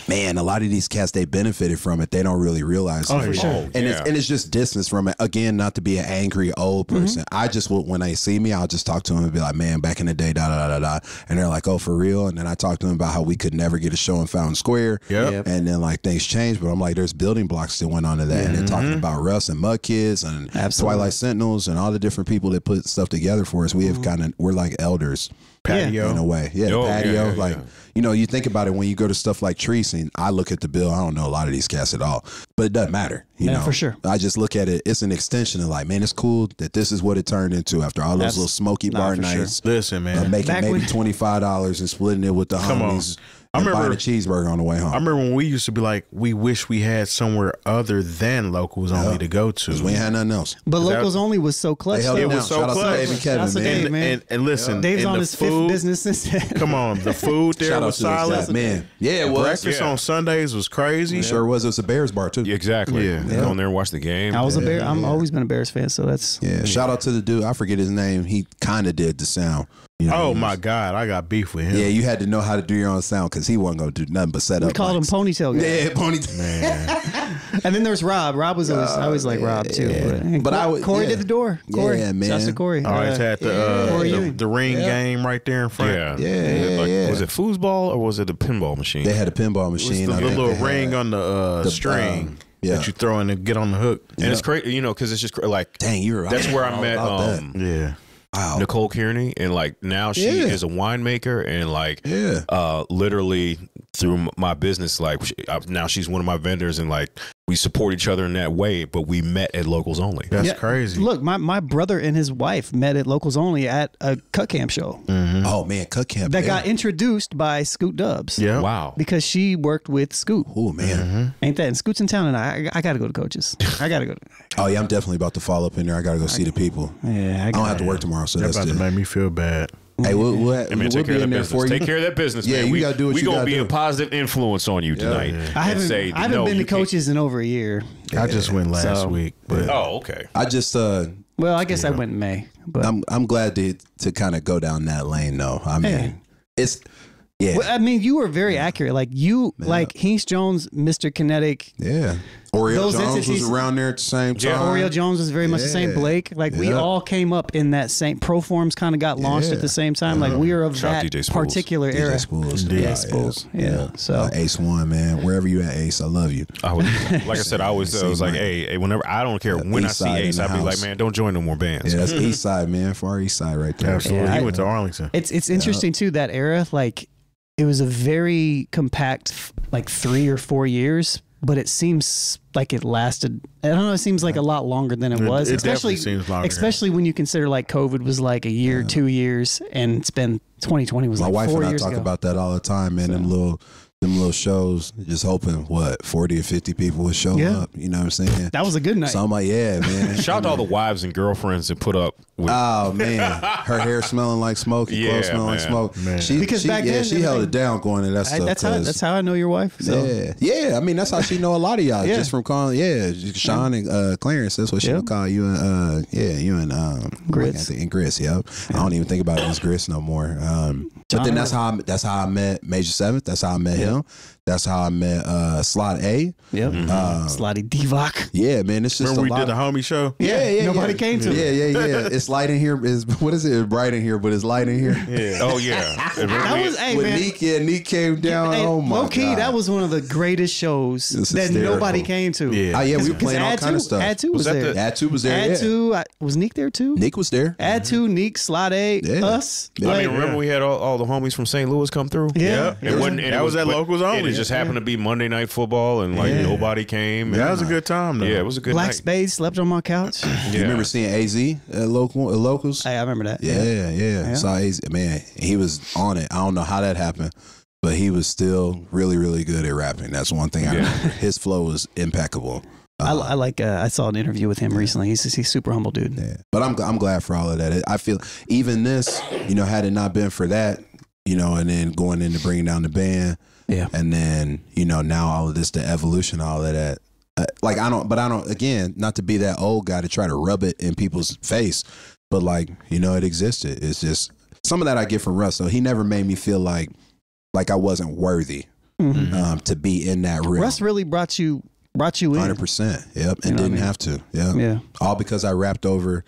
man, a lot of these cats, they benefited from it. They don't really realize oh, it. For sure. oh, and, yeah. it's, and it's just distance from it. Again, not to be an angry old person. Mm-hmm. I just, when they see me, I'll just talk to them and be like, man, back in the day, da, da, da, da, da. And they're like, oh, for real? And then I talk to them about how we could never get a show in Fountain Square. Yep. And then like things changed, but I'm like, there's building blocks that went onto that. Mm-hmm. And they're talking about Russ and Mud Kids and Absolutely. Twilight Sentinels and all the different people that put stuff together for us. We have mm-hmm. kind of, we're like elders. Patio. Yeah. In a way. Yeah, Yo, the patio. Yeah, yeah, like, yeah. you know, you think about it when you go to stuff like Tree Scene, I look at the bill, I don't know a lot of these cats at all, but it doesn't matter. You yeah, know, for sure. I just look at it, it's an extension of like, man, it's cool that this is what it turned into after all those That's, little smoky nah, bar nights. Sure. Listen, man. Uh, making Back maybe twenty-five dollars and splitting it with the Come homies. On. I remember buying a cheeseburger on the way home. I remember when we used to be like, we wish we had somewhere other than Locals yeah. Only to go to. Because we ain't had nothing else. But Locals that, Only was so clutch. It down. was so Shout clutch. Out to Dave and Kevin, Shout man. Dave, man. And, and, and listen. Yeah. Dave's and on his food, fifth business since then. Come on. The food there Shout was solid. Man. Yeah, it was. Breakfast yeah. on Sundays was crazy. Yeah. Sure was. It was a Bears bar, too. Yeah, exactly. Yeah. yeah. Go on there and watch the game. I was yeah. a Bear. I've yeah. always been a Bears fan, so that's. Yeah. yeah. Shout out to the dude. I forget his name. He kind of did the sound. You know, oh my God, I got beef with him. Yeah, you had to know how to do your own sound because he wasn't gonna do nothing but set we up. We called mics. him Ponytail Guy. Yeah, Ponytail. Man. And then there's Rob. Rob was always, uh, I always like yeah, Rob too. Yeah. But, but I would, Corey yeah. did the door. Corey, yeah, man. Shout to Corey. I always uh, had the, uh, yeah. the the ring yeah. game right there in front. Yeah, yeah. yeah, yeah, like, yeah. Was it foosball or was it a pinball machine? They had a pinball machine. The, the little ring had, on the, uh, the string. Um, Yeah. that you throw in and get on the hook. And yeah. it's crazy, you know, because it's just like, dang, you're right. That's where I met. Um, yeah. Wow. Nicole Kearney, and like now she yeah. is a winemaker, and like yeah. uh, literally through my business, like now she's one of my vendors, and like we support each other in that way. But we met at Locals Only. That's yeah. crazy. Look, my my brother and his wife met at Locals Only at a Cut Camp show. Mm-hmm. Oh man, Cut Camp that yeah. got introduced by Scoot Dubs. Yeah, wow. Because she worked with Scoot. Oh man, mm-hmm. ain't that? And Scoot's in town, and I I got to go to Coach's. I got to go. Oh yeah, I'm definitely about to fall up in there. I got to go I see got, the people. Yeah, I, I don't have to work tomorrow. So that's about to make me feel bad. Hey, we'll, we'll, hey man, we'll be in there business. for you. Take care of that business, yeah, man. We, you gotta do what we you gotta, gotta be do. a positive influence on you yeah. tonight. Yeah. I haven't, say, I haven't no, been to Coaches in over a year. Yeah. I just went last so, week. But oh, okay. I just. Uh, well, I guess I know. went in May. But I'm I'm glad to to kind of go down that lane, though. I mean, hey. it's. Yeah. Well, I mean, you were very yeah. accurate. Like you, yeah. like Heath Jones, Mister Kinetik. Yeah. Oreo Those Jones entities, was around there at the same time. Yeah, Oreo Jones was very much yeah. the same. Blake, like yeah. we all came up in that same. Proforms kind of got launched yeah. at the same time. Yeah. Like we are of Shop that D J particular D J era. Spools. D J yeah, Spools. Yeah. yeah. So uh, Ace One, man, wherever you at, Ace, I love you. I was, like I said, I always uh, was like, hey, hey, whenever I don't care yeah, when East I see Ace, I'd be like, man, don't join no more bands. Yeah, that's East Side, man, Far East Side, right there. Absolutely. Yeah, I, you went to Arlington. It's it's interesting too, that era. Like it was a very compact, like three or four years. But it seems like it lasted, I don't know, it seems like a lot longer than it was. It especially seems longer. Especially when you consider like COVID was like a year, yeah. two years, and it's been twenty twenty was My like four years My wife and I talk ago. about that all the time, man, so. them little them little shows, just hoping, what, forty or fifty people would show yeah. up, you know what I'm saying? That was a good night. So I'm like, yeah, man. Shout out to all the wives and girlfriends that put up with oh, man. Her hair smelling like smoke, and yeah, clothes smelling man. like smoke. Man. She, because she, back yeah, then, she held like, it down going to that stuff. I, that's, how, that's how I know your wife. So. Yeah, yeah. I mean, that's how she know a lot of y'all, yeah. just from calling, yeah, Sean yeah. and uh, Clarence, that's what she yep. would call you and, uh, yeah, you and, um, Grits. Like, and Grits, yep. Yeah. I don't even think about it as Grits no more. Um, but then that's how, I, that's how I met Major Seventh, that's how I met him. That's how I met uh, Slot A. Yep. Mm-hmm. um, Slotty Divock. Yeah, man. It's just Remember a we lot did the homie show? Yeah, yeah, yeah. Nobody yeah. came to yeah. it. Yeah, yeah, yeah. It's light in here. It's, what is it? It's bright in here, but it's light in here. Yeah. Oh, yeah. that was, hey, With man. Neek, yeah, Neek came down. Yeah, hey, oh, my low-key, God. that was one of the greatest shows that hysterical. nobody came to. Yeah, oh, yeah we were playing all kind of stuff. Ad two was, was there. The, Ad two was there, Ad two, yeah. I, was Neek there, too? Neek was there. Ad two, Neek, Slot A, yeah. us. Yeah. I mean, remember we had all, all the homies from Saint Louis come through? Yeah. That was at Locals Only. It just happened yeah. to be Monday Night Football, and like yeah. nobody came. That yeah, was a good time, though. Yeah, it was a good Black night. Black Spade slept on my couch. yeah. You remember seeing A Z at local at Locals? Hey, I remember that. Yeah, yeah. yeah. yeah. So A Z, man, he was on it. I don't know how that happened, but he was still really, really good at rapping. That's one thing I yeah. remember. His flow was impeccable. Um, I, I like. Uh, I saw an interview with him yeah. recently. He's he's super humble, dude. Yeah. But I'm I'm glad for all of that. I feel even this, you know, had it not been for that, you know, and then going into Bringing Down the Band. Yeah. And then, you know, now all of this, the evolution, all of that. Uh, like, I don't, but I don't, again, not to be that old guy to try to rub it in people's face, but like, you know, it existed. It's just some of that I get from Russell. He never made me feel like, like I wasn't worthy mm-hmm. um, to be in that realm. Russ really brought you, brought you in. one hundred percent. Yep. And you know didn't I mean? have to. Yep. Yeah. All because I rapped over,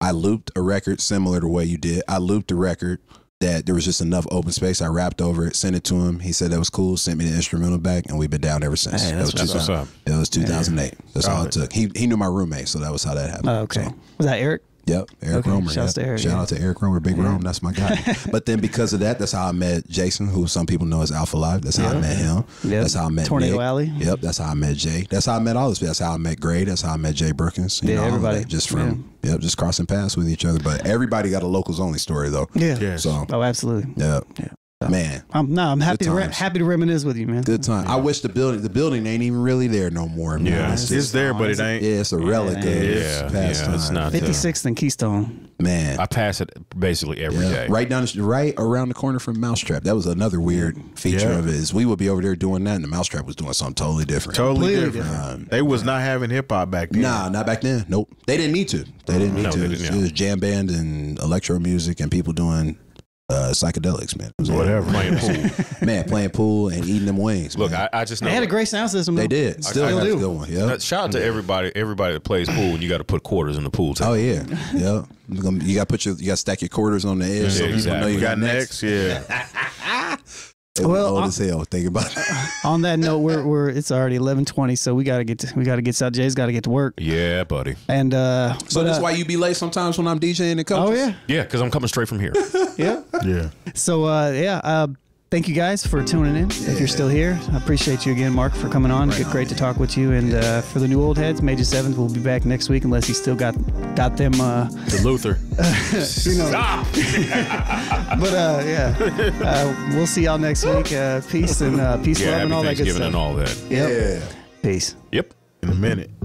I looped a record similar to the way you did. I looped a record. That there was just enough open space. I rapped over it, sent it to him. He said that was cool, sent me the instrumental back, and we've been down ever since. Hey, that's that was what's up. It was two thousand eight. Hey. That's all it took. He he knew my roommate, so that was how that happened. Oh, okay. So. Was that Eric? Yep, Eric okay. Romer. Shout, yeah. to Eric, Shout yeah. out to Eric Romer, Big yeah. Rome. That's my guy. But then because of that, that's how I met Jason, who some people know as Alpha Live. That's how yeah. I met him. Yep. That's how I met Tornado Nick. Alley. Yep, that's how I met Jay. That's how I met all this. That's how I met Gray. That's how I met Jay Brookins. You yeah, know, everybody. Just from yeah. yep, just crossing paths with each other. But everybody got a Locals Only story though. Yeah. Yes. So oh, absolutely. Yep. Yeah. So, man, I'm no, I'm happy to re happy to reminisce with you, man. Good time. Yeah. I wish the building the building ain't even really there no more. Man. Yeah, it's, it's there, but it ain't. Yeah, it's a relic. Yeah, yeah, past yeah time. It's not. fifty-sixth and Keystone. Man, I pass it basically every yeah. day. Right down, the, right around the corner from Mousetrap. That was another weird feature yeah. of it. Is we would be over there doing that, and the Mousetrap was doing something totally different. Totally different. different. Um, they was not having hip hop back then. Nah, not back then. Nope, they didn't need to. They didn't need no, to. Didn't, it, was, yeah. it was jam band and electro music and people doing. Uh, psychedelics, man. Whatever. Playing pool. Man, playing pool and eating them wings. Look, I, I just know. They had a great sound system. They did. Still have a good one. Yep. Shout out to everybody everybody that plays pool, and you got to put quarters in the pool too. Oh, yeah. Yep. You got to put your, you got to stack your quarters on the edge. Yeah, so exactly. People know you got necks. Yeah. Well, old on, as hell. Think about it. On that note, we're we're it's already eleven twenty, so we gotta get to, we gotta get to, Jay's gotta get to work. Yeah, buddy. And uh, so but, that's uh, why you be late sometimes when I'm DJing and coaching. Oh yeah, yeah, because I'm coming straight from here. Yeah, yeah. So uh, yeah, uh, thank you guys for tuning in. Yeah. If you're still here, I appreciate you again, Mark, for coming on. Right on great man. to talk with you. And yeah. uh, for the New Old Heads, May seventh, we'll be back next week, unless he still got got them. Uh, the Luther. You know. Stop. But uh, yeah, uh, we'll see y'all next week. Uh, peace and uh, peace, yeah, love, and all that good stuff. Thanksgiving and all that. Yep. Yeah. Peace. Yep. In a minute.